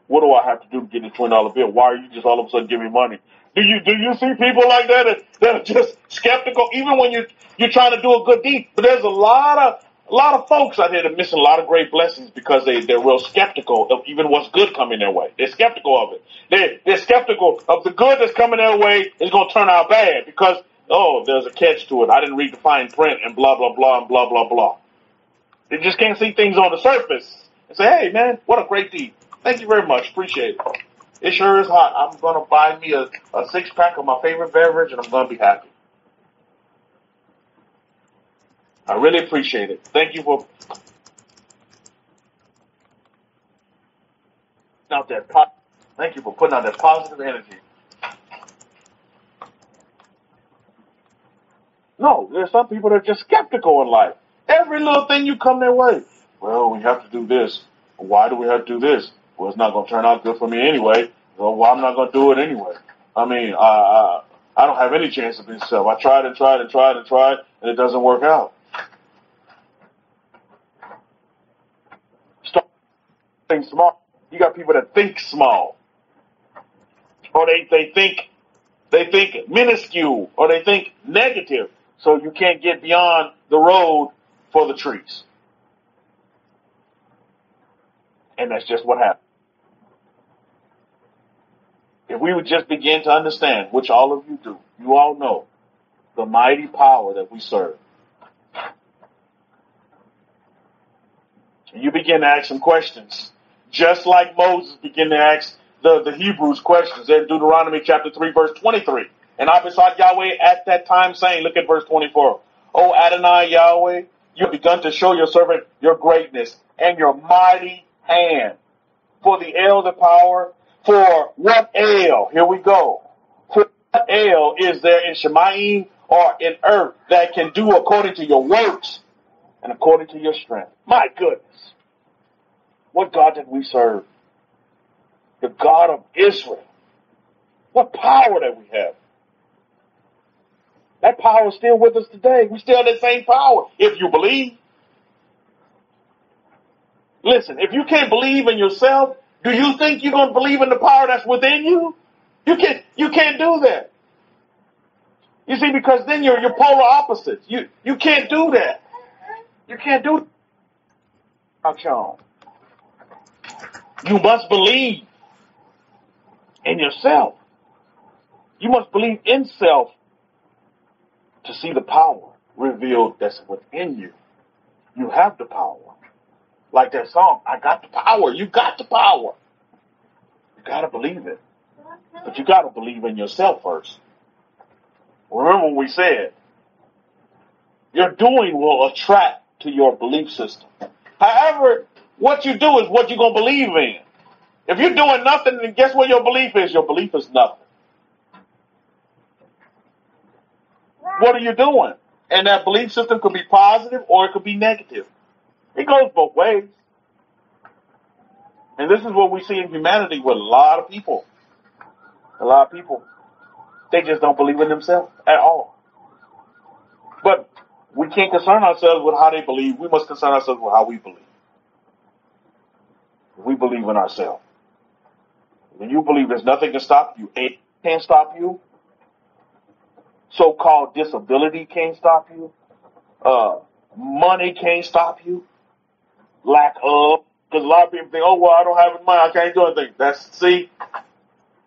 What do I have to do to get this twenty dollar bill? Why are you just all of a sudden giving me money? Do you do you see people like that that, that are just skeptical, even when you you're trying to do a good deed? But there's a lot of a lot of folks out here that are missing a lot of great blessings because they they're real skeptical of even what's good coming their way. They're skeptical of it. They they're skeptical of the good that's coming their way is going to turn out bad because, oh, there's a catch to it. I didn't read the fine print and blah, blah, blah, and blah, blah, blah. They just can't see things on the surface and say, hey, man, what a great deed. Thank you very much. Appreciate it. It sure is hot. I'm going to buy me a, a six-pack of my favorite beverage, and I'm going to be happy. I really appreciate it. Thank you for out that po- Thank you for putting out that positive energy. No, there's some people that are just skeptical in life. Every little thing you come their way. Well, we have to do this. Why do we have to do this? Well, it's not going to turn out good for me anyway. Well, well I'm not going to do it anyway. I mean, I, I I don't have any chance of being self. I tried and tried and tried and tried, and it doesn't work out. Start thinking small. You got people that think small. Or they, they think they think minuscule, or they think negative. So you can't get beyond the road for the trees. And that's just what happens. If we would just begin to understand, which all of you do, you all know the mighty power that we serve. And you begin to ask some questions, just like Moses began to ask the, the Hebrews questions in Deuteronomy chapter three, verse twenty-three. And I besought Yahweh at that time, saying, look at verse twenty-four. O Adonai Yahweh, you have begun to show your servant your greatness and your mighty hand. For the ale, the power, for what ale? Here we go. For what ale is there in Shemayim or in earth that can do according to your works and according to your strength? My goodness. What God did we serve? The God of Israel. What power that we have. That power is still with us today. We still have that same power, if you believe. Listen, if you can't believe in yourself, do you think you're going to believe in the power that's within you? You can't, you can't do that. You see, because then you're, you're polar opposites. You, you can't do that. You can't do that. You must believe in yourself. You must believe in self to see the power revealed that's within you. You have the power. Like that song, I got the power. You got the power. You got to believe it. But you got to believe in yourself first. Remember what we said. Your doing will attract to your belief system. However, what you do is what you're going to believe in. If you're doing nothing, then guess what your belief is? Your belief is nothing. What are you doing? And that belief system could be positive or it could be negative. It goes both ways. And this is what we see in humanity with a lot of people. A lot of people, they just don't believe in themselves at all. But we can't concern ourselves with how they believe. We must concern ourselves with how we believe. We believe in ourselves. When you believe there's nothing can stop you, it can't stop you. So-called disability can't stop you. Uh, money can't stop you. Lack of, because a lot of people think, oh, well, I don't have money, I can't do anything. That's, see,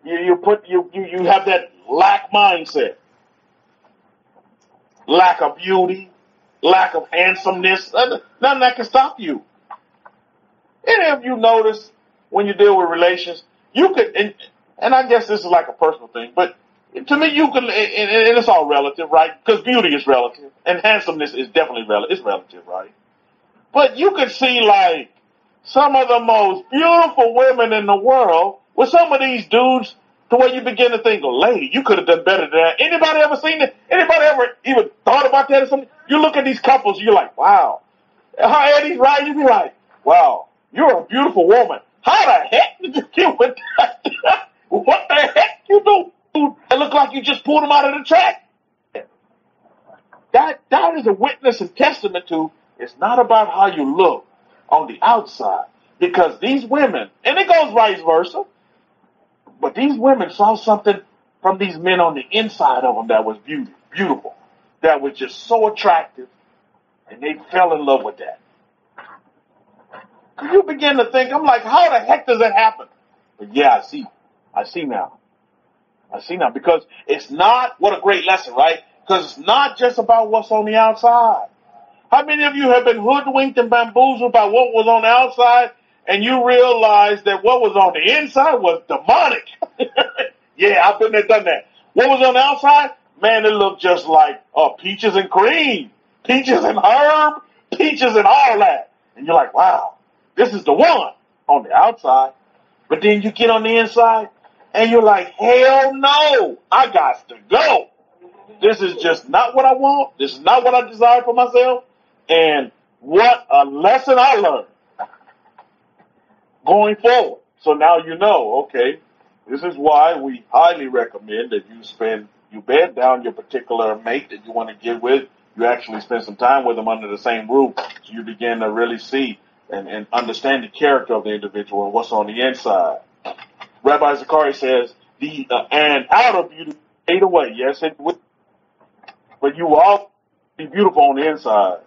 you, you put, you, you, you have that lack mindset. Lack of beauty, lack of handsomeness, nothing that can stop you. Any of you notice when you deal with relations, you could, and, and I guess this is like a personal thing, but to me, you can, and, and it's all relative, right? Because beauty is relative, and handsomeness is definitely relative. It's relative, right? But you can see, like, some of the most beautiful women in the world with some of these dudes, to where you begin to think, oh, lady, you could have done better than that. Anybody ever seen that? Anybody ever even thought about that or something? You look at these couples, you're like, wow. How Eddie's right, you be like, wow, you're a beautiful woman. How the heck did you get with that? What the heck you do? It looked like you just pulled them out of the track. That that is a witness and testament to it's not about how you look on the outside. Because these women, and it goes vice versa, but these women saw something from these men on the inside of them that was beauty, beautiful, that was just so attractive, and they fell in love with that. You begin to think, I'm like, how the heck does it happen? But yeah, I see. I see now. I see now, because it's not, what a great lesson, right? Because it's not just about what's on the outside. How many of you have been hoodwinked and bamboozled by what was on the outside, and you realize that what was on the inside was demonic? Yeah, I've been there, done that. What was on the outside? Man, it looked just like oh, peaches and cream, peaches and herb, peaches and all that. And you're like, wow, this is the one on the outside. But then you get on the inside, and you're like, hell no, I got to go. This is just not what I want. This is not what I desire for myself. And what a lesson I learned going forward. So now you know, okay, this is why we highly recommend that you spend, you bed down your particular mate that you want to get with. You actually spend some time with them under the same roof. So you begin to really see and, and understand the character of the individual and what's on the inside. Rabbi Zakari says, the uh, and outer beauty fade away. Yes, it will. But you will all be beautiful on the inside.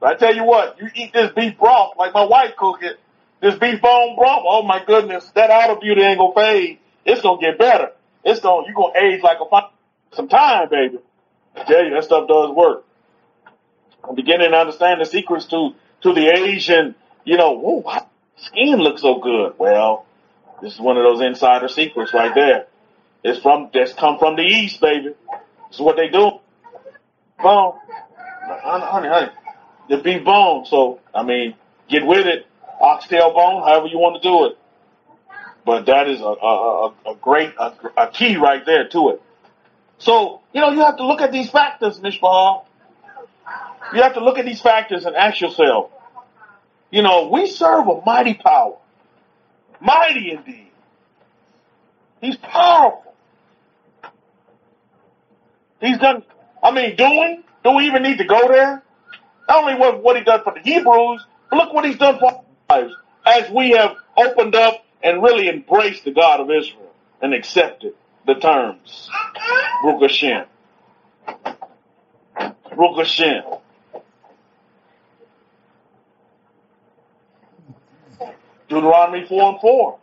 But I tell you what, you eat this beef broth, like my wife cook it, this beef bone broth, oh my goodness, that outer beauty ain't going to fade. It's gonna get better. It's gonna you gonna age like a fire some time, baby. I tell you, that stuff does work. I'm beginning to understand the secrets to to the Asian. You know, whoa, why skin looks so good? Well, this is one of those insider secrets right there. It's from that's come from the East, baby. This is what they do. Bone, honey, honey, the beef bone. So I mean, get with it. Oxtail bone, however you want to do it. But that is a a, a great a, a key right there to it. So you know you have to look at these factors, Mishpaha. You have to look at these factors and ask yourself. You know, we serve a mighty power. Mighty indeed. He's powerful. He's done, I mean, doing, do we even need to go there? Not only what, what he done for the Hebrews, but look what he's done for our lives as we have opened up and really embraced the God of Israel and accepted the terms. Bruk Hashem. Ruk Hashem. Deuteronomy four and four.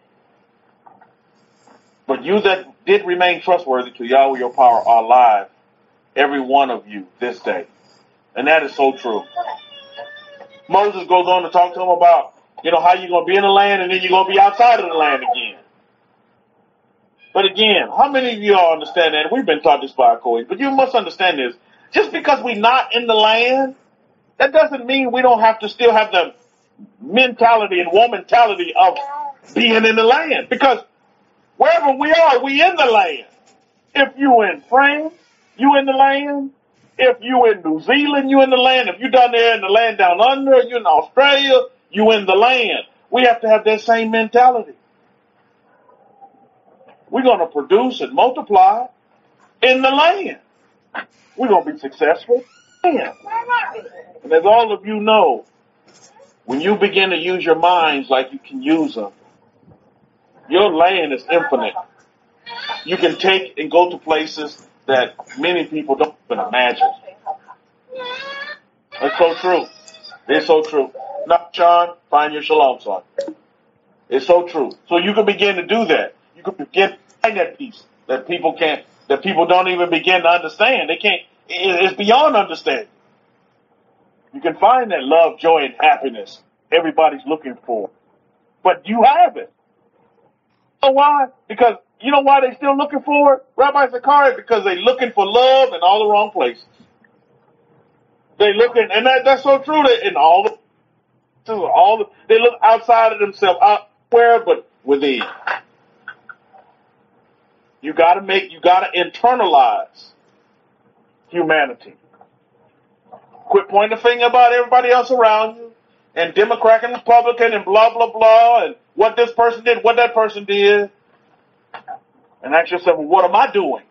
But you that did remain trustworthy to Yahweh your power are alive, every one of you this day. And that is so true. Moses goes on to talk to him about, you know, how you're going to be in the land and then you're going to be outside of the land again. But again, how many of you all understand that? We've been taught this by our Kohen, but you must understand this. Just because we're not in the land, that doesn't mean we don't have to still have the mentality and womanality of being in the land. Because wherever we are, we in the land. If you in France, you in the land. If you in New Zealand, you in the land. If you down there in the land down under, you in Australia, you in the land. We have to have that same mentality. We're going to produce and multiply in the land. We're going to be successful in the land. And as all of you know, when you begin to use your minds like you can use them, your land is infinite. You can take and go to places that many people don't even imagine. It's so true. It's so true. Now, John, find your shalom, son. It's so true. So you can begin to do that. You can begin to find that peace that people can't, that people don't even begin to understand. They can't. It's beyond understanding. You can find that love, joy, and happiness everybody's looking for. But you have it. You know why? Because you know why they're still looking for it? Rabbi Zakari, because they're looking for love in all the wrong places. They looking, and that, that's so true. They, in all the, all the, they look outside of themselves, out where, but within. You got to make, you got to internalize humanity. Quit pointing the finger about everybody else around you and Democrat and Republican and blah, blah, blah and what this person did, what that person did. And ask yourself, well, what am I doing?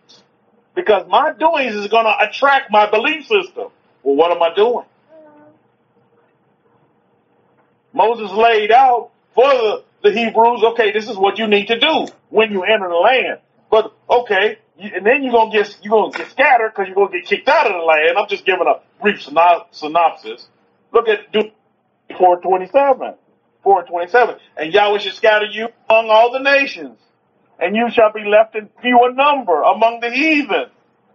Because my doings is going to attract my belief system. Well, what am I doing? Moses laid out for the, the Hebrews, okay, this is what you need to do when you enter the land. But, okay, you, and then you're going to get, you're going to get scattered because you're going to get kicked out of the land. I'm just giving a brief synopsis. Look at Deuteronomy four twenty-seven. And Yahweh shall scatter you among all the nations, and you shall be left in fewer number among the heathen,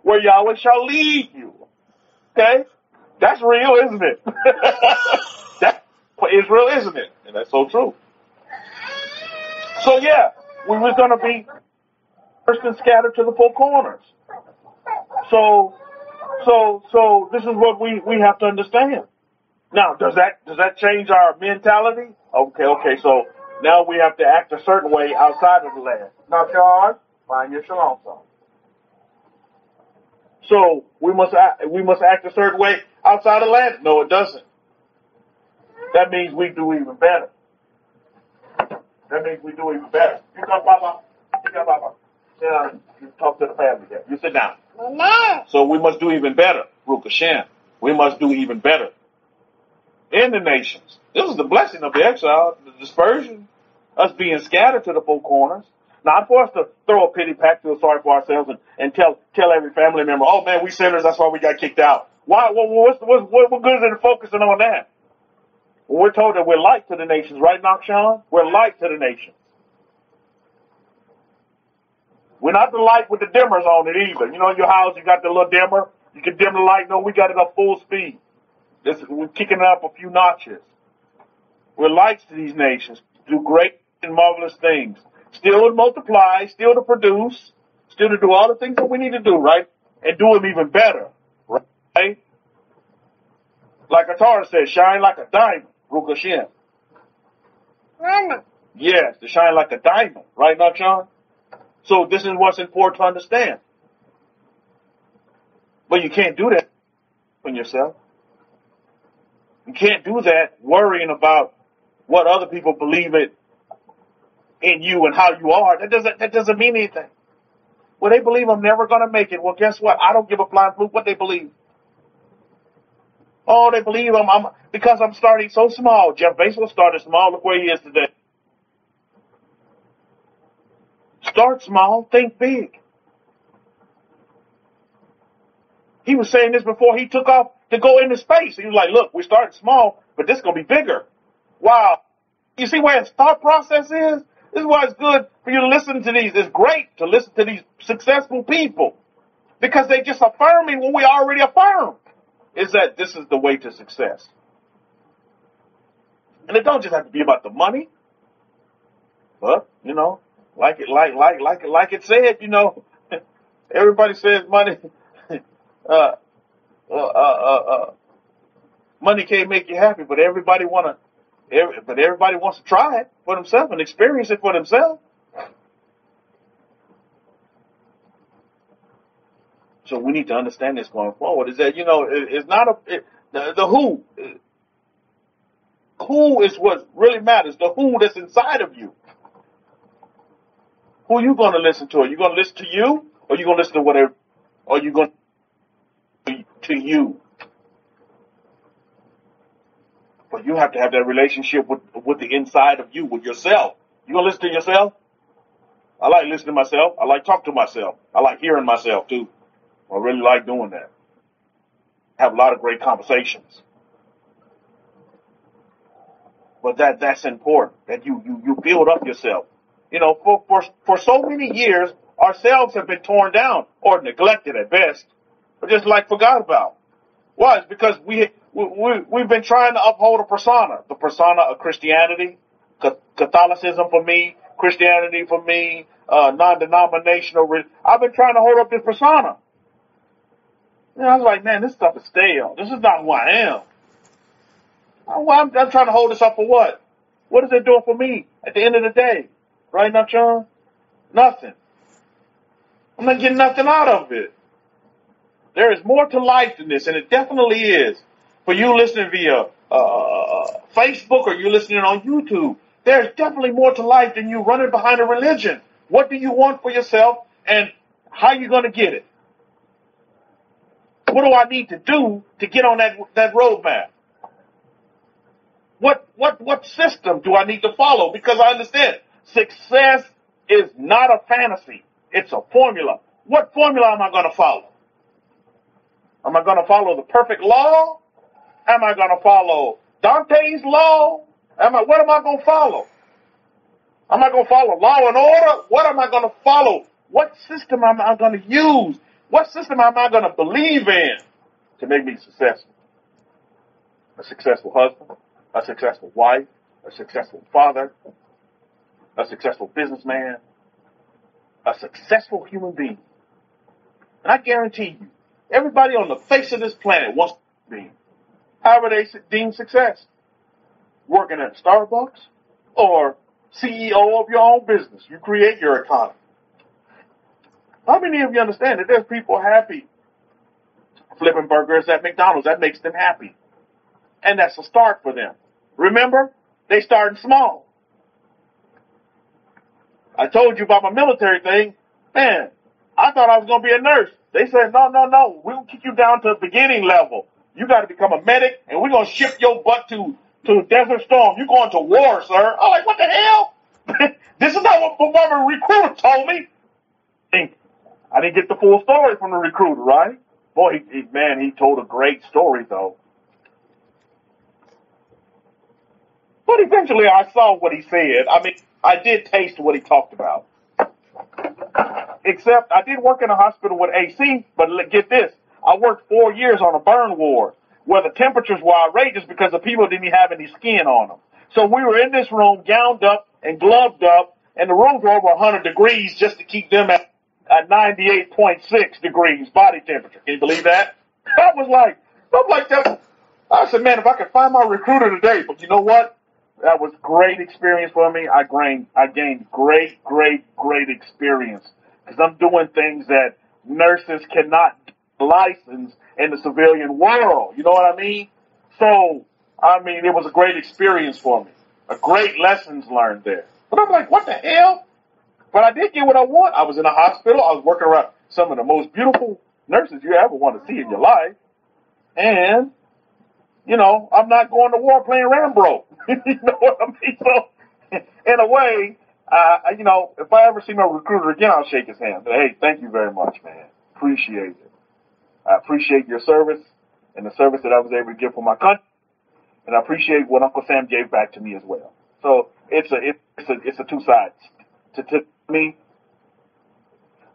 where Yahweh shall lead you. Okay? That's real, isn't it? That's for Israel, isn't it? And that's so true. So yeah, we was going to be first and scattered to the four corners. So, so, so this is what we, we have to understand. Now, does that, does that change our mentality? Okay, okay, so now we have to act a certain way outside of the land. Now, John, find your shalom song. So we must, act, we must act a certain way outside of the land. No, it doesn't. That means we do even better. That means we do even better. You come, Papa. You come, Papa. Yeah, you talk to the family there. You sit down. Mama. So we must do even better, Bruk Hashem. We must do even better in the nations. This is the blessing of the exile, the dispersion, us being scattered to the four corners. Not for us to throw a pity pack, feel sorry for ourselves, and, and tell tell every family member, "Oh man, we sinners. That's why we got kicked out." Why? What? What? What? What, what good is it focusing on that? Well, we're told that we're light to the nations, right, Nachon? We're light to the nations. We're not the light with the dimmers on it either. You know, in your house, you got the little dimmer. You can dim the light. No, we got it up full speed. This, we're kicking it up a few notches. We're lights to these nations. Do great and marvelous things. Still to multiply, still to produce, still to do all the things that we need to do, right? And do them even better, right? Like Atar says, shine like a diamond, Ruk Hashem. Diamond. Yes, to shine like a diamond, right now, John? So this is what's important to understand. But you can't do that on yourself. You can't do that worrying about what other people believe it in you and how you are. That doesn't that doesn't mean anything. Well, they believe I'm never going to make it. Well, guess what? I don't give a flying fluke what they believe. Oh, they believe I'm, I'm because I'm starting so small. Jeff Bezos started small. Look where he is today. Start small, think big. He was saying this before he took off to go into space. He was like, look, we started small, but this is going to be bigger. Wow. You see where his thought process is? This is why it's good for you to listen to these. It's great to listen to these successful people because they just affirming what we already affirmed, is that this is the way to success. And it don't just have to be about the money. But, you know, like it, like, like, like it, like it said, you know, everybody says money, uh, uh, uh, uh, money can't make you happy, but everybody wanna, every, but everybody wants to try it for themselves and experience it for themselves. So we need to understand this going forward. Is that, you know, it, it's not a it, the, the who, who is what really matters. The who that's inside of you. Who are you going to listen to? Are you going to listen to you? Or are you going to listen to whatever? Or are you going to, to you? But you have to have that relationship with, with the inside of you, with yourself. You going to listen to yourself? I like listening to myself. I like talking to myself. I like hearing myself, too. I really like doing that. I have a lot of great conversations. But that that's important, that you, you, you build up yourself. You know, for, for for so many years, ourselves have been torn down or neglected at best, or just like forgot about. Why? It's because we, we, we, we've been trying to uphold a persona, the persona of Christianity, Catholicism for me, Christianity for me, uh, non-denominational. Re- I've been trying to hold up this persona. You know, I was like, man, this stuff is stale. This is not who I am. I'm, I'm, I'm trying to hold this up for what? What is it doing for me at the end of the day? Right now, John? Nothing. I'm not getting nothing out of it. There is more to life than this, and it definitely is. For you listening via uh, Facebook or you listening on YouTube, there's definitely more to life than you running behind a religion. What do you want for yourself, and how are you going to get it? What do I need to do to get on that that roadmap? What what what system do I need to follow? Because I understand success is not a fantasy. It's a formula. What formula am I going to follow? Am I going to follow the perfect law? Am I going to follow Dante's law? Am I? What am I going to follow? Am I going to follow law and order? What am I going to follow? What system am I going to use? What system am I going to believe in to make me successful? A successful husband, a successful wife, a successful father, a successful businessman, a successful human being. And I guarantee you, everybody on the face of this planet wants to be. However they deem success. Working at Starbucks or C E O of your own business. You create your economy. How many of you understand that there's people happy flipping burgers at McDonald's? That makes them happy. And that's a start for them. Remember, they started small. I told you about my military thing. Man, I thought I was going to be a nurse. They said, no, no, no. We'll kick you down to the beginning level. You got to become a medic, and we're going to ship your butt to, to Desert Storm. You're going to war, sir. I'm like, what the hell? This is not what, what my recruiter told me. I didn't get the full story from the recruiter, right? Boy, he, he, man, he told a great story, though. But eventually I saw what he said. I mean, I did taste what he talked about. except I did work in a hospital with A C, but get this, I worked four years on a burn ward where the temperatures were outrageous because the people didn't have any skin on them. So we were in this room gowned up and gloved up, and the room was over one hundred degrees just to keep them at, at ninety-eight point six degrees body temperature. Can you believe that? I was like, I'm like that. I said, man, if I could find my recruiter today, but you know what? That was great experience for me. I gained, I gained great, great, great experience because I'm doing things that nurses cannot license in the civilian world. You know what I mean? So, I mean, it was a great experience for me. A great lessons learned there. But I'm like, what the hell? But I did get what I want. I was in a hospital. I was working around some of the most beautiful nurses you ever want to see in your life. And, you know, I'm not going to war playing Rambo. You know what I mean? So, in a way, uh, you know, if I ever see my recruiter again, I'll shake his hand. But, hey, thank you very much, man. Appreciate it. I appreciate your service and the service that I was able to give for my country. And I appreciate what Uncle Sam gave back to me as well. So it's a, it's a, it's a two sides to, to me.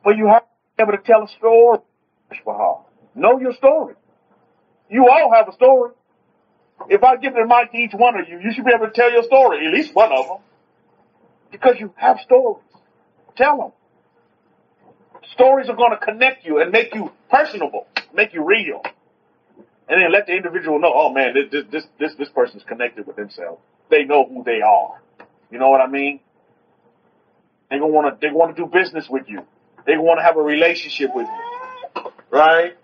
But you have to be able to tell a story. Know your story. You all have a story. If I give the mic to each one of you, you should be able to tell your story, at least one of them. Because you have stories. Tell them. Stories are going to connect you and make you personable, make you real. And then let the individual know, oh man, this this this this person's connected with themselves. They know who they are. You know what I mean? They gonna want to they want to do business with you. They want to have a relationship with you, right?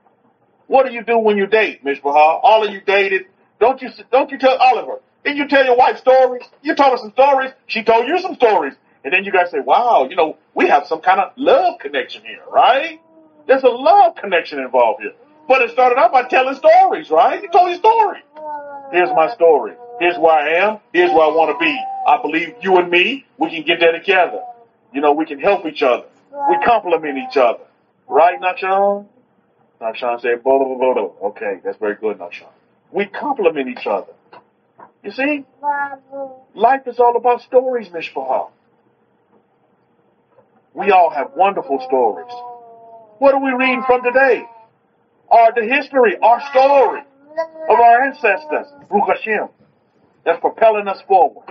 What do you do when you date, Mishpaha? All of you dated. Don't you don't you tell Oliver? Didn't you tell your wife stories? You told her some stories. She told you some stories. And then you guys say, wow, you know, we have some kind of love connection here, right? There's a love connection involved here. But it started out by telling stories, right? You told your story. Here's my story. Here's where I am. Here's where I want to be. I believe you and me, we can get there together. You know, we can help each other. We complement each other. Right, Nachon? Nachon said, blah, blah, blah, blah. Okay, that's very good, Nachon. We complement each other. You see? Life is all about stories, Mishpaha. We all have wonderful stories. What are we reading from today? Our the history, our story of our ancestors, Bruk Hashem, that's propelling us forward.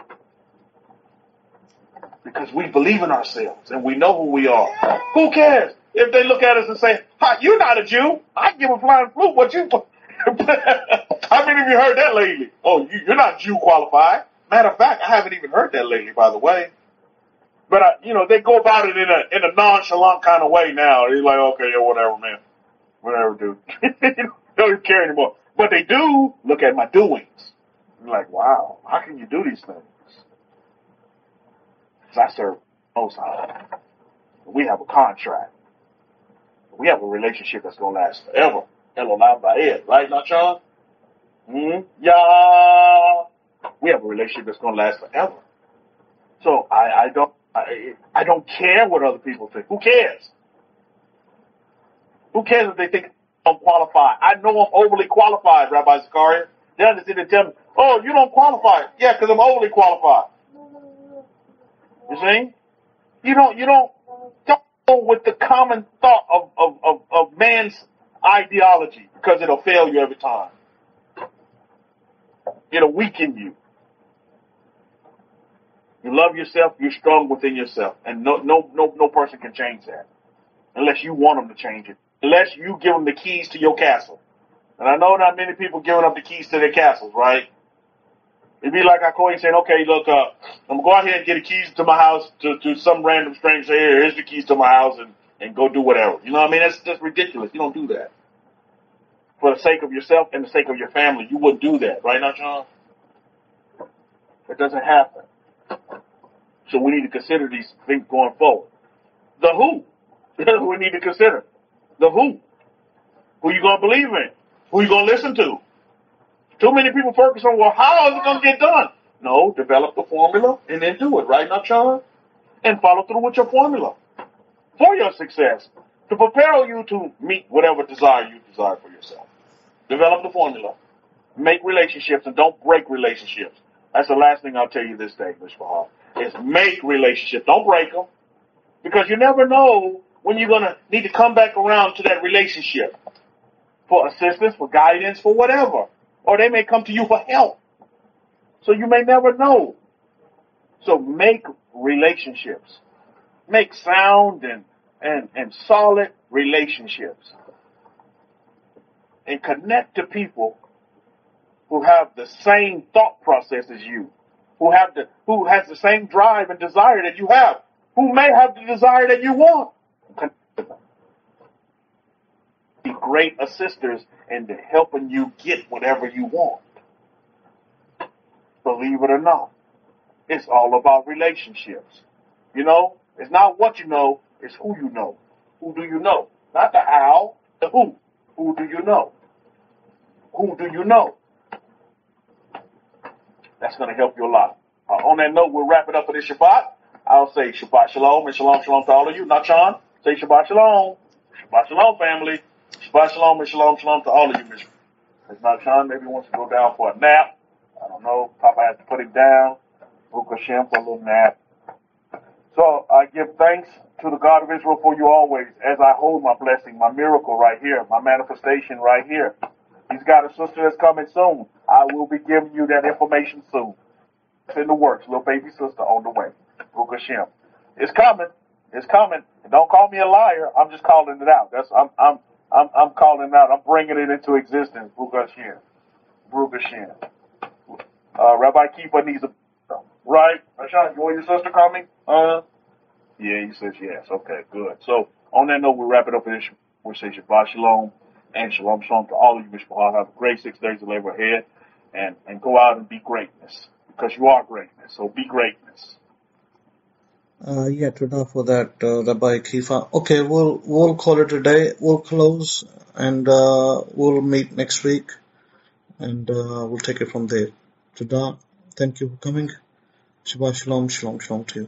Because we believe in ourselves and we know who we are. Who cares if they look at us and say, "Hi, you're not a Jew"? I give a flying flute what you. How many of you heard that lately? Oh, you're not Jew qualified. Matter of fact, I haven't even heard that lately, by the way. But, I, you know, they go about it in a in a nonchalant kind of way now. They're like, okay, yeah, whatever, man. Whatever, dude. They don't even care anymore. But they do look at my doings. I'm like, wow, how can you do these things? Because I serve most high. We have a contract. We have a relationship that's going to last forever. Elohim Ba'ed, right, Nachon? Mm-hmm. Yeah. We have a relationship that's going to last forever. So I, I don't. I, I don't care what other people think. Who cares? Who cares if they think I'm qualified? I know I'm overly qualified, Rabbi Zakaria. They understand and tell me, oh, you don't qualify. Yeah, because I'm overly qualified. You see? You don't, you don't go with the common thought of, of, of, of man's ideology because it'll fail you every time. It'll weaken you. You love yourself, you're strong within yourself. And no no no no person can change that unless you want them to change it. Unless you give them the keys to your castle. And I know not many people giving up the keys to their castles, right? It'd be like Hakohen saying, okay, look, uh, I'm going to go out here and get the keys to my house to, to some random stranger. Say, here, here's the keys to my house and, and go do whatever. You know what I mean? That's just ridiculous. You don't do that. For the sake of yourself and the sake of your family, you wouldn't do that. Right now, John? It doesn't happen. So we need to consider these things going forward. The who. We need to consider. The who. Who you going to believe in? Who you going to listen to? Too many people focus on, well, how is it going to get done? No, develop the formula and then do it. Right, Nachon? And follow through with your formula for your success. To prepare you to meet whatever desire you desire for yourself. Develop the formula. Make relationships and don't break relationships. That's the last thing I'll tell you this day, Mishpaha, is make relationships. Don't break them. Because you never know when you're going to need to come back around to that relationship for assistance, for guidance, for whatever. Or they may come to you for help. So you may never know. So make relationships. Make sound and, and, and solid relationships. And connect to people who have the same thought process as you, who have the, who has the same drive and desire that you have, who may have the desire that you want. Be great assisters in helping you get whatever you want. Believe it or not, it's all about relationships. You know, it's not what you know, it's who you know. Who do you know? Not the how, the who. Who do you know? Who do you know? That's going to help you a lot. Uh, on that note, we'll wrap it up for this Shabbat. I'll say Shabbat Shalom and Shalom Shalom to all of you. Nachon, say Shabbat Shalom. Shabbat Shalom, family. Shabbat Shalom and Shalom Shalom to all of you. Miz Nachon maybe wants to go down for a nap. I don't know. Papa has to put him down. Bruk Hashem for a little nap. So I give thanks to the God of Israel for you always, as I hold my blessing, my miracle right here, my manifestation right here. He's got a sister that's coming soon. I will be giving you that information soon. It's in the works, little baby sister on the way. Ruk Hashem. It's coming. It's coming. And don't call me a liar. I'm just calling it out. That's I'm I'm I'm I'm calling it out. I'm bringing it into existence. Ruk Hashem. Ruk Hashem. Uh, Rabbi Kiva needs a right. Rashawn, you want your sister coming? Uh. Yeah, he says yes. Okay, good. So on that note, we'll wrap it up with this. We'll say Shabbat Shalom. And shalom, shalom to all of you, Mishpaha. Have a great six days of labor ahead. And, and go out and be greatness. Because you are greatness. So be greatness. Uh, yeah, to enough for that, uh, Rabbi Kifa. Okay, we'll, we'll call it a day. We'll close. And uh, we'll meet next week. And uh, we'll take it from there. Tada. Thank you for coming. Shabbat shalom, shalom, shalom to you.